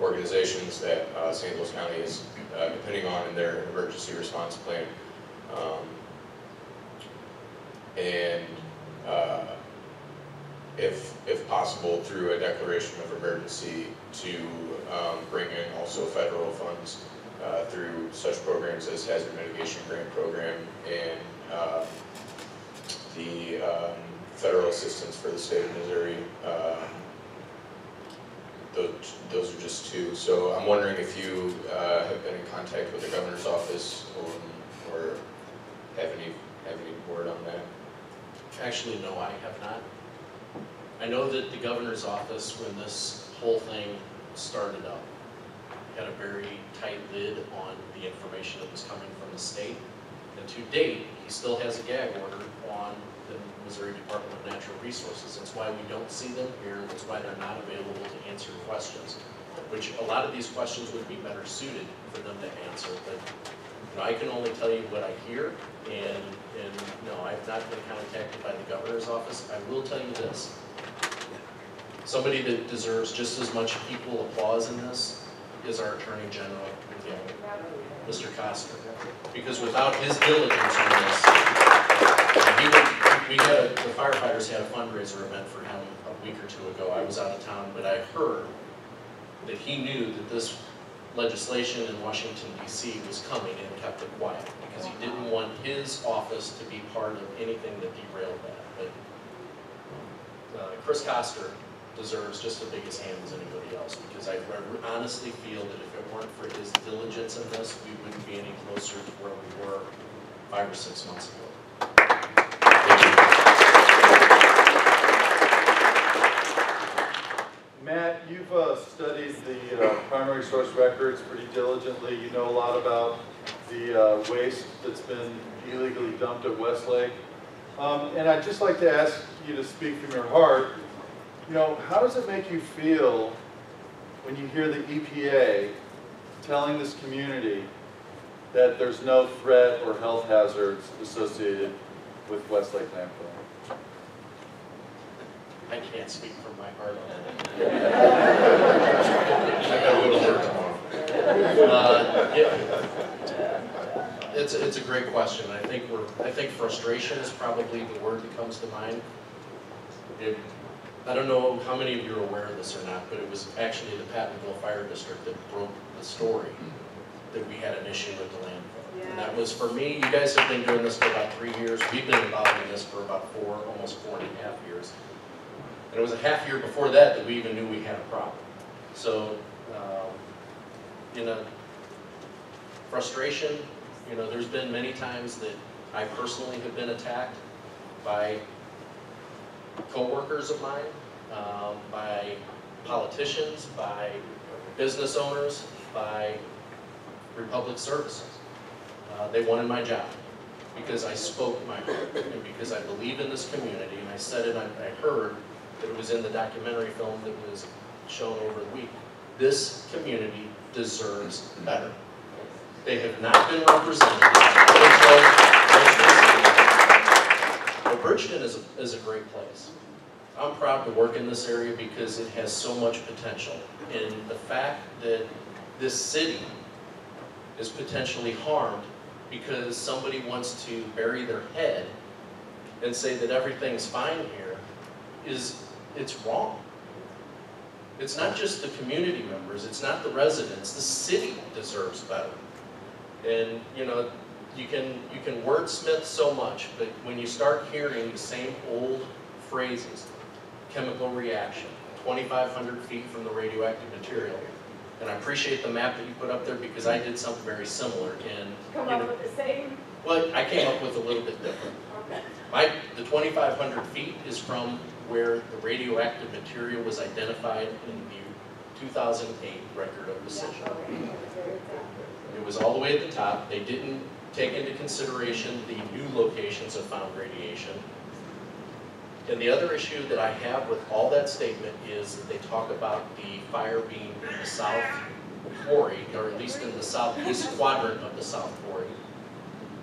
organizations that St. Louis County is depending on in their emergency response plan. If possible, through a declaration of emergency to bring in also federal funds through such programs as Hazard Mitigation Grant Program and the federal assistance for the state of Missouri. Those are just two. So I'm wondering if you have been in contact with the governor's office or have any word on that? Actually, no, I have not. I know that the governor's office, when this whole thing started up, had a very tight lid on the information that was coming from the state. And to date, he still has a gag order on the Missouri Department of Natural Resources. That's why we don't see them here. That's why they're not available to answer questions, which a lot of these questions would be better suited for them to answer. But you know, I can only tell you what I hear. And no, I've not been contacted by the governor's office. I will tell you this. Somebody that deserves just as much equal applause in this is our Attorney General, Mr. Koster, because without his diligence on this, the firefighters had a fundraiser event for him a week or two ago. I was out of town, but I heard that he knew that this legislation in Washington, D.C. was coming and kept it quiet because he didn't want his office to be part of anything that derailed that. But Chris Koster deserves just as big a hand as anybody else, because I honestly feel that if it weren't for his diligence in this, we wouldn't be any closer to where we were 5 or 6 months ago. Matt, you've studied the primary source records pretty diligently. You know a lot about the waste that's been illegally dumped at Westlake. And I'd just like to ask you to speak from your heart. You know, how does it make you feel when you hear the EPA telling this community that there's no threat or health hazards associated with Westlake landfill? I can't speak from my heart on that. I got a little work tomorrow. Yeah. It's a great question. I think frustration is probably the word that comes to mind. I don't know how many of you are aware of this or not, but it was actually the Pattonville Fire District that broke the story that we had an issue with the landfill. Yeah. And that was, for me, you guys have been doing this for about 3 years. We've been involved in this for about almost four and a half years. And it was a half year before that that we even knew we had a problem. So, you know, frustration, you know, there's been many times that I personally have been attacked by co-workers of mine, by politicians, by business owners, by Republic Services. They wanted my job because I spoke my heart and because I believe in this community, and I said it, I heard that it was in the documentary film that was shown over the week. This community deserves better. They have not been represented. But Bridgeton is a great place. I'm proud to work in this area because it has so much potential. And the fact that this city is potentially harmed because somebody wants to bury their head and say that everything's fine here it's wrong. It's not just the community members, it's not the residents. The city deserves better. And you know, you can wordsmith so much, but when you start hearing the same old phrases, chemical reaction, 2,500 feet from the radioactive material, and I appreciate the map that you put up there because I did something very similar. And come up with the same? Well, I came up with a little bit different. Okay. The 2,500 feet is from where the radioactive material was identified in the 2008 record of decision. It was all the way at the top. They didn't take into consideration the new locations of found radiation. And the other issue that I have with all that statement is that they talk about the fire being in the south quarry, or at least in the southeast quadrant of the south quarry.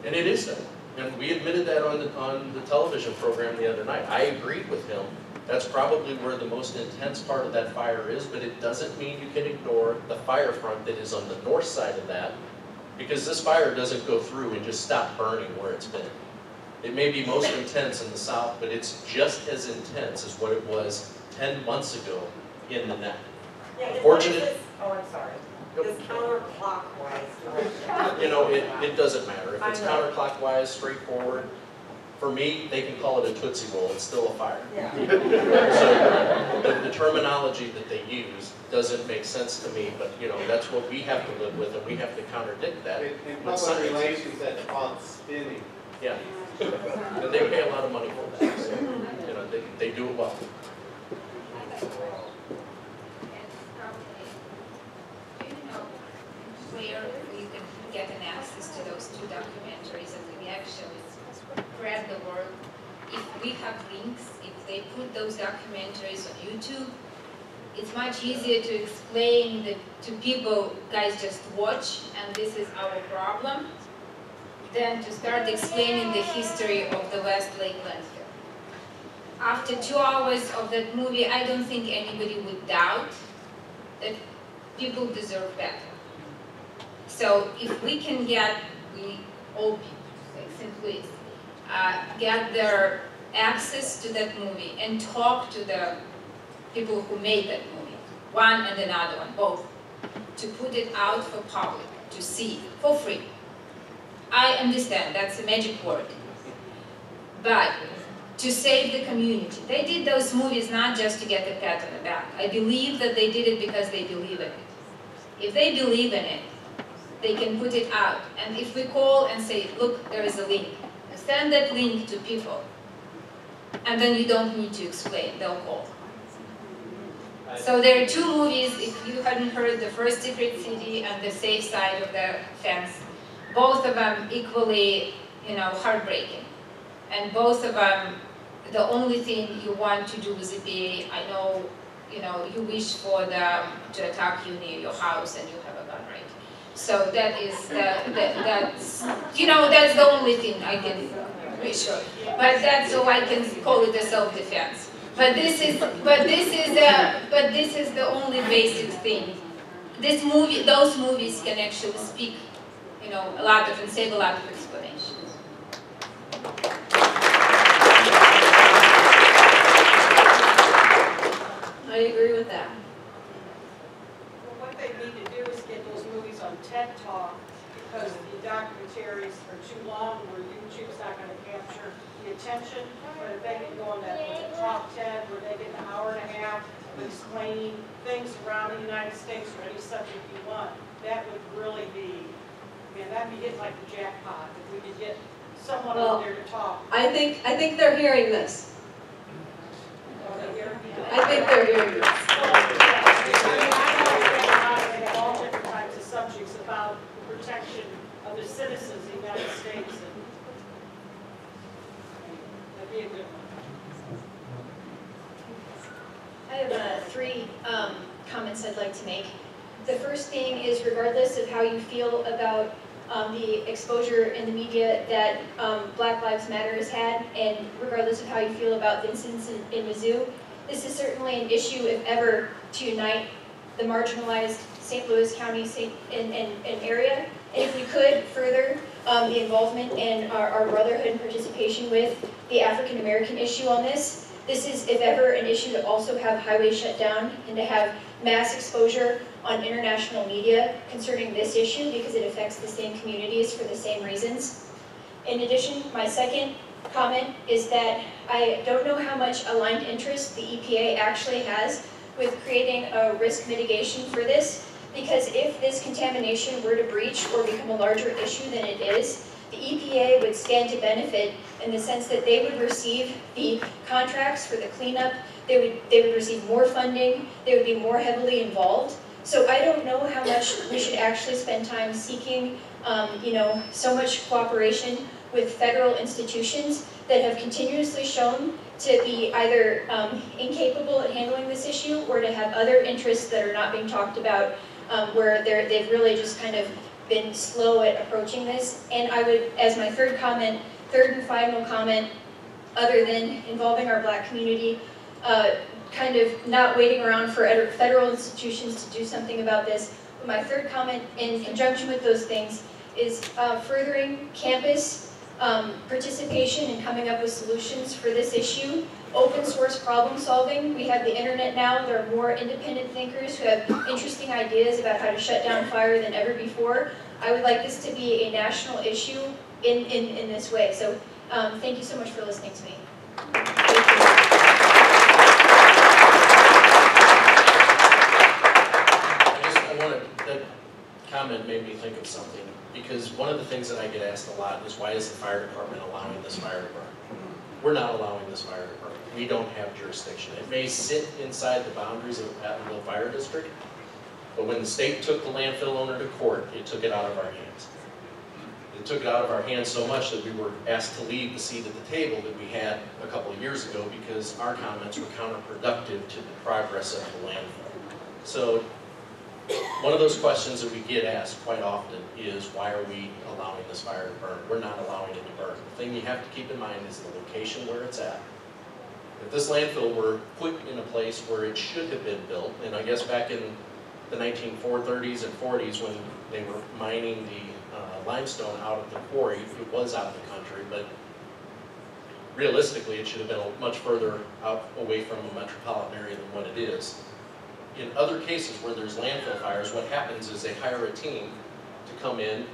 And it is that. And we admitted that on the television program the other night. I agreed with him. That's probably where the most intense part of that fire is, but it doesn't mean you can ignore the fire front that is on the north side of that, because this fire doesn't go through and just stop burning where it's been. It may be most intense in the south, but it's just as intense as what it was 10 months ago in the neck. Yeah, oh, I'm sorry. It's counterclockwise. You know, it doesn't matter. If it's counterclockwise, straightforward, for me, they can call it a Tootsie Roll. It's still a fire. Yeah. So the terminology that they use doesn't make sense to me, but, you know, that's what we have to live with, and we have to contradict that. In public relations, that's called spinning. Yeah. But they pay a lot of money for that. So, you know, they do it well. Where you can get an access to those two documentaries and the reactions spread the word. If we have links, if they put those documentaries on YouTube, it's much easier to explain to people, guys just watch, and this is our problem, than to start explaining the history of the West Lake landfill. After 2 hours of that movie, I don't think anybody would doubt that people deserve better. So if we can get, all people, like St. Louis, get their access to that movie and talk to the people who made that movie, one and another one, both, to put it out for public, to see, for free. I understand, that's a magic word. But to save the community, they did those movies not just to get a pat on the back. I believe that they did it because they believe in it. If they believe in it, they can put it out. And if we call and say, look, there is a link, send that link to people, and then you don't need to explain, they'll call. So there are two movies, if you hadn't heard, The First Secret City and The Safe Side of the Fence. Both of them equally, you know, heartbreaking. And both of them, the only thing you want to do with EPA, I know, you know, you wish for them to attack you near your house and you have a gun, right? So that is, that's, you know, that's the only thing I can be sure. But that's all I can call it, a self-defense. But this is the only basic thing. Those movies can actually speak you know, a lot of a lot of explanations. I agree with that. Well, what they need to do is get those movies on TED Talk, because the documentaries are too long where YouTube's not going to capture the attention. But if they can go on that top 10 where they get an hour and a half of explaining things around the United States or any subject you want, that would really be, man, that'd be hitting like the jackpot if we could get someone on there to talk. I think they're hearing this. Are they hearing this? I think they're hearing this. So, I know all different types of subjects about the protection of the citizens of the United States. That'd be a good one. I have three comments I'd like to make. The first thing is, regardless of how you feel about the exposure in the media that Black Lives Matter has had, and regardless of how you feel about the incidents in Mizzou, this is certainly an issue, if ever, to unite the marginalized St. Louis County and area. And if we could further the involvement and our brotherhood and participation with the African American issue on this, this is, if ever, an issue to also have highways shut down and to have mass exposure on international media concerning this issue, because it affects the same communities for the same reasons. In addition, my second comment is that I don't know how much aligned interest the EPA actually has with creating a risk mitigation for this, because if this contamination were to breach or become a larger issue than it is, the EPA would stand to benefit in the sense that they would receive the contracts for the cleanup, they would receive more funding, they would be more heavily involved. So I don't know how much we should actually spend time seeking, you know, so much cooperation with federal institutions that have continuously shown to be either incapable at handling this issue or to have other interests that are not being talked about, where they've really just kind of been slow at approaching this. And I would, as my third and final comment, other than involving our Black community, kind of not waiting around for federal institutions to do something about this. But my third comment, in conjunction with those things, is furthering campus participation and coming up with solutions for this issue. Open source problem solving. We have the internet now. There are more independent thinkers who have interesting ideas about how to shut down fire than ever before. I would like this to be a national issue in this way. So thank you so much for listening to me. Comment made me think of something, because one of the things that I get asked a lot is, why is the fire department allowing this fire department? We're not allowing this fire department. We don't have jurisdiction. It may sit inside the boundaries of a Pattonville fire district, but when the state took the landfill owner to court, it took it out of our hands. It took it out of our hands so much that we were asked to leave the seat at the table that we had a couple of years ago because our comments were counterproductive to the progress of the landfill. So, one of those questions that we get asked quite often is, why are we allowing this fire to burn? We're not allowing it to burn. The thing you have to keep in mind is the location where it's at. If this landfill were put in a place where it should have been built, and I guess back in the 1930s and 40s when they were mining the limestone out of the quarry, it was out of the country, but realistically it should have been much further out away from a metropolitan area than what it is. In other cases where there's landfill fires, what happens is they hire a team to come in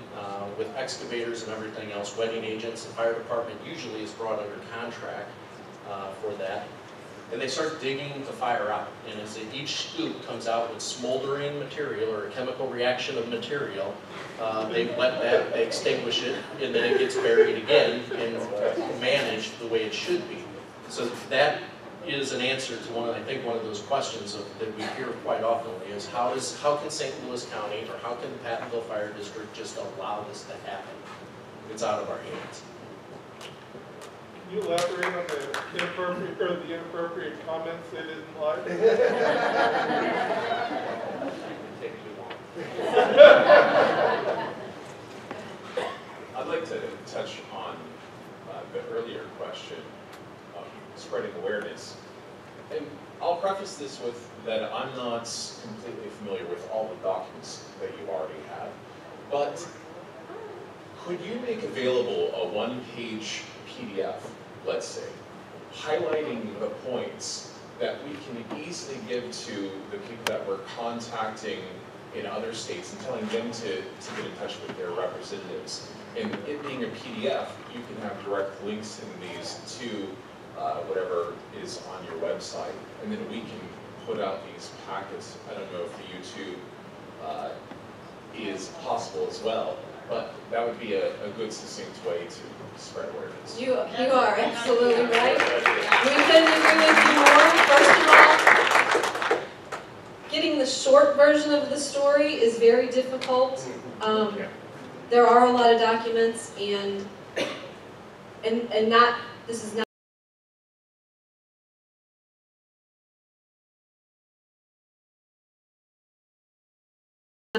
with excavators and everything else, wetting agents. The fire department usually is brought under contract for that. And they start digging the fire out. And as each scoop comes out with smoldering material or a chemical reaction of material, they extinguish it, and then it gets buried again and managed the way it should be. So that is an answer to one, I think, one of those questions that we hear quite often is, how can St. Louis County or how can the Pattonville Fire District just allow this to happen? It's out of our hands. Can you elaborate on the inappropriate comments they didn't like? I'd like to touch on the earlier question, spreading awareness. And I'll preface this with that I'm not completely familiar with all the documents that you already have, but Could you make available a one-page PDF, let's say, highlighting the points that we can easily give to the people that we're contacting in other states and telling them to get in touch with their representatives? And it being a PDF, you can have direct links in these to whatever is on your website. And then we can put out these packets. I don't know if the YouTube is possible as well, but that would be a good, succinct way to spread awareness. You are absolutely right. We couldn't agree with you more. First of all, getting the short version of the story is very difficult. There are a lot of documents, and not this is not.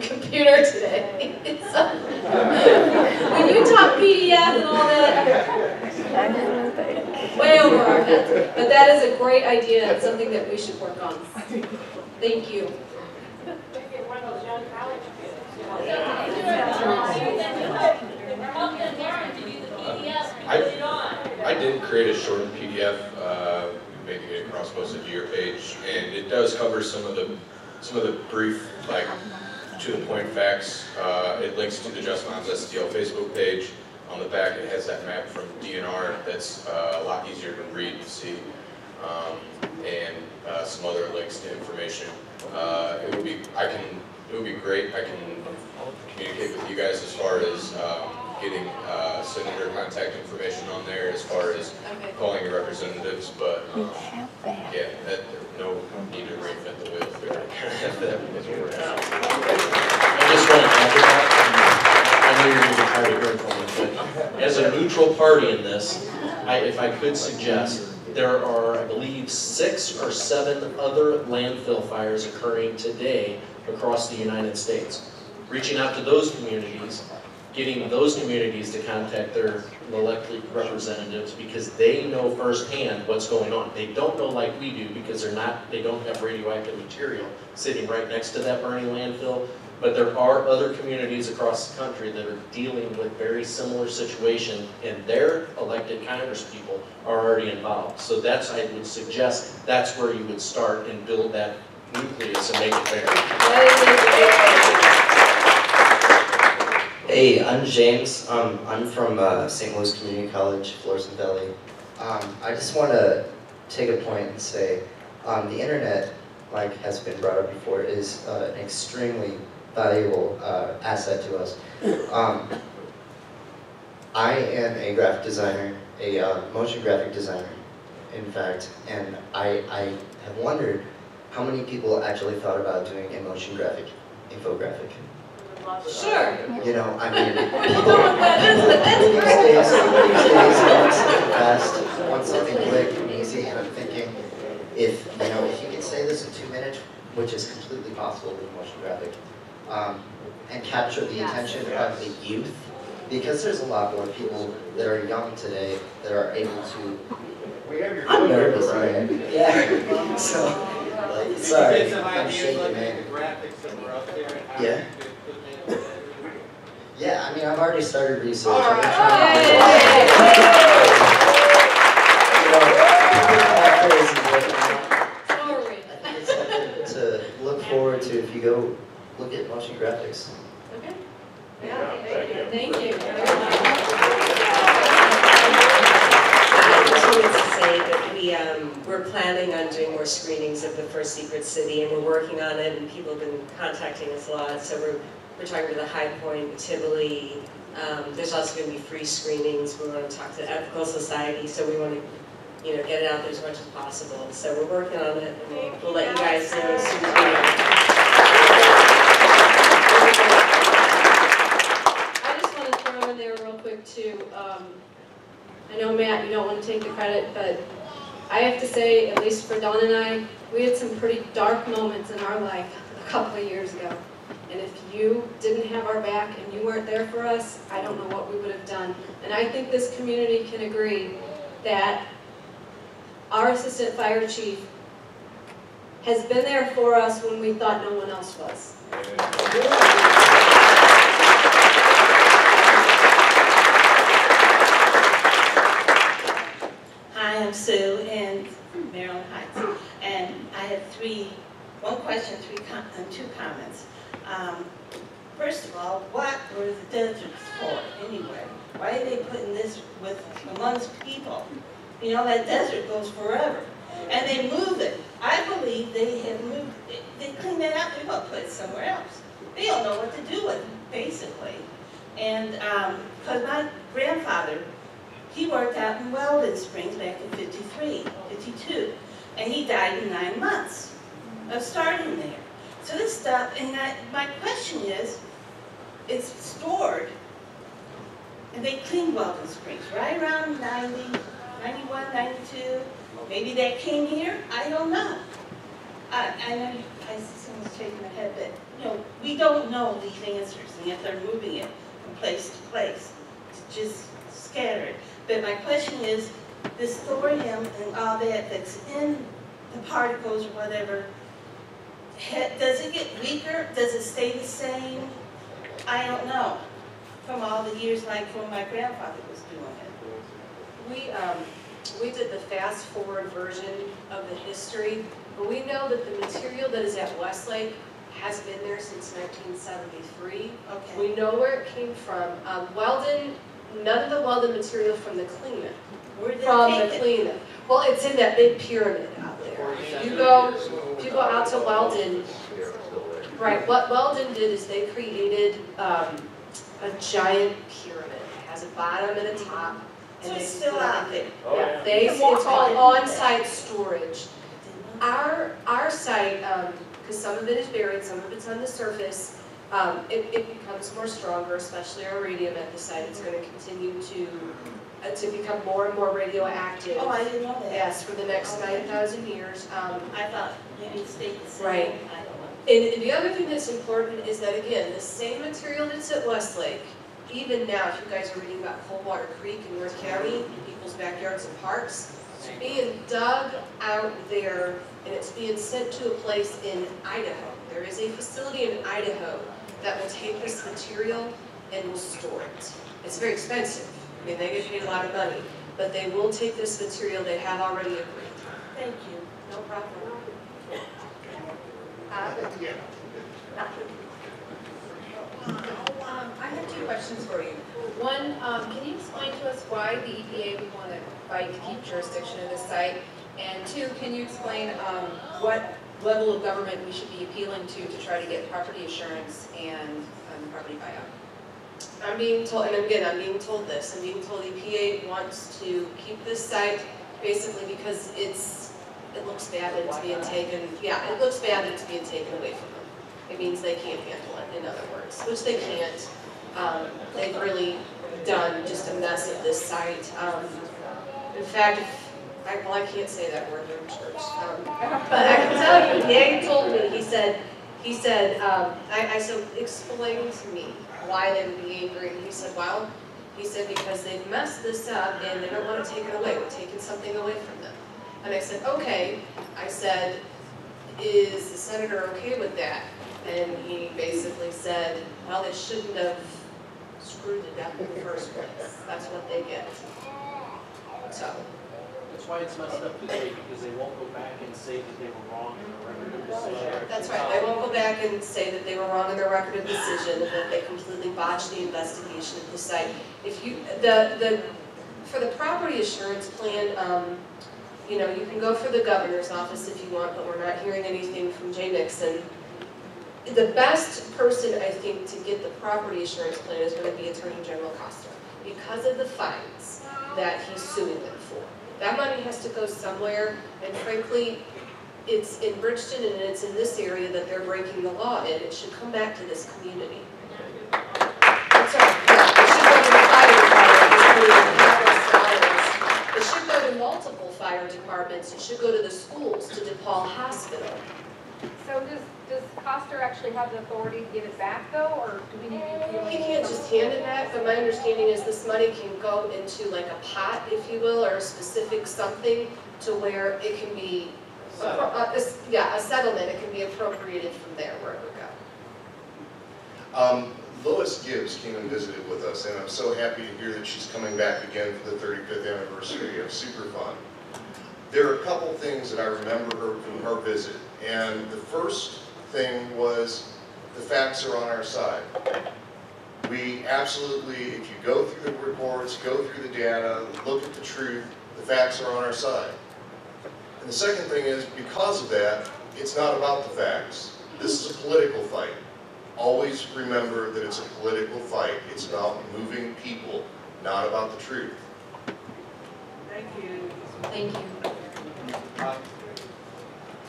Computer today. So, when you talk PDF and all that, way over our heads. But that is a great idea and something that we should work on. Thank you. One of those young college kids. I did create a shortened PDF, making it cross-posted to your page, and it does cover some of the brief, like, to the point facts. It links to the Just Moms STL Facebook page. On the back, it has that map from DNR that's a lot easier to read and see, and some other links to information. It would be great. I can communicate with you guys as far as getting senator contact information on there, as far as calling your representatives. But yeah, no need to reinvent the wheel. I just want to add to that. I know you're going to be tired of hearing from me, but as a neutral party in this, if I could suggest, there are, I believe, 6 or 7 other landfill fires occurring today across the United States. Reaching out to those communities, getting those communities to contact their elected representatives, because they know firsthand what's going on. They don't know like we do, because they don't have radioactive material sitting right next to that burning landfill. But there are other communities across the country that are dealing with very similar situation, and their elected congresspeople are already involved. So that's, I would suggest, that's where you would start and build that nucleus and make it bigger. Hey, I'm James. I'm from St. Louis Community College, Florissant Valley. I just want to take a point and say the internet, like has been brought up before, is an extremely valuable asset to us. I am a graphic designer, a motion graphic designer, in fact, and I have wondered how many people actually thought about doing a motion graphic, infographic. Sure. You know, I mean, people these days want something quick and easy, and I'm thinking, if you can say this in 2 minutes, which is completely possible with motion graphic, and capture the attention of the youth, because there's a lot more people that are young today that are able to. I'm nervous, man. Yeah. So, like, sorry, I'm shaking, man. Yeah. Yeah, I mean, I've already started research. All right. I think it's something to look forward to if you go look at motion graphics. Okay. Yeah, thank you. I just wanted to say that we're planning on doing more screenings of the first Secret City, and we're working on it, and people have been contacting us a lot, so we're talking to the High Point, Tivoli. There's also going to be free screenings. We want to talk to the Ethical Society, so we want to, get it out there as much as possible. So we're working on it, and we'll let you guys know as soon as we know. I just want to throw in there real quick too. I know Matt, you don't want to take the credit, but I have to say, at least for Dawn and I, we had some pretty dark moments in our life a couple of years ago. And if you didn't have our back and you weren't there for us, I don't know what we would have done. And I think this community can agree that our assistant fire chief has been there for us when we thought no one else was. one question, two comments. First of all, what were the deserts for anyway? Why are they putting this with amongst people? You know, that desert goes forever. And they move it. I believe they have moved it. They clean that out, they're going to put it somewhere else. They don't know what to do with it, basically. And because my grandfather, he worked out in Weldon Springs back in 53, 52. And he died in 9 months of starting there. So this stuff, and that, my question is, it's stored, and they cleaned Weldon Springs right around 90, 91, 92. Maybe that came here, I don't know. I know someone's shaking my head, but you know, we don't know these answers, and yet they're moving it from place to place. It's just scattered. But my question is, this thorium and all that that's in the particles or whatever, does it get weaker? Does it stay the same? I don't know. From all the years, like when my grandfather was doing it. We did the fast forward version of the history, but we know that the material that is at Westlake has been there since 1973. Okay. We know where it came from. Weldon, none of the Weldon material from the cleanup. Well, it's in that big pyramid out there. If you go out to Weldon, right, what Weldon did is they created a giant pyramid. It has a bottom and a top. And so it's still out there. Oh, yeah. It's called on-site storage. Our site, because some of it is buried, some of it's on the surface, it becomes more stronger, especially our radium at the site. It's going to continue to become more and more radioactive. Oh, I didn't know that. Yes, for the next 9,000 years. I thought maybe it stayed the same. Right. I don't know. And the other thing that's important is that, again, the same material that's at Westlake, even now, if you guys are reading about Coldwater Creek in North County, people's backyards and parks, it's being dug out there, and it's being sent to a place in Idaho. There is a facility in Idaho that will take this material and will store it. It's very expensive. I mean, they get paid a lot of money, but they will take this material they have already agreed. Thank you. No problem. I have two questions for you. One, can you explain to us why the EPA would want to fight to keep jurisdiction of this site? And two, can you explain what level of government we should be appealing to try to get property assurance and property buyout? I'm being told, and again, I'm being told this, I'm being told EPA wants to keep this site basically because it looks bad that it's being taken, it looks bad that it's being taken away from them. It means they can't handle it, in other words, which they can't. They've really done just a mess of this site. In fact, I can't say that word in church, but I can tell you, Nate told me, he said, I so explain to me why they would be angry. And he said, well, he said, because they've messed this up and they don't want to take it away. We're taking something away from them. And I said, okay. I said, is the senator okay with that? And he basically said, well, they shouldn't have screwed it up in the first place. That's what they get. So. That's why it's messed up today, because they won't go back and say that they were wrong in their record of decision. That's right. They won't go back and say that they were wrong in their record of decision and that they completely botched the investigation of the site. If you, for the property assurance plan, you know, you can go for the governor's office if you want, but we're not hearing anything from Jay Nixon. The best person, I think, to get the property assurance plan is going to be Attorney General Coster, because of the fines that he's suing them for. That money has to go somewhere, and frankly, it's in Bridgeton and it's in this area that they're breaking the law in. It should come back to this community. I'm sorry, it should go to multiple fire departments. It should go to the schools, to DePaul Hospital. So does Coster actually have the authority to give it back, though, or do we need to deal with it? He can't just hand it back, but my understanding is this money can go into like a pot, if you will, or a specific something to where it can be, a settlement. It can be appropriated from there, wherever it go. Lois Gibbs came and visited with us, and I'm so happy to hear that she's coming back again for the 35th anniversary of Superfund. there are a couple things that I remember from her visit. And the first thing was, the facts are on our side. We absolutely, if you go through the reports, go through the data, look at the truth, the facts are on our side. And the second thing is, because of that, it's not about the facts. This is a political fight. Always remember that it's a political fight. It's about moving people, not about the truth. Thank you. Thank you.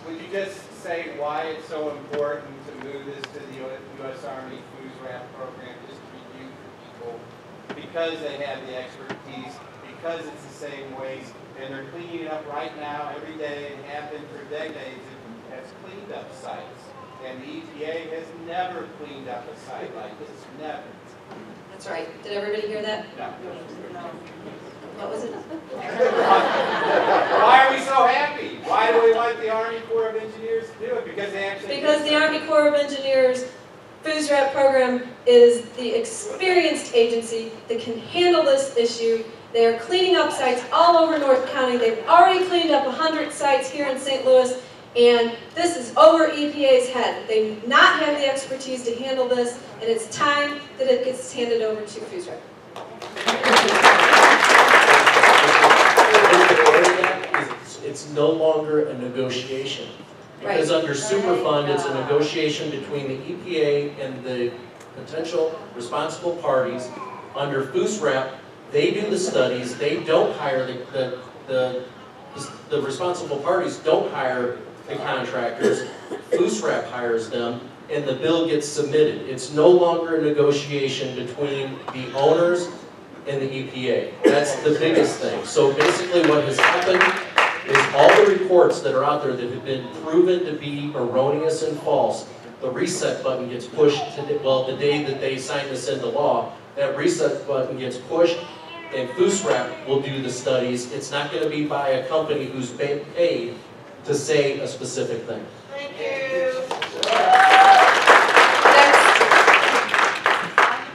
Would you just say why it's so important to move this to the U.S. Army Food Wrap Program, just to review for people, because they have the expertise, because it's the same waste, and they're cleaning it up right now every day, and have been for decades, it has cleaned up sites. And the EPA has never cleaned up a site like this, never. That's right. Did everybody hear that? No. No. What was it? Why are we so happy? Why do we want the Army Corps of Engineers to do it? Because they actually... Because the Army Corps of Engineers Food Wrap Program is the experienced agency that can handle this issue. They are cleaning up sites all over North County. They've already cleaned up 100 sites here in St. Louis, and this is over EPA's head. They do not have the expertise to handle this, and it's time that it gets handed over to Food Wrap. It's no longer a negotiation. Because right. Under Superfund, it's a negotiation between the EPA and the potential responsible parties. Under Food Wrap, they do the studies. They don't hire the responsible parties don't hire the contractors. Food Wrap hires them, and the bill gets submitted. It's no longer a negotiation between the owners and the EPA. That's the biggest thing. So basically, what has happened is all the reports that are out there that have been proven to be erroneous and false, the reset button gets pushed to the, well, the day that they sign this into law, that reset button gets pushed, and Food Wrap will do the studies. It's not going to be by a company who's been paid to say a specific thing. Thank you. Next. I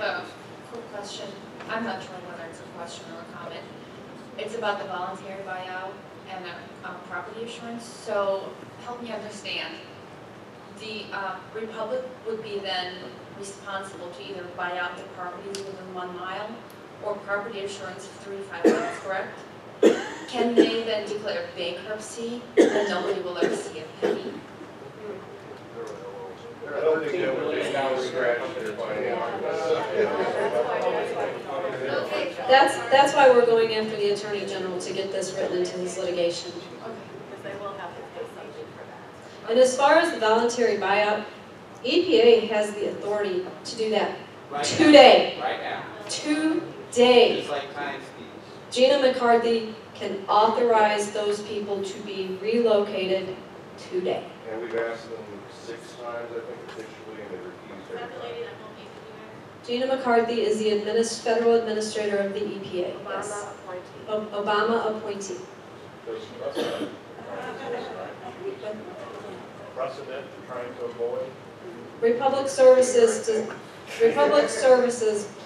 have a quick question. I'm not sure whether it's a question or a comment. It's about the voluntary buyout and property assurance. So help me understand. The Republic would be then responsible to either buy out the properties within 1 mile or property assurance for 3 to 5 miles, correct? Can they then declare bankruptcy and nobody will ever see a penny? I don't think that would be that's why we're going after the Attorney General to get this written into his litigation. Okay, because they will have to pay something for that. And as far as the voluntary buyout, EPA has the authority to do that right today. Now. Right now. Today. Just like time speeds. Gina McCarthy can authorize those people to be relocated today. And we've asked them 6 times, I think, officially, and they refused every time. Gina McCarthy is the federal administrator of the EPA. Obama yes. appointee. Obama appointee. Precedent trying to avoid. Republic Services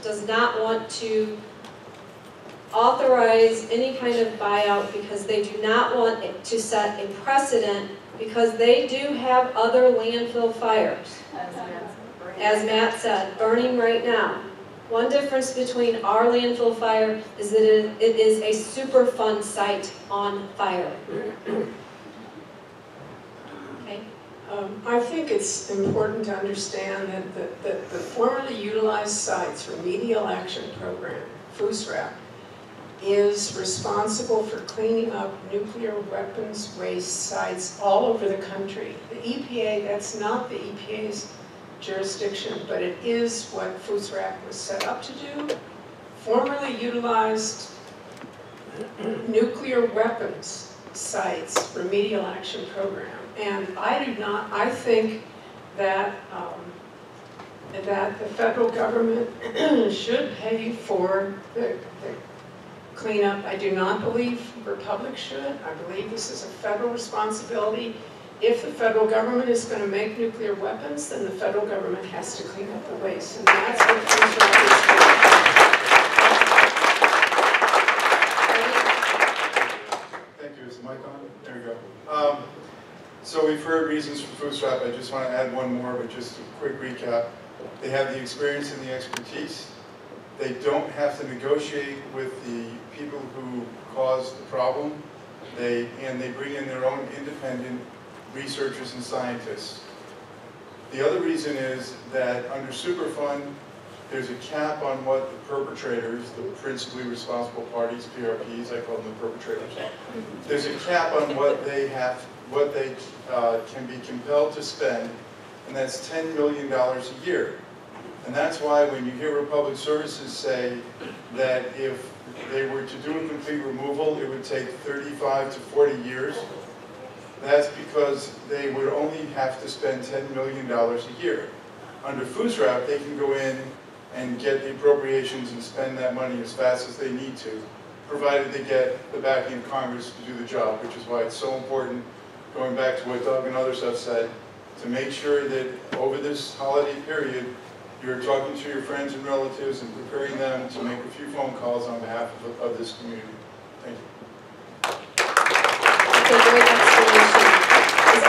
does not want to authorize any kind of buyout because they do not want it to set a precedent, because they do have other landfill fires. As Matt said, burning right now. One difference between our landfill fire is that it is a Superfund site on fire. Okay. I think it's important to understand that the formerly utilized sites remedial action program, Food Wrap, is responsible for cleaning up nuclear weapons waste sites all over the country. The EPA, that's not the EPA's jurisdiction, but it is what Food Wrap was set up to do. Formerly utilized nuclear weapons sites remedial action program. And I think that that the federal government should pay for the cleanup. I do not believe the Republic should. I believe this is a federal responsibility. If the federal government is going to make nuclear weapons, then the federal government has to clean up the waste. And that's what Food Wrap is doing. Thank you. Is the mic on? Bootstrap, I just want to add one more, but just a quick recap. They have the experience and the expertise. They don't have to negotiate with the people who caused the problem. And they bring in their own independent researchers and scientists. The other reason is that under Superfund, there's a cap on what the perpetrators, the principally responsible parties, PRPs, I call them the perpetrators. There's a cap on what they have, what they can be compelled to spend, and that's $10 million a year. And that's why when you hear Public Services say that if they were to do a complete removal, it would take 35 to 40 years, that's because they would only have to spend $10 million a year. Under FUSRAP, they can go in and get the appropriations and spend that money as fast as they need to, provided they get the backing of Congress to do the job, which is why it's so important, going back to what Doug and others have said, to make sure that over this holiday period, you're talking to your friends and relatives and preparing them to make a few phone calls on behalf of this community. Thank you. That's a great explanation. Is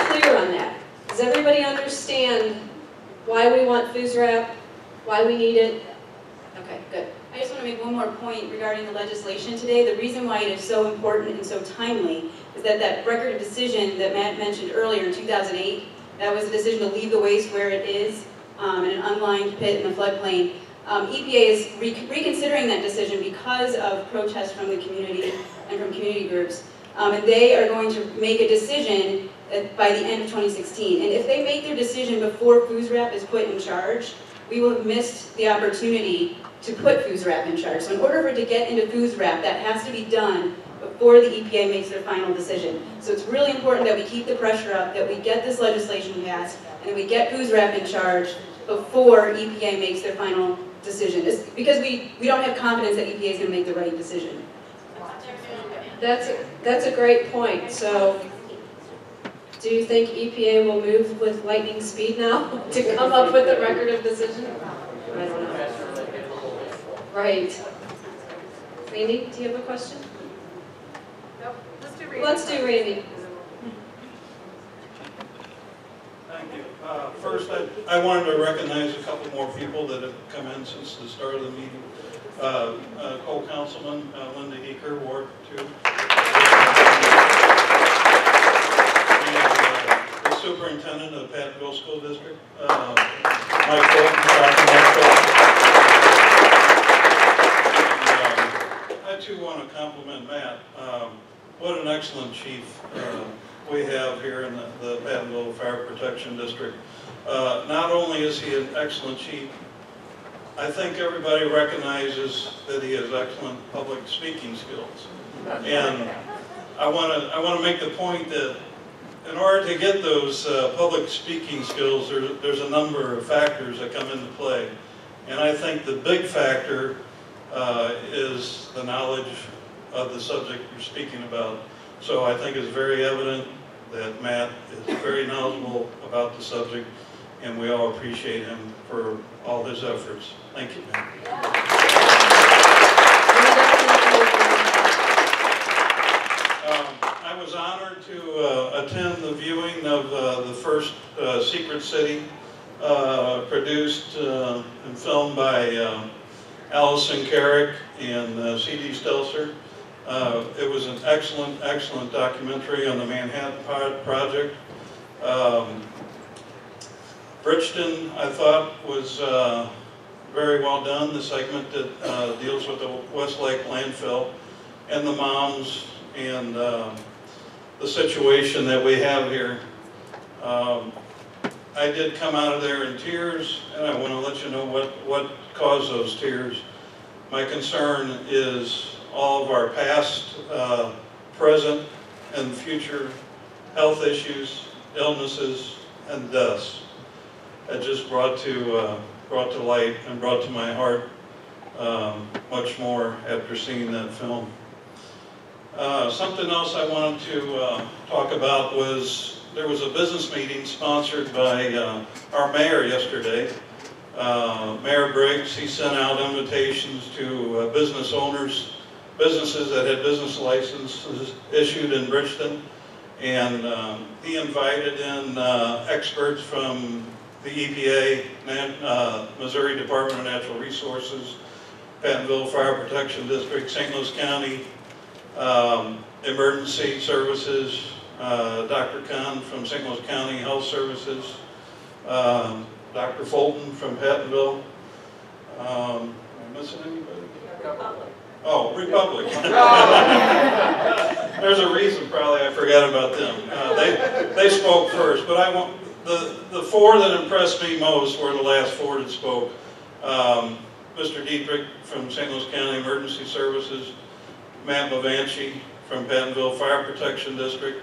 everybody clear on that? Does everybody understand why we want FUSRAP, why we need it? Okay, good. I just want to make one more point regarding the legislation today. The reason why it is so important and so timely is that that record of decision that Matt mentioned earlier in 2008, that was a decision to leave the waste where it is, in an unlined pit in the floodplain. EPA is reconsidering that decision because of protests from the community and from community groups. And they are going to make a decision by the end of 2016. And if they make their decision before FUSRAP is put in charge, we will have missed the opportunity to put FUSRAP in charge. So in order for it to get into FUSRAP, that has to be done before the EPA makes their final decision. So it's really important that we keep the pressure up, that we get this legislation passed, and that we get FUSRAP in charge before EPA makes their final decision. It's because we don't have confidence that EPA is going to make the right decision. That's a great point. So do you think EPA will move with lightning speed now to come up with a record of decision? I don't know. Right. Randy, do you have a question? Nope. Let's do Randy. Thank you. First, I wanted to recognize a couple more people that have come in since the start of the meeting. Co-councilman Linda Eaker, Ward 2. The superintendent of the Pattonville School District, Dr. Michael. I too want to compliment Matt. What an excellent chief we have here in the Pattonville Fire Protection District. Not only is he an excellent chief, I think everybody recognizes that he has excellent public speaking skills. And I want to make the point that in order to get those public speaking skills, there's a number of factors that come into play. And I think the big factor is the knowledge of the subject you're speaking about. So I think it's very evident that Matt is very knowledgeable about the subject, and we all appreciate him for all his efforts. Thank you, Matt. I was honored to attend the viewing of the first Secret City, produced and filmed by Allison Carrick and C.D. Stelzer. It was an excellent, excellent documentary on the Manhattan Project. Bridgeton, I thought, was very well done, the segment that deals with the Westlake landfill and the moms and the situation that we have here. I did come out of there in tears, and I want to let you know what caused those tears. My concern is all of our past, present, and future health issues, illnesses, and deaths. It just brought to light and brought to my heart much more after seeing that film. Something else I wanted to talk about was there was a business meeting sponsored by our mayor yesterday. Mayor Briggs, he sent out invitations to business owners, businesses that had business licenses issued in Bridgeton, And he invited in experts from the EPA, Missouri Department of Natural Resources, Pattonville Fire Protection District, St. Louis County, Emergency Services, Dr. Kahn from St. Louis County Health Services, Dr. Fulton from Pattonville. Am I missing anybody? Republic. Oh, Republic. There's a reason probably I forgot about them. They spoke first, but I want the four that impressed me most were the last four that spoke. Mr. Dietrich from St. Louis County Emergency Services, Matt Levanchi from Pattonville Fire Protection District,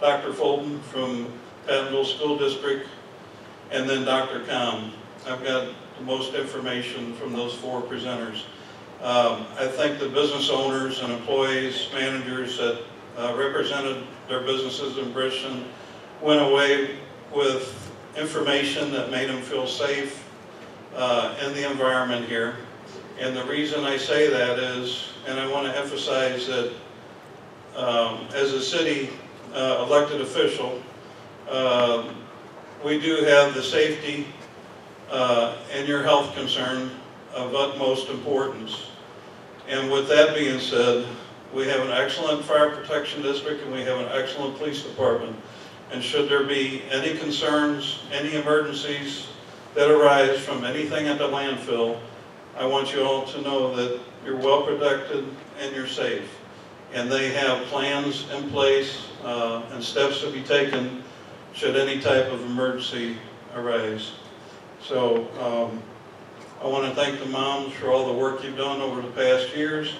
Dr. Fulton from Pattonville School District, and then Dr. Kahn. I've got the most information from those four presenters. I think the business owners and employees, managers that represented their businesses in Britain went away with information that made them feel safe in the environment here. And the reason I say that is, and I want to emphasize that as a city elected official, we do have the safety and your health concern of utmost importance. And with that being said, we have an excellent fire protection district and we have an excellent police department. And should there be any concerns, any emergencies that arise from anything at the landfill, I want you all to know that you're well protected and you're safe. And they have plans in place and steps to be taken should any type of emergency arise. So I want to thank the moms for all the work you've done over the past years.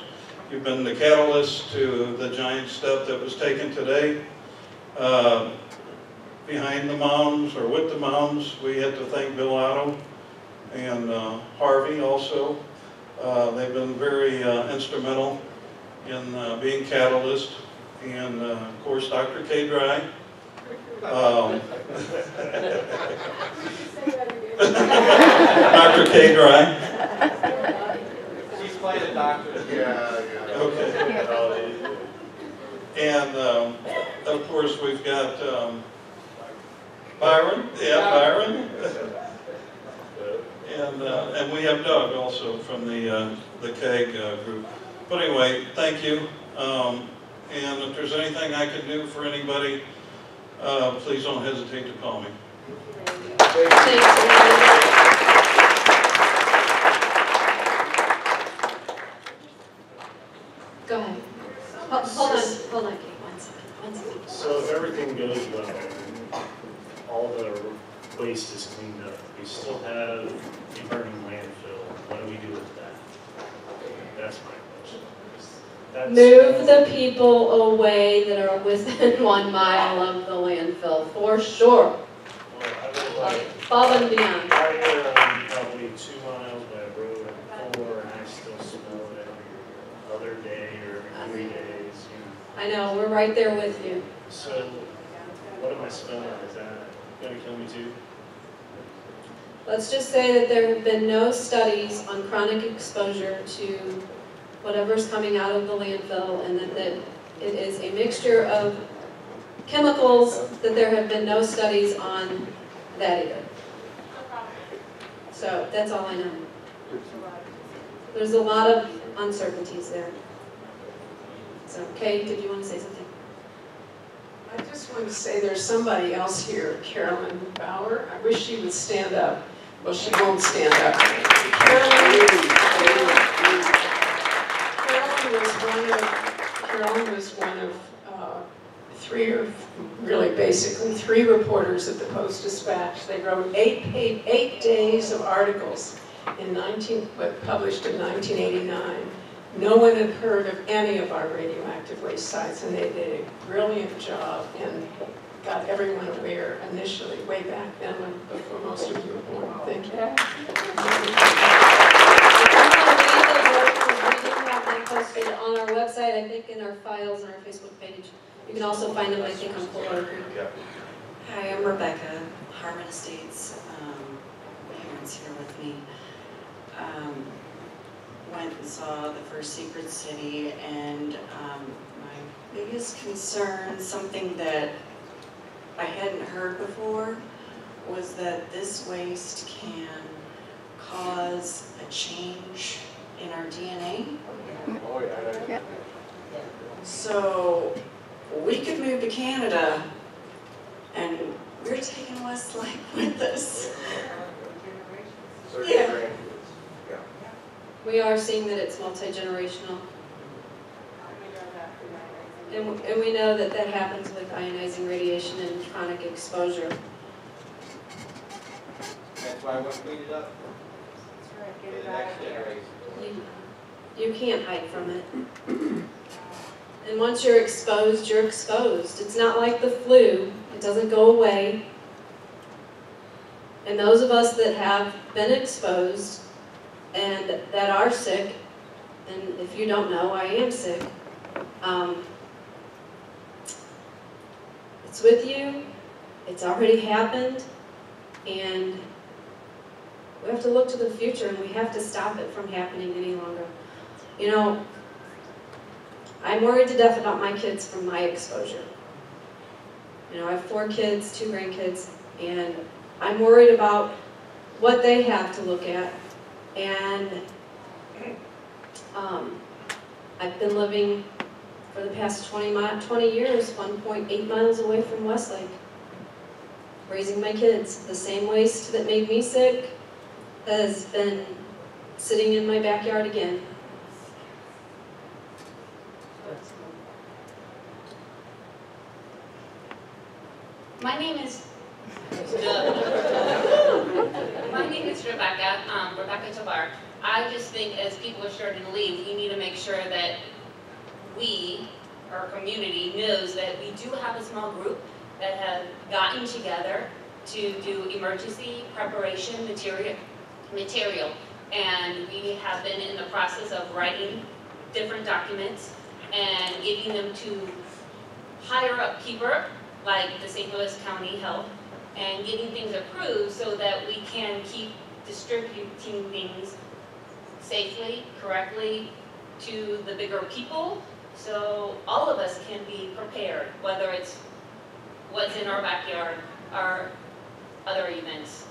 You've been the catalyst to the giant step that was taken today. Behind the moms, or with the moms, we had to thank Bill Otto and Harvey also. They've been very instrumental in being catalyst. And of course, Dr. K. Dry. Dr. K. Dry. She's quite a doctor. Yeah, yeah. Okay. And of course, we've got Byron. Yeah, Byron. And we have Doug also from the KEG group. But anyway, thank you. And if there's anything I can do for anybody, please don't hesitate to call me. Go ahead. Hold on, Kate. One second. So if everything goes well, and all the waste is cleaned up, we still have a burning landfill. What do we do with that? That's my question. Move the people away that are within 1 mile of the landfill, for sure. Well, I would like above and beyond. Right here, I'm probably 2 miles by a road and four, and I still smell it every other day or every 3 days. You know. I know, we're right there with you. So, what am I smelling? Is that going to kill me too? Let's just say that there have been no studies on chronic exposure to whatever's coming out of the landfill, and that it is a mixture of chemicals that there have been no studies on that either. So that's all I know. There's a lot of uncertainties there. So, Kay, did you want to say something? I just want to say there's somebody else here, Carolyn Bauer. I wish she would stand up. Well, she won't stand up. Carolyn was one of three, or really basically three reporters at the Post-Dispatch. They wrote eight days of articles published in 1989. No one had heard of any of our radioactive waste sites, and they did a brilliant job and got everyone aware initially, way back then, before most of you were born. Thank you. Posted on our website, I think, in our files, on our Facebook page. You can also find them, I think, on Fuller. Hi, I'm Rebecca, Harmon Estates. My parents here with me. went and saw the first Secret City, and my biggest concern, something that I hadn't heard before, was that this waste can cause a change in our DNA. Oh, yeah. Yep. So we could move to Canada, and we're taking Westlake with us. Yeah. We are seeing that it's multi-generational. And we know that that happens with ionizing radiation and chronic exposure. That's why I want to clean it up. That's right. Get it out. You can't hide from it. And once you're exposed, you're exposed. It's not like the flu. It doesn't go away. And those of us that have been exposed and that are sick, and if you don't know, I am sick, it's with you, it's already happened, and we have to look to the future, and we have to stop it from happening any longer. You know, I'm worried to death about my kids from my exposure. You know, I have 4 kids, 2 grandkids, and I'm worried about what they have to look at. And I've been living for the past 20 years, 1.8 miles away from Westlake, raising my kids. The same waste that made me sick has been sitting in my backyard again. My name is... My name is Rebecca, Rebecca Tabar. I just think as people are starting to leave, we need to make sure that we, our community, knows that we do have a small group that have gotten together to do emergency preparation material. And we have been in the process of writing different documents and giving them to higher up people, like the St. Louis County Health, and getting things approved so that we can keep distributing things safely, correctly to the bigger people, so all of us can be prepared, whether it's what's in our backyard or other events.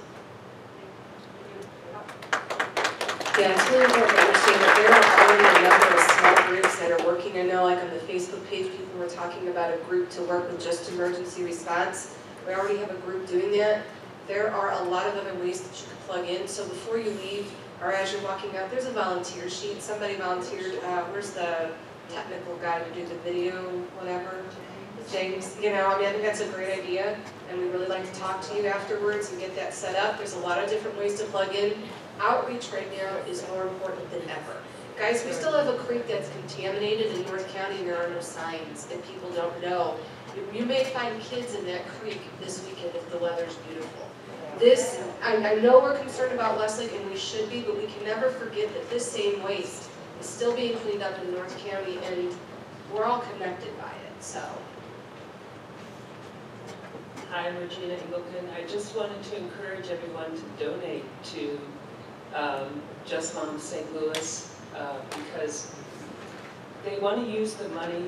Yeah, it's really important to understand that there are already a number of small groups that are working. I know, like on the Facebook page, people were talking about a group to work with just emergency response. We already have a group doing that. There are a lot of other ways that you can plug in. So before you leave, or as you're walking out, there's a volunteer sheet. Somebody volunteered, where's the technical guy to do the video, whatever? James, you know, I mean, I think that's a great idea. And we really like to talk to you afterwards and get that set up. There's a lot of different ways to plug in. Outreach right now is more important than ever. Guys, we still have a creek that's contaminated in North County, and there are no signs, and people don't know. You may find kids in that creek this weekend if the weather's beautiful. This, I know we're concerned about Westlake, and we should be, but we can never forget that this same waste is still being cleaned up in North County, and we're all connected by it, so. Hi, I'm Regina Engelken. I just wanted to encourage everyone to donate to Just Mom St. Louis because they want to use the money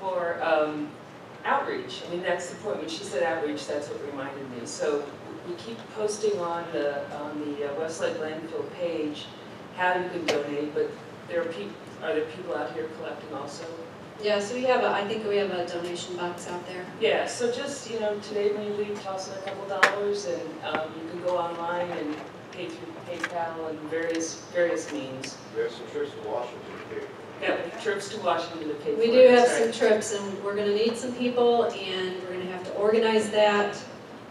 for outreach. I mean, that's the point. When she said outreach, that's what reminded me. So we keep posting on the Westlake Landfill page how you can donate, but there are there people out here collecting also? Yeah, so we have I think we have a donation box out there. Yeah, so just, you know, today when you leave, toss in $2, and you can go online and pay through PayPal and various means. We have some trips to Washington to pay. Yeah, trips to Washington to pay. We do have some trips, and we're going to need some people, and we're going to have to organize that.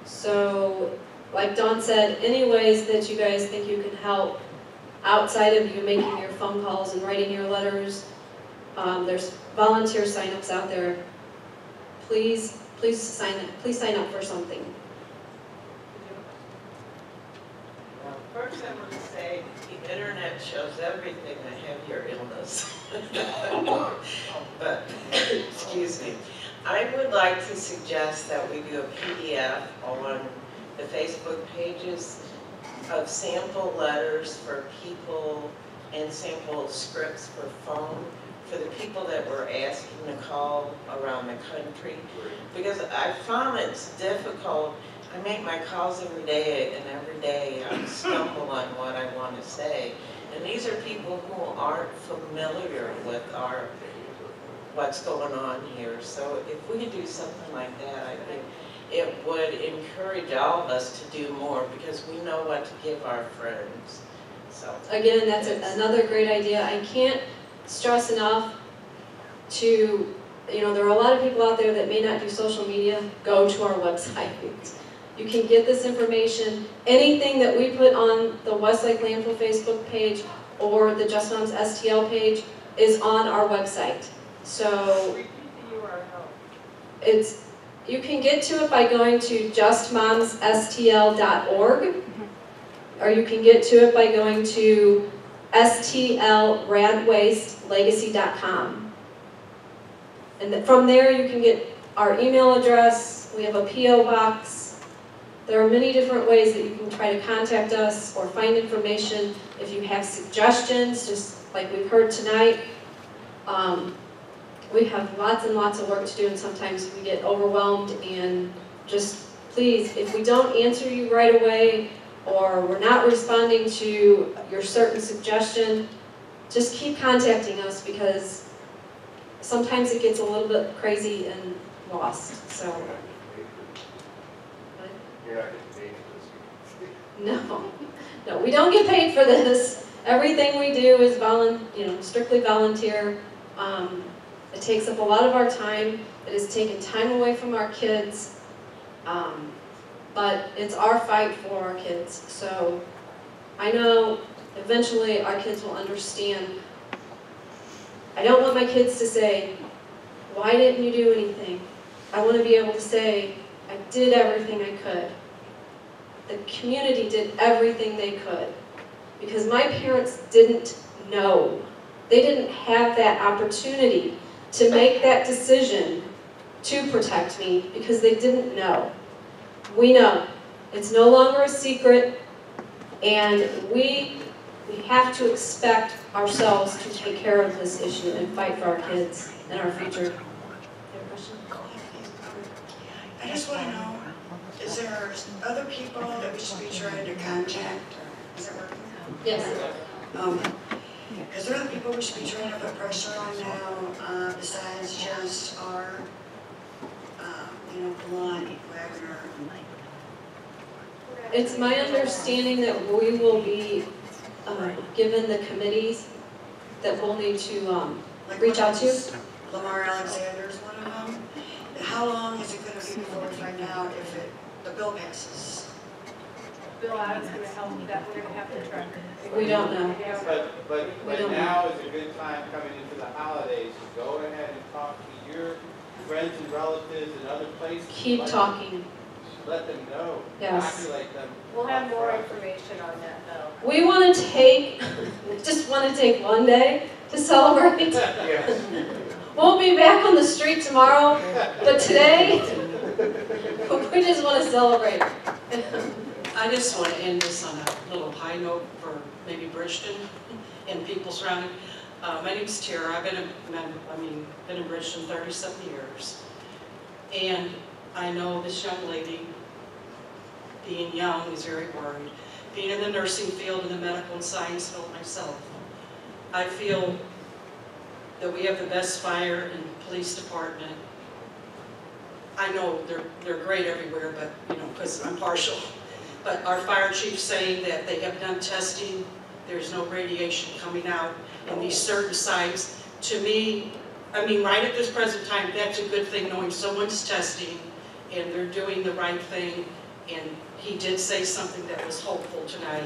So, like Dawn said, any ways that you guys think you can help outside of you making your phone calls and writing your letters. There's volunteer signups out there. Please sign up. Please sign up for something. Well, first, I want to say the internet shows everything. I have your illness, but excuse me. I would like to suggest that we do a PDF on the Facebook pages of sample letters for people and sample scripts for phone for the people that were asking to call around the country. Because I found it's difficult. I make my calls every day, and every day I stumble on what I want to say. And these are people who aren't familiar with our what's going on here. So if we could do something like that, I think it would encourage all of us to do more because we know what to give our friends. So again, that's another great idea. I can't stress enough to, you know, there are a lot of people out there that may not do social media. Go to our website. You can get this information. Anything that we put on the Westlake Landfill Facebook page or the Just Moms STL page is on our website. So repeat the URL. It's, you can get to it by going to justmomsstl.org, or you can get to it by going to stlradwastelegacy.com. And from there you can get our email address. We have a P.O. box. There are many different ways that you can try to contact us or find information. If you have suggestions, just like we've heard tonight, we have lots and lots of work to do, and sometimes we get overwhelmed, and just please, if we don't answer you right away or we're not responding to your certain suggestion, just keep contacting us because sometimes it gets a little bit crazy and lost. So you're not getting paid for this. No. No, we don't get paid for this. Everything we do is strictly volunteer. It takes up a lot of our time. It has taken time away from our kids, but it's our fight for our kids. So I know eventually our kids will understand. I don't want my kids to say, "Why didn't you do anything?" I want to be able to say, "I did everything I could. The community did everything they could." Because my parents didn't know. They didn't have that opportunity to make that decision to protect me because they didn't know. We know. It's no longer a secret, and we have to expect ourselves to take care of this issue and fight for our kids and our future. I just want to know, is there other people that we should be trying to contact? Is it working? Yes. Is there other people we should be trying to put pressure on now, besides just our, Blonde, Wagner? It's my understanding that we will be given the committees that we'll need to reach out to. Lamar Alexander's one of them. How long is it going to be before we find out if the bill passes? Bill Adams is going to help that. We're going to have to track it. We don't know. But now is a good time coming into the holidays to go ahead and talk to your friends and relatives and other places. Keep talking. Let them know. Yes. Populate them. We'll have more information on that though. We want to take, just want to take one day to celebrate. We'll be back on the street tomorrow, but today we just want to celebrate. I just want to end this on a little high note for maybe Bridgeton and people surrounding. My name's Tara. I've been in Bridgeton 37 years, and I know this young lady, being young, is very worried. Being in the nursing field and the medical and science field myself, I feel that we have the best fire and police department. I know they're great everywhere, but because I'm partial. But our fire chief saying that they have done testing, there's no radiation coming out in these certain sites. To me, right at this present time, that's a good thing, knowing someone's testing and they're doing the right thing. And he did say something that was hopeful tonight,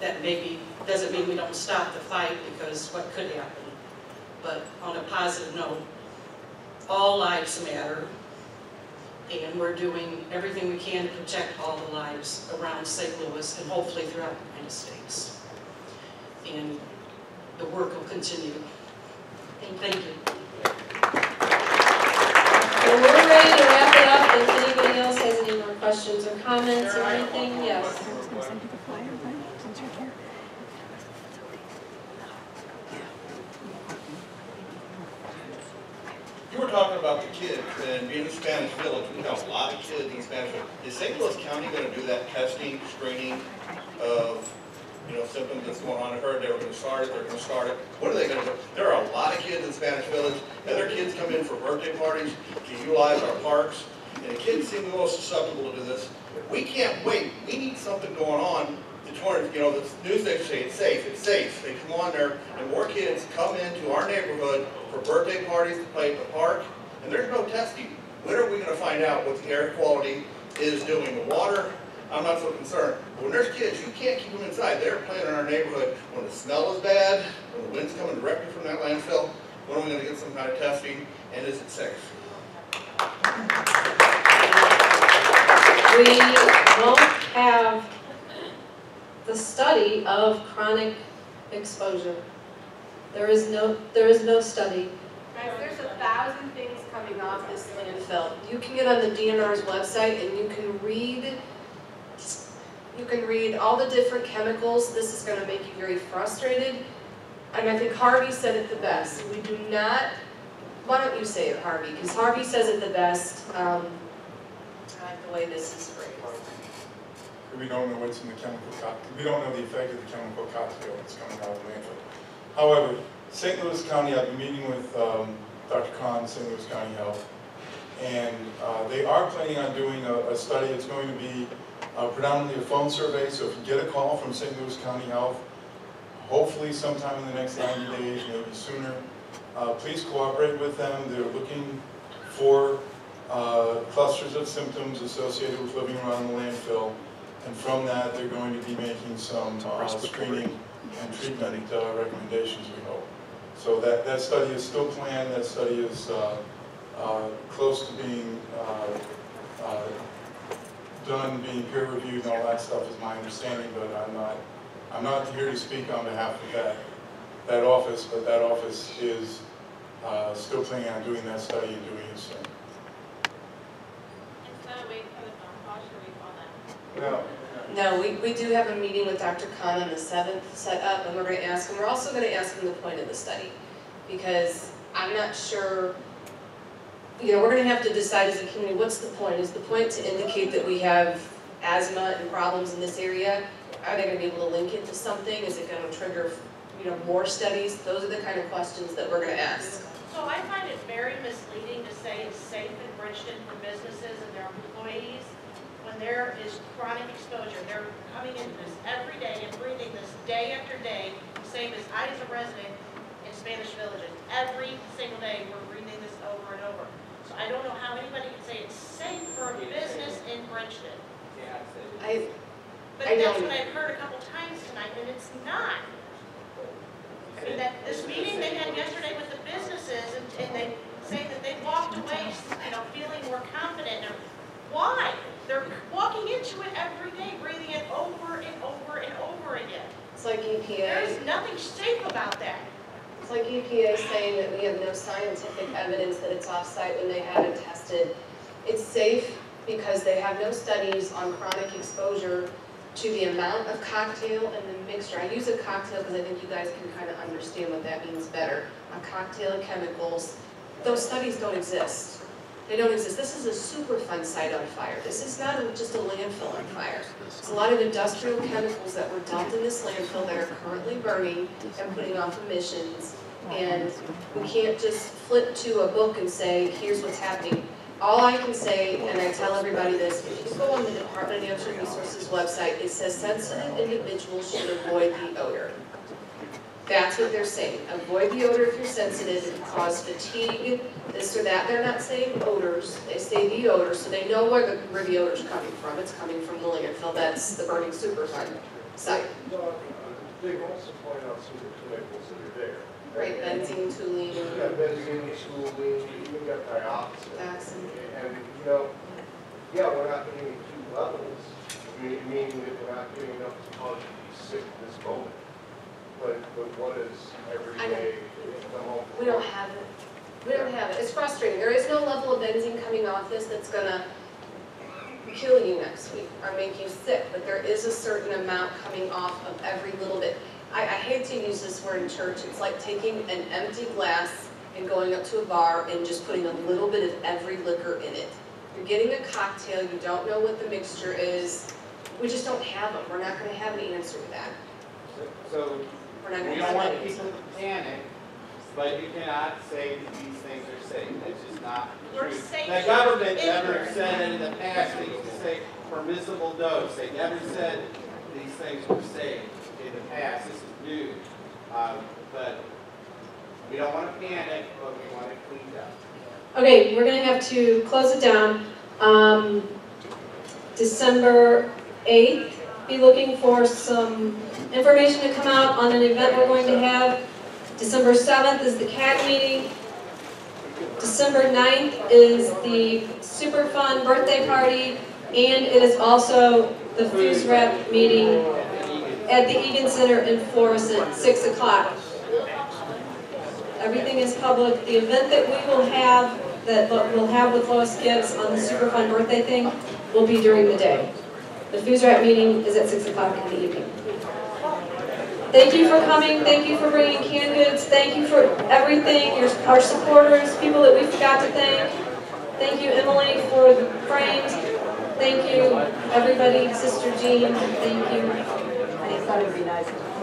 that maybe doesn't mean we don't stop the fight because what could happen. But on a positive note, all lives matter. And we're doing everything we can to protect all the lives around St. Louis and hopefully throughout the United States. And the work will continue. Thank you. Well, we're ready to wrap it up. If anybody else has any more questions or comments or anything, yes. Hi, everybody, since you're here. You were talking about the kids and being a Spanish village. We have a lot of kids in Spanish village. Is St. Louis County going to do that testing, screening of, you know, symptoms that's going on? I heard they were going to start it. They're going to start it. What are they going to do? There are a lot of kids in Spanish village. Other kids come in for birthday parties to utilize our parks. And the kids seem the most susceptible to this. We can't wait. We need something going on. You know, the news they say it's safe. It's safe. They come on there, and more kids come into our neighborhood for birthday parties, to play at the park, and there's no testing. When are we going to find out what the air quality is doing? The water, I'm not so concerned. But when there's kids, you can't keep them inside. They're playing in our neighborhood. When the smell is bad, when the wind's coming directly from that landfill, when are we going to get some kind of testing, and is it safe? We won't have the study of chronic exposure. There is no study. Guys, there's 1,000 things coming off this landfill. You can get on the DNR's website and you can read all the different chemicals. This is going to make you very frustrated. And I think Harvey said it the best. We do not. Why don't you say it, Harvey? Because Harvey says it the best. I like the way this is phrased. We don't know what's in the chemical cocktail. We don't know the effect of the chemical cocktail that's coming out of the landfill. However, St. Louis County, I've been meeting with Dr. Kahn, St. Louis County Health, and they are planning on doing a study. It's going to be predominantly a phone survey, so if you get a call from St. Louis County Health, hopefully sometime in the next 90 days, maybe sooner, please cooperate with them. They're looking for clusters of symptoms associated with living around the landfill. And from that, they're going to be making some screening and treatment recommendations, we hope. So that study is still planned. That study is close to being done, being peer-reviewed, and all that stuff is my understanding, but I'm not here to speak on behalf of that office, but that office is still planning on doing that study and doing it soon. No, we do have a meeting with Dr. Kahn on the 7th set up, and we're going to ask him. We're also going to ask him the point of the study, because I'm not sure, you know, we're going to have to decide as a community, what's the point? Is the point to indicate that we have asthma and problems in this area? Are they going to be able to link it to something? Is it going to trigger, you know, more studies? Those are the kind of questions that we're going to ask. So I find it very misleading to say it's safe in Bridgeton for businesses and their employees. When there is chronic exposure, they're coming into this every day and breathing this day after day, same as I as a resident in Spanish Villages. Every single day we're breathing this over and over. So I don't know how anybody can say it's safe for a business in Bridgeton. Yeah, but that's what I've heard a couple times tonight, and it's not. I mean, that this meeting they had yesterday with the businesses, and they say that they walked away, you know, feeling more confident. Now, why? They're walking into it every day, breathing it over and over and over again. It's like EPA. There's nothing safe about that. It's like EPA saying that we have no scientific evidence that it's off-site when they had it tested. It's safe because they have no studies on chronic exposure to the amount of cocktail and the mixture. I use a cocktail because I think you guys can kind of understand what that means better. A cocktail of chemicals, those studies don't exist. They don't exist. This is a Superfund site on fire. This is not just a landfill on fire. It's a lot of industrial chemicals that were dumped in this landfill that are currently burning and putting off emissions. And we can't just flip to a book and say, here's what's happening. All I can say, and I tell everybody this, if you go on the Department of Natural Resources website, it says sensitive individuals should avoid the odor. That's what they're saying. Avoid the odor if you're sensitive. It can cause fatigue, this or that. They're not saying odors. They say the odor, so they know where the odor's coming from. It's coming from the landfill. That's the burning Superfund site. No, they also point out some of the chemicals that are there. Right, benzene, toluene. You got benzene, toluene. You got dioxin. And you know, yeah, we're not getting two levels, meaning that we're not getting enough to cause you to be sick in this moment. But what is every day? We don't have it. We don't have it. It's frustrating. There is no level of benzene coming off this that's going to kill you next week or make you sick, but there is a certain amount coming off of every little bit. I hate to use this word in church. It's like taking an empty glass and going up to a bar and just putting a little bit of every liquor in it. You're getting a cocktail. You don't know what the mixture is. We just don't have them. We're not going to have an answer to that. So we don't want people to panic, but you cannot say that these things are safe. It's just not true. The government never said in the past they used to say permissible dose. They never said these things were safe in the past. This is new, but we don't want to panic, but we want to clean up. Okay, we're going to have to close it down. December 8th, be looking for some information to come out on an event we're going to have. December 7th is the CAG meeting. December 9th is the Superfund birthday party, and it is also the Foos Rep meeting at the Egan Center in Florissant at 6 o'clock. Everything is public. The event that we will have, that we'll have with Lois Gibbs on the Superfund birthday thing, will be during the day. The Foos Rep meeting is at 6 o'clock in the evening. Thank you for coming. Thank you for bringing canned goods. Thank you for everything, our supporters, people that we forgot to thank. Thank you, Emily, for the frames. Thank you, everybody, Sister Jean. Thank you. I just thought it would be nice.